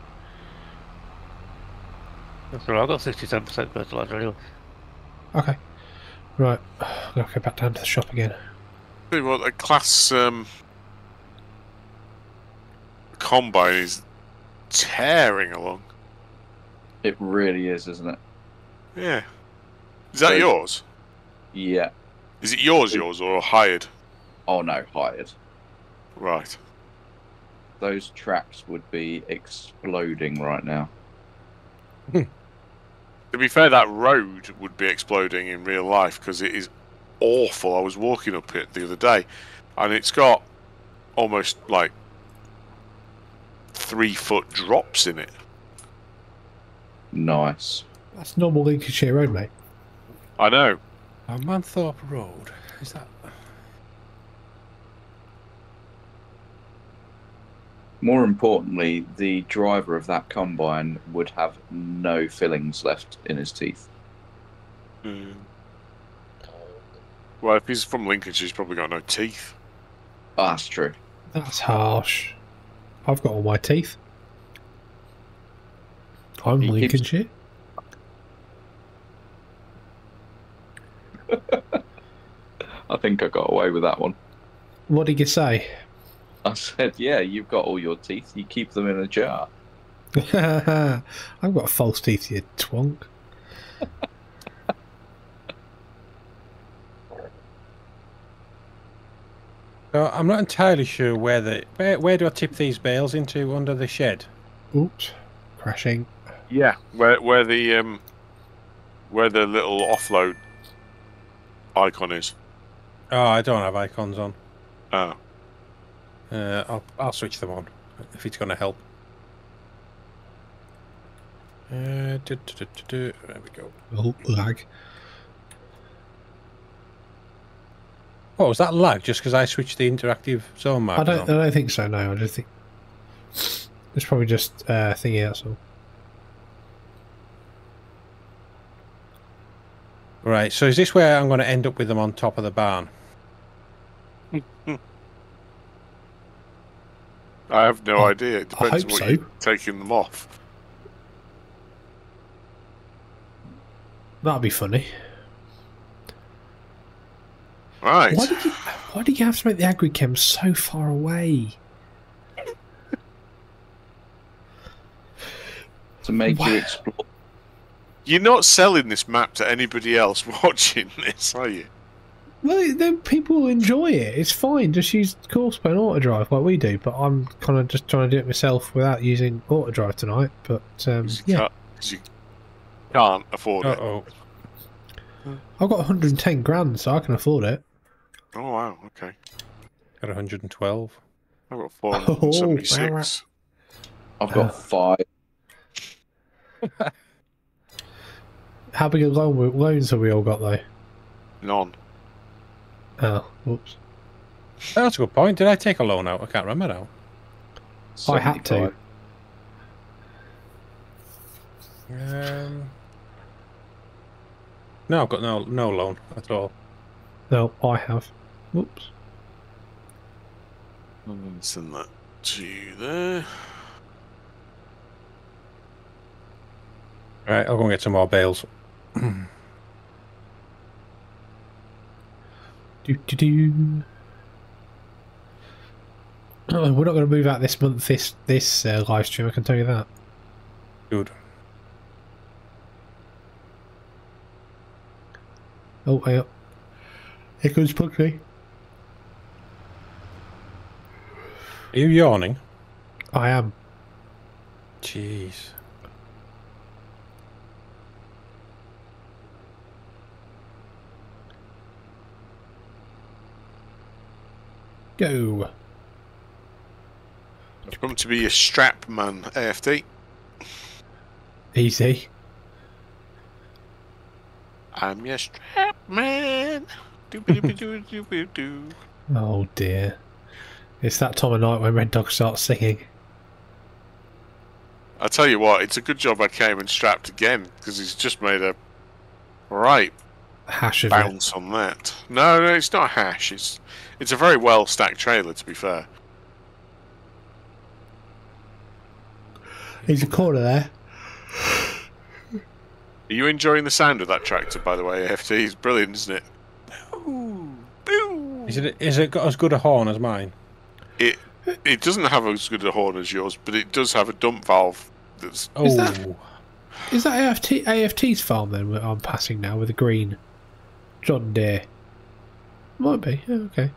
That's alright, I've got 67% fertiliser anyway. Okay. Right, I'm going to go back down to the shop again. Tell you what, the Claas combine is tearing along. It really is, isn't it? Yeah. Is that yours? Yeah. Is it yours or hired? Oh no, hired. Right. Those tracks would be exploding right now. To be fair, that road would be exploding in real life because it is awful. I was walking up it the other day and it's got almost like 3-foot drops in it. Nice. That's normal Lincolnshire Road, mate. I know. Manthorpe Road, is that... More importantly, the driver of that combine would have no fillings left in his teeth. Mm. Well, if he's from Lincolnshire, he's probably got no teeth. Oh, that's true. That's harsh. I've got all my teeth. I'm Lincolnshire. I think I got away with that one. What did you say? I said, yeah, you've got all your teeth. You keep them in a jar. I've got false teeth, you twonk. I'm not entirely sure where the... Where do I tip these bales into under the shed? Oops. Crashing. Yeah, where the little offload icon is. Oh, I don't have icons on. Oh. I'll switch them on if it's going to help. There we go. Oh, lag. Oh, was that lag just because I switched the interactive zone map? I don't think so. No, I don't think. It's probably just thingy. That's all. Right. So is this where I'm going to end up with them on top of the barn? I have no idea. It depends on what you're taking them off. That'd be funny. Right. Why did you have to make the Agrichem so far away? To make you explore. You're not selling this map to anybody else watching this, are you? Well, then people enjoy it. It's fine. Just use Courseplay and Autodrive like we do. But I'm kind of just trying to do it myself without using Autodrive tonight. But yeah, you can't afford it. I've got 110 grand, so I can afford it. Oh wow! Okay. Got 112. I've got 476. I've got 5. How big a loans have we all got though? None. Oh, whoops. That's a good point. Did I take a loan out? I can't remember now. I had to. No, I've got no loan at all. No, I have. Whoops. I'm going to send that to you there. Alright, I'll go and get some more bales. Oh, we're not going to move out this month. This live stream, I can tell you that. Good. Oh, hey up! Here comes Pugsley. Are you yawning? I am. Jeez. Go. I've come to be a strap man, AFT. Easy. I'm your strap man. Oh dear. It's that time of night when Red Dog starts singing. I tell you what, it's a good job I came and strapped again because he's just made a right hash of bounce on that. No, no, it's not a hash. It's a very well stacked trailer, to be fair. He's a corner there. Are you enjoying the sound of that tractor, by the way, AFT? It's brilliant, isn't it? Boo! Boo! Is it got as good a horn as mine? It doesn't have as good a horn as yours, but it does have a dump valve. That's... Oh. Is that AFT's farm, then, that I'm passing now, with a green John Deere? Might be, yeah, okay.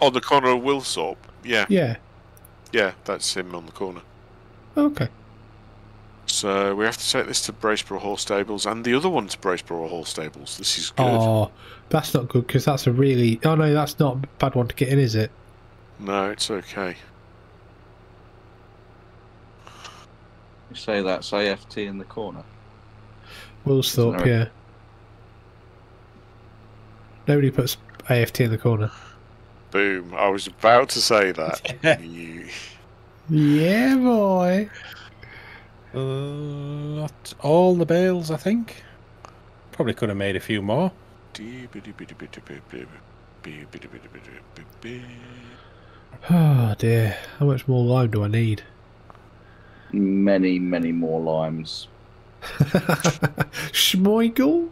On the corner of Wilsthorpe, yeah. Yeah. Yeah, that's him on the corner. Okay. So we have to take this to Braceborough Hall Stables and the other one to Braceborough Hall Stables. This is good. Oh, that's not good because that's a really... Oh, no, that's not a bad one to get in, is it? No, it's okay. You say that's AFT in the corner? Wilsthorpe, yeah. Nobody puts AFT in the corner. Boom. I was about to say that. Yeah, boy. Not all the bales, I think. Probably could have made a few more. Oh dear, how much more lime do I need? Many, many more limes. Schmeichel?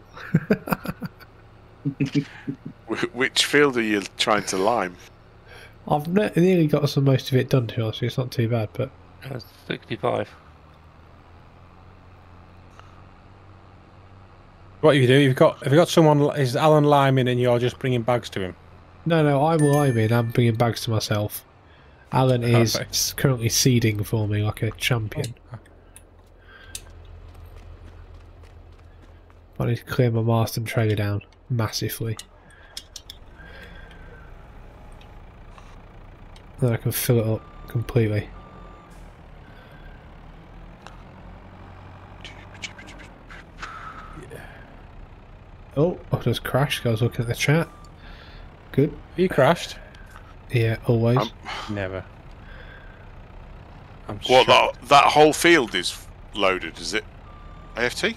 Which field are you trying to lime? I've nearly got some most of it done, to be honest, so it's not too bad, but... 65. What you do? You've got someone. Is Alan liming, and you're just bringing bags to him? No, I'm liming. I'm bringing bags to myself. Alan is currently seeding for me like a champion. Oh. I need to clear my Marston trailer down massively. Then I can fill it up completely. Oh, I just crashed. I was looking at the chat. Good. Have you crashed? Yeah, always. Never. I'm what, that whole field is loaded, is it? AFT?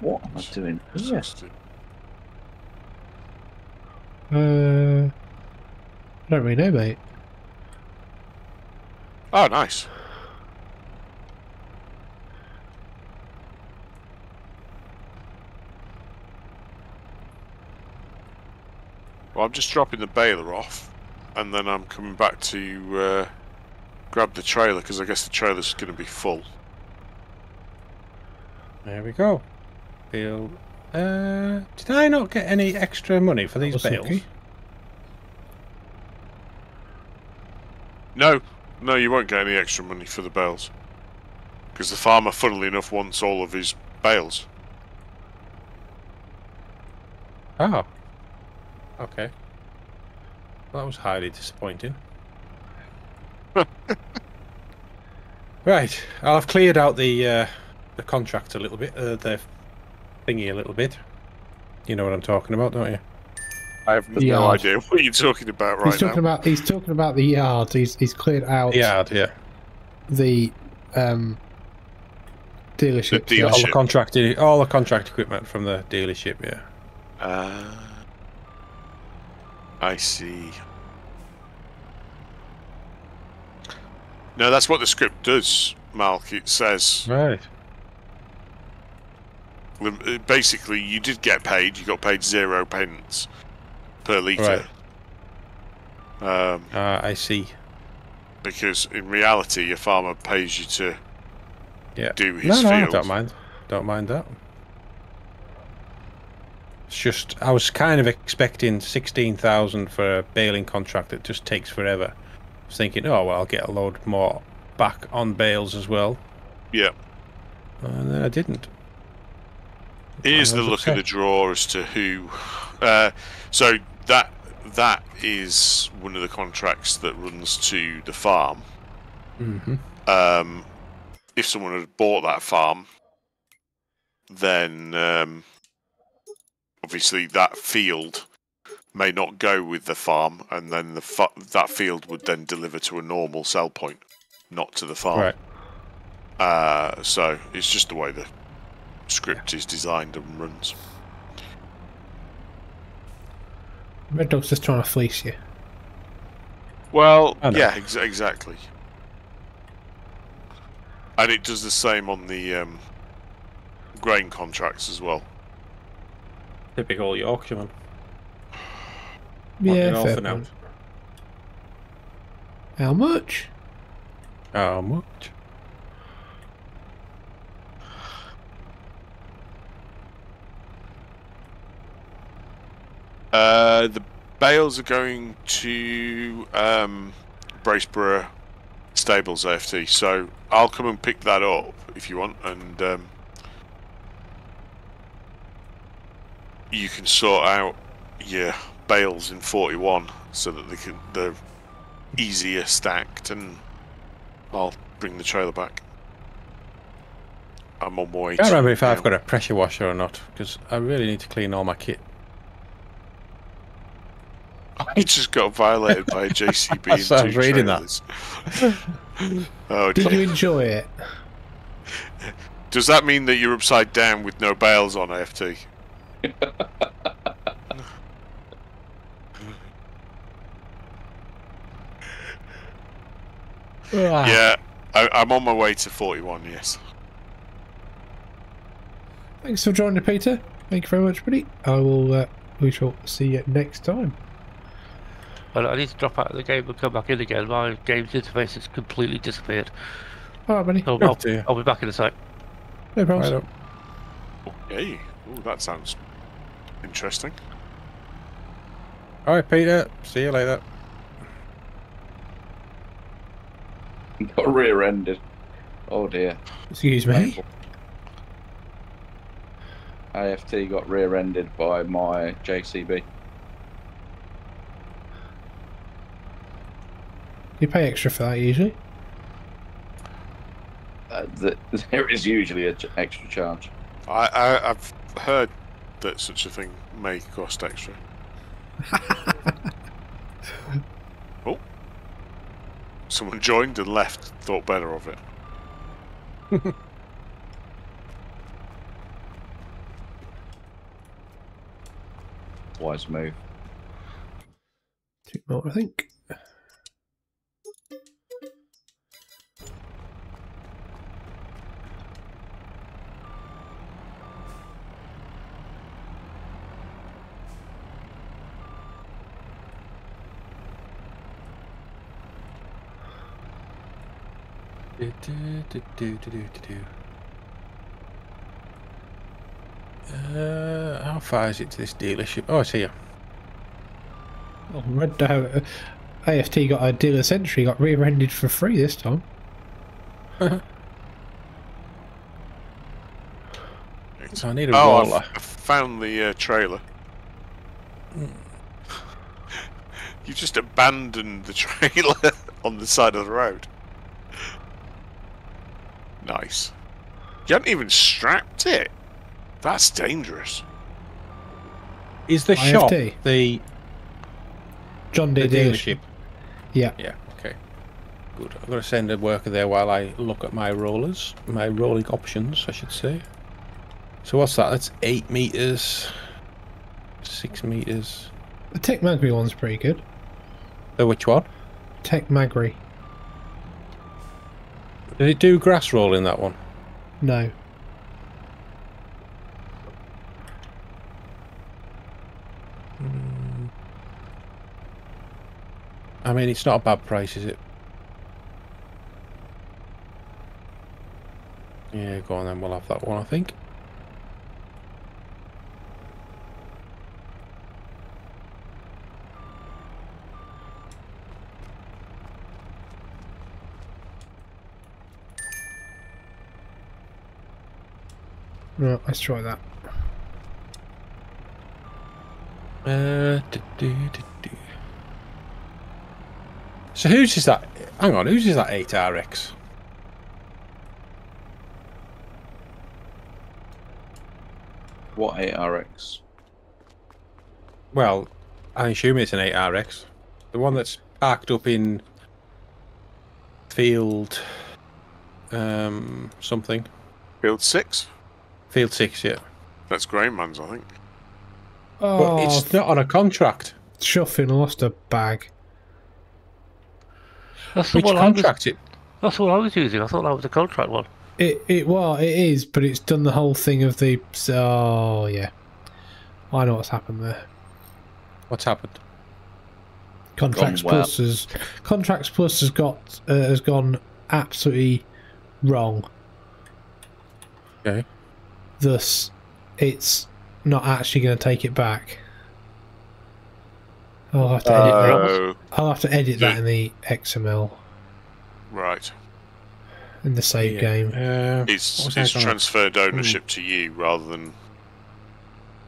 What am I doing? Yes. I don't really know, mate. Oh, nice. Well, I'm just dropping the baler off, and then I'm coming back to grab the trailer, because I guess the trailer's going to be full. There we go. Bill, did I not get any extra money for these bales? Okay. No, you won't get any extra money for the bales. Because the farmer, funnily enough, wants all of his bales. Oh. Okay. Well, that was highly disappointing. Right, I've cleared out the contract a little bit, the thingy a little bit. You know what I'm talking about, don't you? I have no idea what you're talking about right now. He's talking about the yard. He's cleared out the yard, yeah. The dealership. The dealership. All the contract equipment from the dealership, yeah. I see. No, that's what the script does, Malc. It says... Right. Basically, you did get paid. You got paid 0 pence per litre. Right. I see. Because, in reality, your farmer pays you to do his field. No, don't mind. Don't mind that. It's just, I was kind of expecting 16,000 for a baling contract that just takes forever. I was thinking, oh, well, I'll get a load more back on bales as well. Yeah. And then I didn't. Here's the look of the draw as to who... so that is one of the contracts that runs to the farm. Mm-hmm. If someone had bought that farm, then... obviously, that field may not go with the farm, and then that field would then deliver to a normal sell point, not to the farm. Right. So it's just the way the script is designed and runs. Red Dog's just trying to fleece you. Well, yeah, exactly. And it does the same on the grain contracts as well. Typical Yorkshireman. Yeah, fair point. How much? How much? The bales are going to Braceborough Stables AFT, so I'll come and pick that up if you want, and you can sort out your bales in 41 so that they can, they're easier stacked, and I'll bring the trailer back. I'm on my way. I can't remember if I've got a pressure washer or not, because I really need to clean all my kit. I just got violated by a JCB. I started reading trailers. That. Oh, did you enjoy it? Does that mean that you're upside down with no bales on, AFT? Yeah, I'm on my way to 41, yes. Thanks for joining, Peter. Thank you very much, buddy. I will. We shall see you next time. Well, I need to drop out of the game and come back in again. My game's interface has completely disappeared. Alright, buddy. So I'll be back in a sec. No problem. Right, okay. Ooh, that sounds interesting. Alright, Peter. See you later. Got rear-ended. Oh dear. Excuse me? AFT got rear-ended by my JCB. You pay extra for that usually? There is usually an extra charge. I've heard that such a thing may cost extra. Oh. Someone joined and left, thought better of it. Wise move. 2 more, I think. How far is it to this dealership? Oh, it's here. Oh, Red Dog. AFT got a dealer's entry, got rear-ended for free this time. So I need a roller. I found the trailer. You just abandoned the trailer on the side of the road. Nice. You haven't even strapped it. That's dangerous. Is the shop the John Deere dealership? Yeah. Yeah. Okay. Good. I'm gonna send a worker there while I look at my rollers, my rolling options, I should say. So what's that? That's 8 meters, 6 meters. The Tech-Magri one's pretty good. So which one? Tech-Magri. Did it do grass roll in that one? No. I mean, it's not a bad price, is it? Yeah, go on then, we'll have that one, I think. Right, let's try that. So whose is that? Hang on, whose is that 8RX? What 8RX? Well, I assume it's an 8RX. The one that's parked up in field something. Field 6? Field 6, yeah. That's Grainman's, I think. Oh, but it's not on a contract. Chuffin lost a bag. That's which contract? It That's all I was using. I thought that was a contract one. It is, but it's done the whole thing of the... Oh, yeah. I know what's happened there. What's happened? Contracts Plus has... Contracts Plus has got... has gone absolutely wrong. Okay. Thus, it's not actually going to take it back. I'll have to edit that. I'll have to edit that in the XML. Right. In the save game. It's transferred ownership to you rather than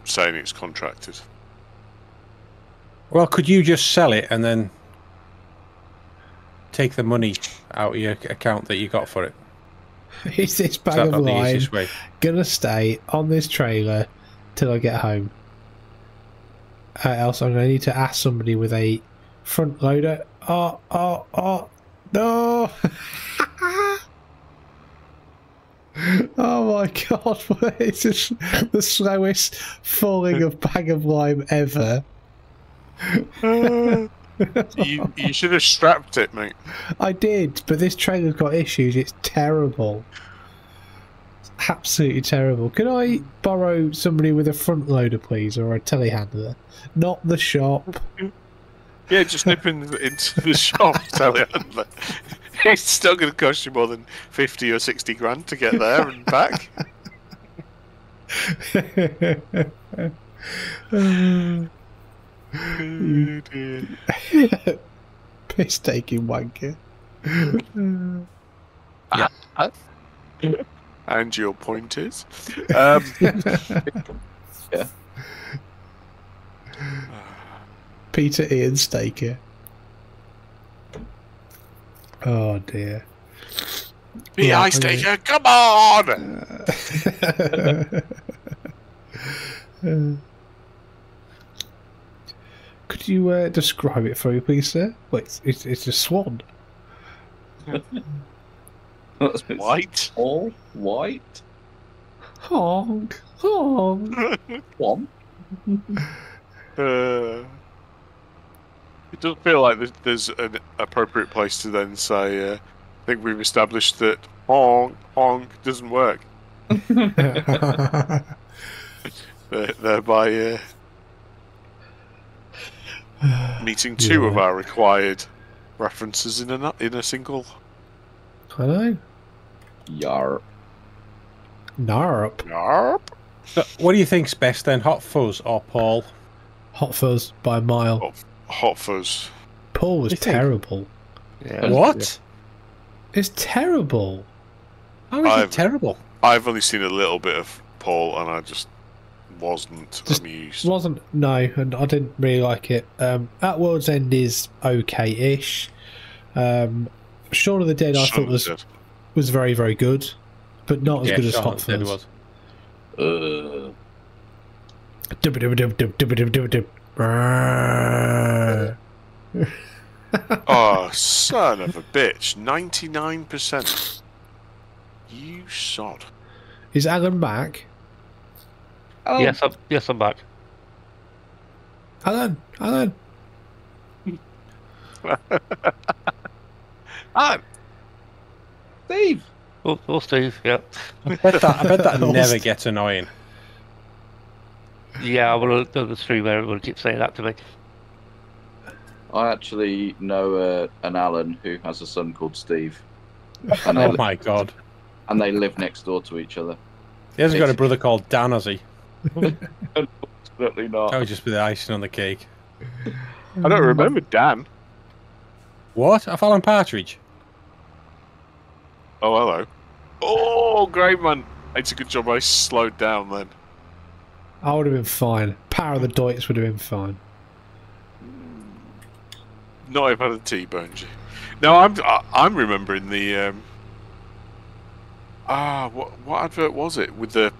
saying it's contracted. Well, could you just sell it and then take the money out of your account that you got for it? Is this bag of lime gonna stay on this trailer till I get home? Else I'm gonna need to ask somebody with a front loader. No! Oh my god! It's just the slowest falling of bag of lime ever. You should have strapped it, mate. I did, but this trailer's got issues. It's terrible. It's absolutely terrible. Can I borrow somebody with a front loader, please, or a telehandler? Not the shop. Yeah, just nip into the shop, telehandler. It's still going to cost you more than 50 or 60 grand to get there and back. Piss taking wanker. And your point is? Yeah. Peter Ian Staker. Oh dear. P.I. Staker, come on! Could you describe it for me, please, sir? Well, it's a swan. White? All white? Honk, honk. Swan? It doesn't feel like there's an appropriate place to then say, I think we've established that honk, honk doesn't work. Thereby... meeting two of our required references in a single. Hello. Yarp. Narp. Yarp. So, what do you think's best then, Hot Fuzz or Paul? Hot Fuzz by a mile. Hot Fuzz. Paul was terrible. Yeah. What? Yeah. It's terrible. How is it terrible? I've only seen a little bit of Paul, and I just. Wasn't amused. Wasn't, no, and I didn't really like it. At World's End is okay-ish. Shaun of the Dead, I thought was very, very good, but not as good as Hot Fuzz. Oh, son of a bitch! 99%. You sod. Is Alan back? Alan. Yes, I'm back. Alan. Alan. Steve. Oh, Steve. Yeah. I bet that never gets annoying. Yeah, well, the streamer everyone keeps saying that to me. I actually know an Alan who has a son called Steve. And oh my god! And they live next door to each other. He hasn't got a brother called Dan, has he? Unfortunately not. That would just be the icing on the cake. I don't remember Dan. What? I've Alan Partridge. Oh, hello. Oh, great man. It's a good job I slowed down then. I would have been fine. Power of the Deutz would have been fine. Not if I had a T-boned you. No, I'm remembering the what advert was it with the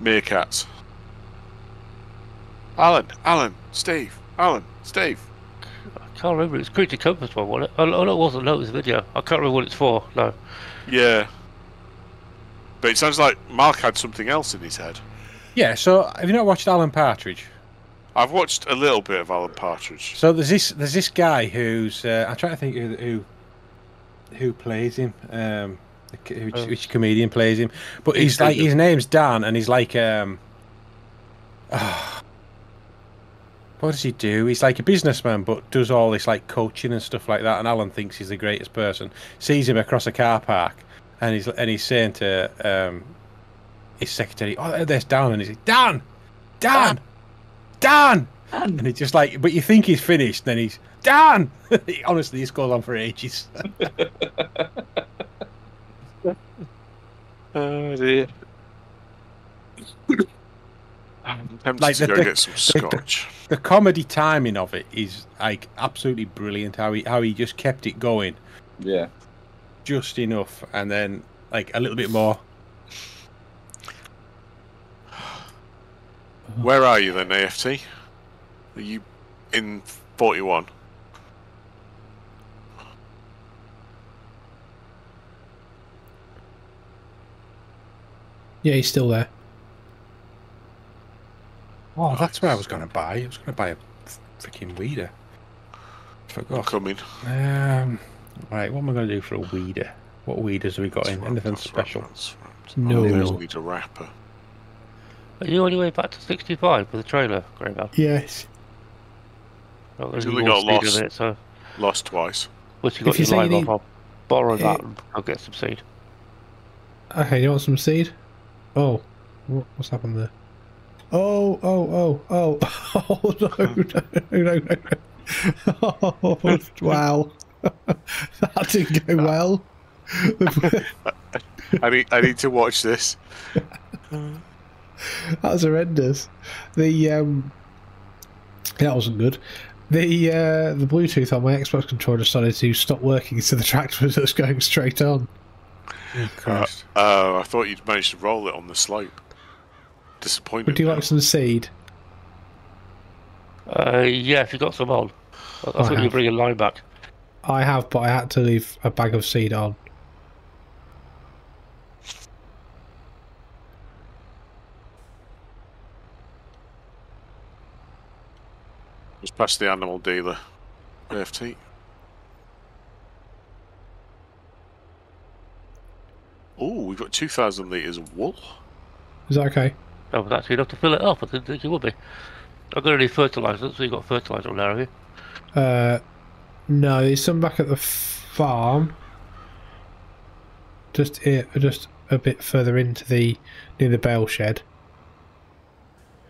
meerkats? Alan, Steve. I can't remember. It was Creature Compass one, wasn't it? Oh, no, it wasn't. No, it was a video. I can't remember what it's for. No. Yeah. But it sounds like Mark had something else in his head. Yeah. So have you not watched Alan Partridge? I've watched a little bit of Alan Partridge. So there's this guy who's I'm trying to think who who plays him, which comedian plays him, but he's like, his name's Dan, and he's like, what does he do? He's like a businessman, but does all this like coaching and stuff like that. And Alan thinks he's the greatest person. Sees him across a car park, and he's saying to his secretary, "Oh, there's Dan," and he's like, "Dan, Dan, Dan," and it's just like, but you think he's finished, then he's Dan. Honestly, this goes on for ages. Oh dear. I'm tempted like to go get some scotch. The comedy timing of it is like absolutely brilliant. How he just kept it going, yeah, just enough, and then like a little bit more. Where are you then, AFT? Are you in 41? Yeah, he's still there. Oh, that's what I was going to buy. I was going to buy a freaking weeder. Forgot. I'm coming. Right, what am I going to do for a weeder? What weeders have we got in? Anything special? That's no. There's a weeder wrapper. Are you on your way back to 65 with a trailer, Greyval? Yes. Well, there's we got lost. It, so... Lost twice. Once you got your line off, I'll borrow that and I'll get some seed. Okay, you want some seed? Oh, what's happened there? Oh, no. Oh, wow. That didn't go well. I need to watch this. That was horrendous. That wasn't good. The Bluetooth on my Xbox controller decided to stop working, so the tractor was just going straight on. Oh, Christ. I thought you'd managed to roll it on the slope. Disappointed. Would you like some seed? Yeah, if you got some on. I thought you'd bring a line back. I have, but I had to leave a bag of seed on. Just past the animal dealer, AFT. Oh, we've got 2,000 litres of wool. Is that okay? Oh, but that's enough to fill it up. I didn't think it would be. I've got any fertiliser, so you've got fertiliser on there, have you? No, there's some back at the farm. Just here, just a bit further into the near the bale shed.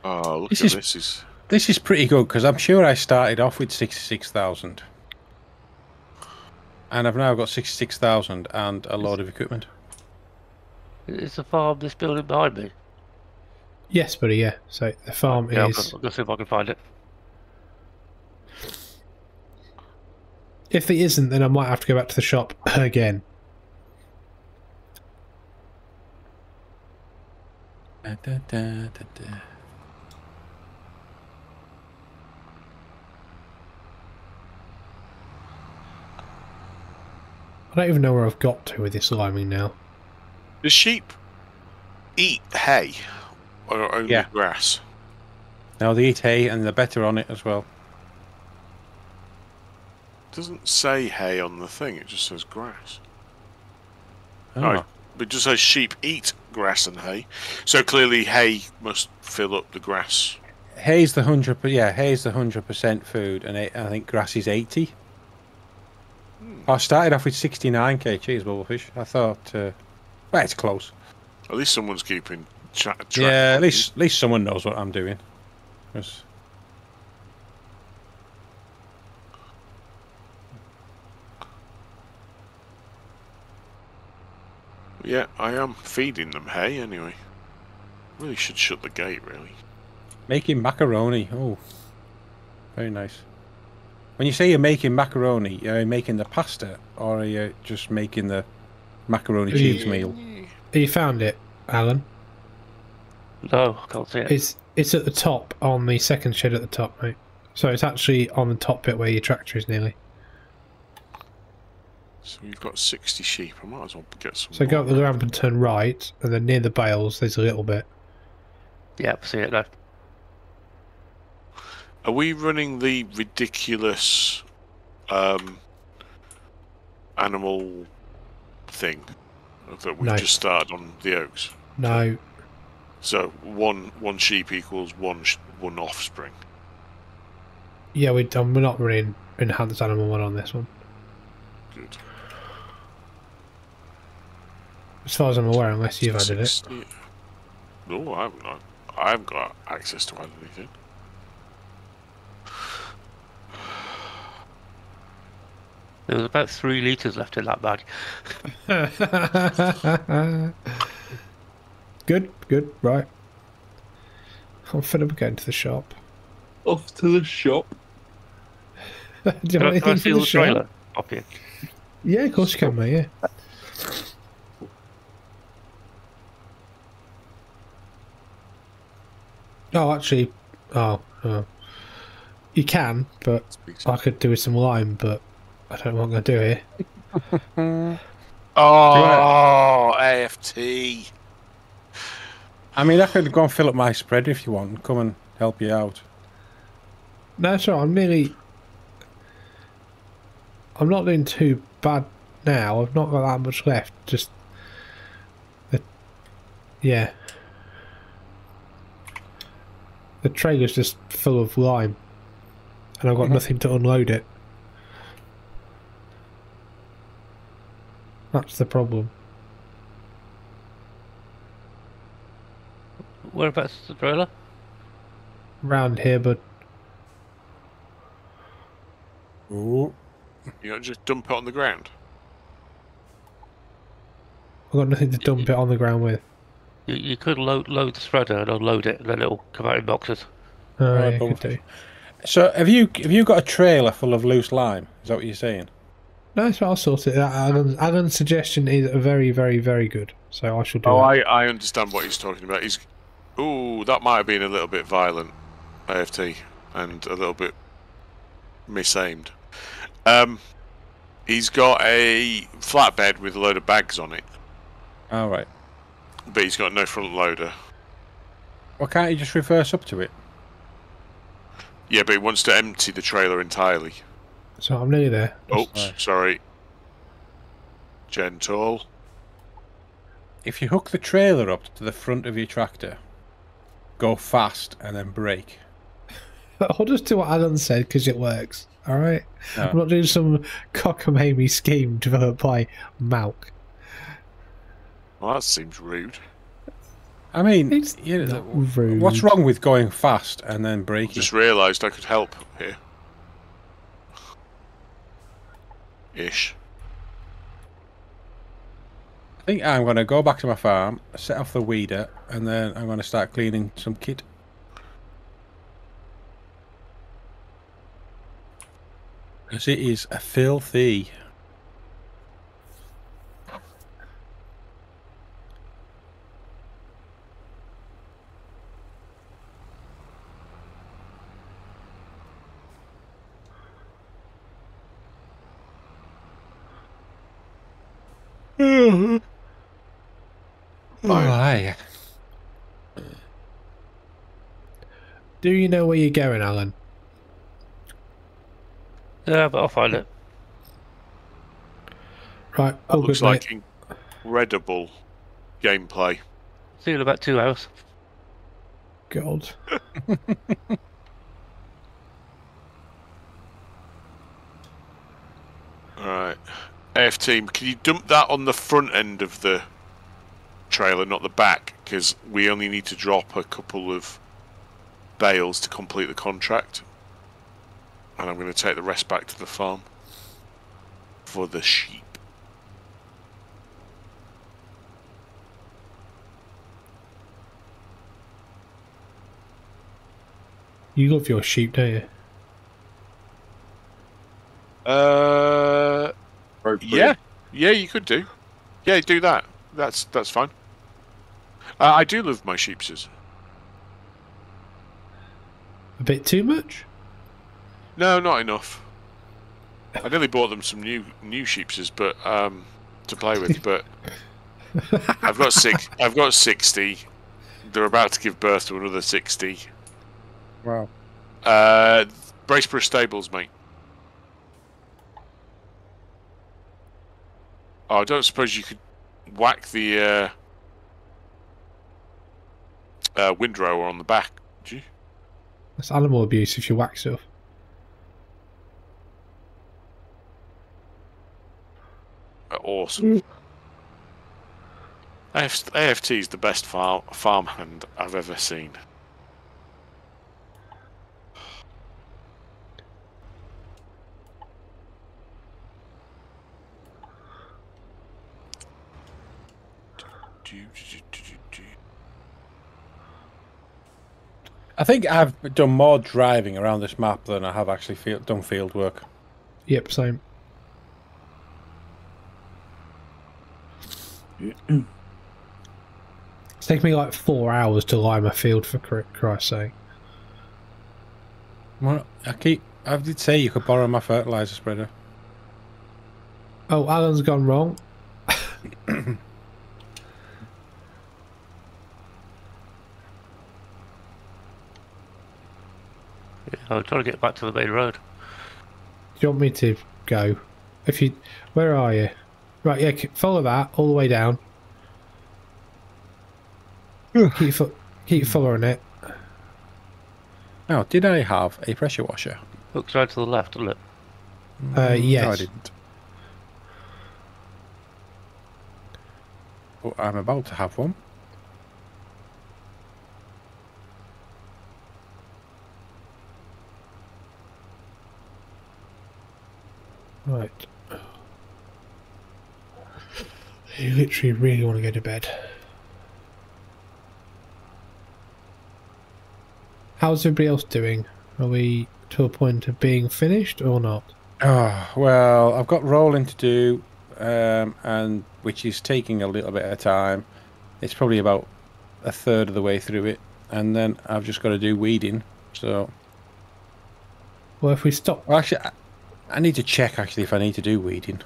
Oh, look at this. This is pretty good, because I'm sure I started off with 66,000. And I've now got 66,000 and a load of equipment. It's the farm that's building behind me. Yes, buddy, yeah. So the farm is... I'll go see if I can find it. If there isn't, then I might have to go back to the shop again. I don't even know where I've got to with this liming now. The sheep eat hay. Or only grass. No, they eat hay, and they're better on it as well. It doesn't say hay on the thing, it just says grass. Oh. No, it just says sheep eat grass and hay. So clearly hay must fill up the grass. Hay's the 100% food, and I think grass is 80. I started off with 69k. Cheers, Bubblefish. I thought, well, it's close. At least someone's keeping... Yeah, at least someone knows what I'm doing. Yes. Yeah, I am feeding them hay anyway. Really should shut the gate, really. Making macaroni. Oh, very nice. When you say you're making macaroni, are you making the pasta or are you just making the macaroni cheese meal? You found it, Alan? No, I can't see it. It's at the top on the second shed at the top, mate. So it's actually on the top bit where your tractor is nearly. So we've got 60 sheep. I might as well get some. So go up the ramp and turn right, and then near the bales, there's a little bit. Yeah, I see it now. Are we running the ridiculous animal thing that we just started on the Oaks? No. So one sheep equals one offspring. Yeah, we're done. We're not running enhanced animal one on this one. Good. As far as I'm aware, unless you've added it. No, I haven't. I haven't got access to add anything. There was about 3 litres left in that bag. Good, right. I'm fed up going to the shop. Off to the shop. Do you want anything from the trailer? Shop? Yeah, of course you can, mate, yeah. Oh, actually, you can, but I could do with some lime, but I don't know what I'm going to do here. AFT. I mean, I could go and fill up my spread if you want. Come and help you out. No, it's all right. I'm not doing too bad now. I've not got that much left. Just... yeah. The trailer's just full of lime, and I've got nothing to unload it. That's the problem. Whereabouts is the trailer? Round here, bud. Ooh. You gotta just dump it on the ground? I've got nothing to dump it on the ground with. You could load the spreader and unload it, and then it'll come out in boxes. Alright, could do. So, have you got a trailer full of loose lime? Is that what you're saying? No, so I'll sort it out. Alan's suggestion is very, very, very good. So I should do that. I understand what he's talking about. He's... Ooh, that might have been a little bit violent, AFT, and a little bit misaimed. He's got a flatbed with a load of bags on it. Alright. But he's got no front loader. Well, can't he just reverse up to it? Yeah, but he wants to empty the trailer entirely. So I'm nearly there. Oops, sorry. Gentle. If you hook the trailer up to the front of your tractor, go fast and then brake. I'll just do what Alan said because it works. All right. No. I'm not doing some cockamamie scheme developed by Malc. Well, that seems rude. I mean, it's not rude. What's wrong with going fast and then braking? I just realised I could help here. Ish. I think I'm going to go back to my farm, set off the weeder, and then I'm going to start cleaning some kit. Because it is a filthy. Oh, hi. Do you know where you're going, Alan? Yeah, but I'll find it. Right, all good, looks like incredible gameplay. See you in about 2 hours. God. Alright. AF team, can you dump that on the front end of the trailer, not the back? Because we only need to drop a couple of bales to complete the contract. And I'm going to take the rest back to the farm for the sheep. You love your sheep, don't you? Yeah, you could do. Yeah, do that. That's fine. I do love my sheepses. A bit too much? No, not enough. I nearly bought them some new sheepses, but to play with. But I've got 60. They're about to give birth to another 60. Wow. Braceborough stables, mate. Oh, I don't suppose you could whack the windrower on the back, do you? That's animal abuse if you whack stuff. Awesome. AFT is the best farmhand I've ever seen. I think I've done more driving around this map than I have actually done field work. Yep, same. It's taken me like 4 hours to lime a field, for Christ's sake. Well, I did say you could borrow my fertiliser spreader. Oh, Alan's gone wrong. I was trying to get back to the main road. Do you want me to go? If you, where are you? Right, yeah, follow that all the way down. Keep following it. Now, did I have a pressure washer? Looks right to the left, doesn't it? Yes. No, I didn't. Well, I'm about to have one. Right. You literally really want to go to bed. How's everybody else doing? Are we to a point of being finished or not? Oh, well, I've got rolling to do, and which is taking a little bit of time. It's probably about a third of the way through it, and then I've just got to do weeding. So, well, if we stop, well, actually, I need to check actually if I need to do weeding.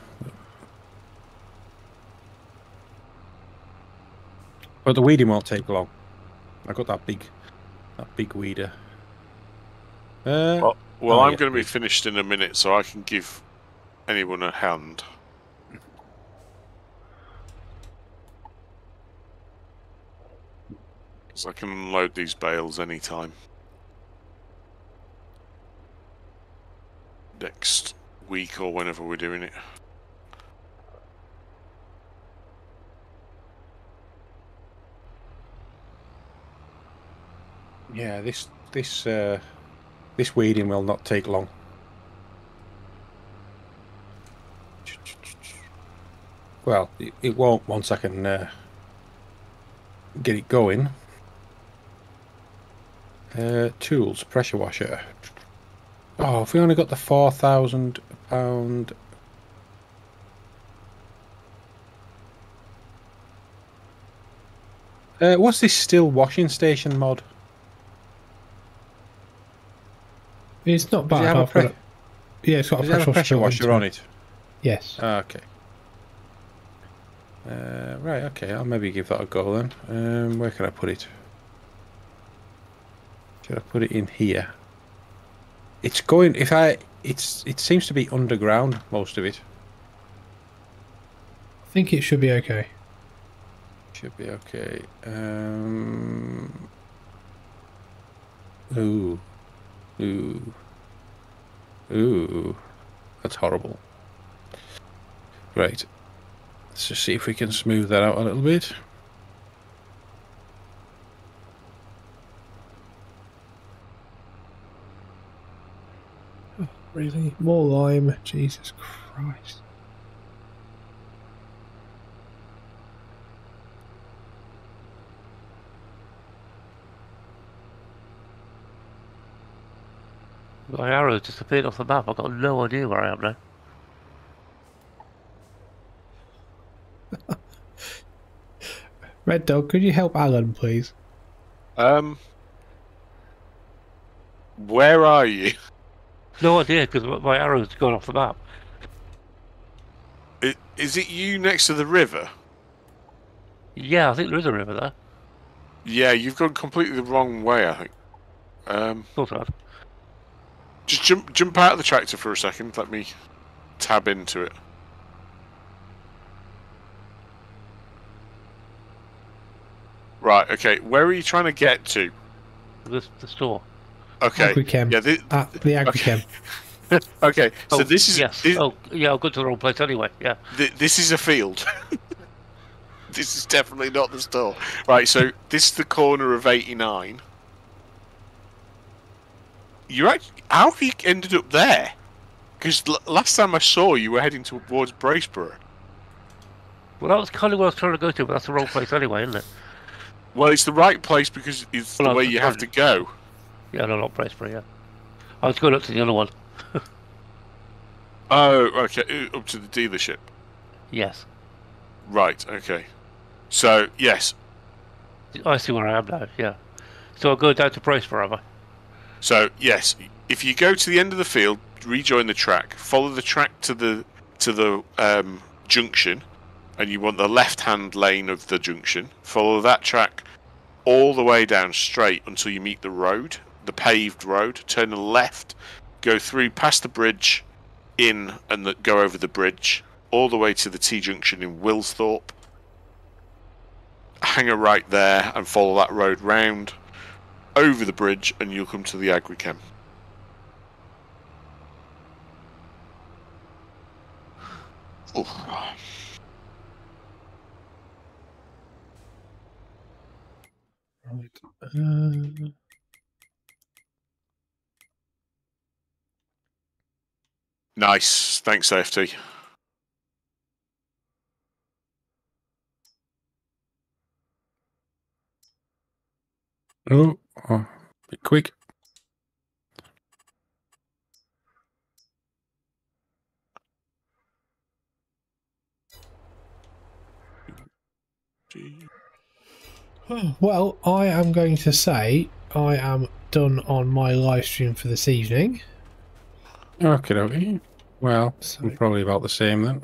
But the weeding won't take long. I got that big weeder. Well, I'm going to be finished in a minute, so I can give anyone a hand. So I can unload these bales anytime. Next week or whenever we're doing it. Yeah, this weeding will not take long. Well, it won't once I can get it going. Tools, pressure washer. Oh, if we only got the £4,000. What's this still washing station mod? It's not bad. Yeah, it's got a pressure washer on it. Yes. Okay. Right. Okay. I'll maybe give that a go then. Where can I put it? Should I put it in here? It's going. It seems to be underground, most of it. I think it should be okay. Should be okay. Ooh. Ooh. Ooh. That's horrible. Right. Let's just see if we can smooth that out a little bit. Oh, really? More lime. Jesus Christ. My arrow disappeared off the map. I've got no idea where I am now. Red Dog, could you help Alan, please? Where are you? No idea, because my arrow's gone off the map. Is it you next to the river? Yeah, I think there is a river there. Yeah, you've gone completely the wrong way, I think. Sort of. Just jump out of the tractor for a second. Let me tab into it. Right, okay. Where are you trying to get to? The store. Okay. Agrichem. Yeah, the Agrichem. Okay, okay. Oh, so this is... Yes. This, oh, yeah, I'll go to the wrong place anyway, yeah. This is a field. This is definitely not the store. Right, so this is the corner of 89. You're actually... How have you ended up there? Because last time I saw you were heading towards Braceborough. Well, that was kind of what I was trying to go to, but that's the wrong place anyway, isn't it? Well, it's the right place because it's the way you have to go. Yeah, no, not Braceborough, yeah. I was going up to the other one. Oh, okay, up to the dealership. Yes. Right, okay. So, yes. I see where I am now, yeah. So I'll go down to Braceborough, am I? So, yes, if you go to the end of the field, rejoin the track, follow the track to the junction, and you want the left-hand lane of the junction, follow that track all the way down straight until you meet the road, the paved road, turn left, go through past the bridge, in and go over the bridge, all the way to the T-junction in Wilsthorpe, hang a right there and follow that road round, over the bridge, and you'll come to the Agrichem. Oh. Right. Nice. Thanks, AFT. Oh, be quick. Well, I am going to say I am done on my live stream for this evening. Okay, okay. Well, so, I'm probably about the same then.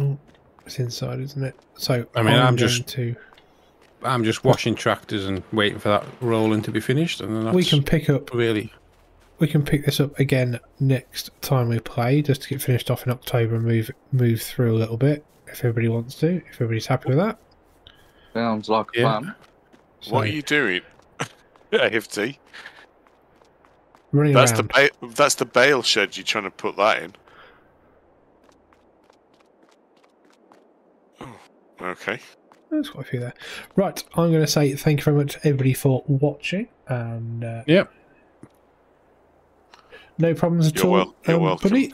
Oh, it's inside, isn't it? So I mean, I'm just washing tractors and waiting for that rolling to be finished, and then that's we can pick this up again next time we play, just to get finished off in October and move through a little bit. If everybody wants to, if everybody's happy with that. Sounds like a plan. So, what are you doing, AFT? Running around. That's the bale shed you're trying to put that in. Oh, okay. There's quite a few there. Right, I'm going to say thank you very much to everybody for watching. And yep. No problems at all. You're welcome. Buddy.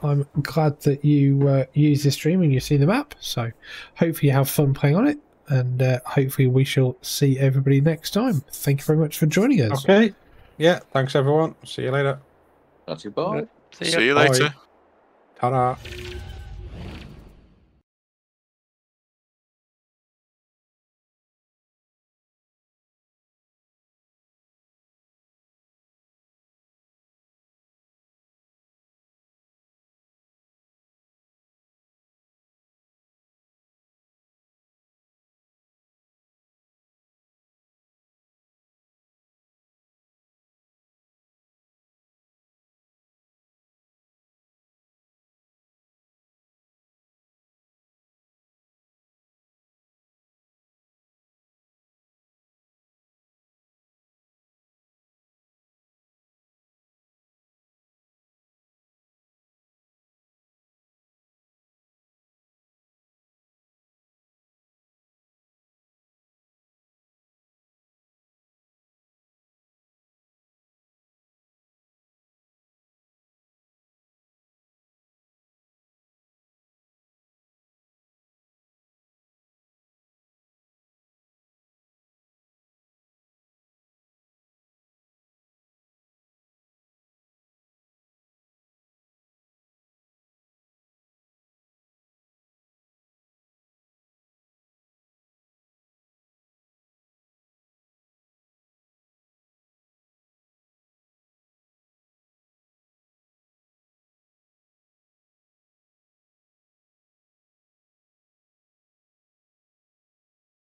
I'm glad that you use this stream and you see the map, so hopefully you have fun playing on it, and hopefully we shall see everybody next time. Thank you very much for joining us. Okay. Yeah, thanks everyone. See you later. That's your bye. See you later. Ta-da.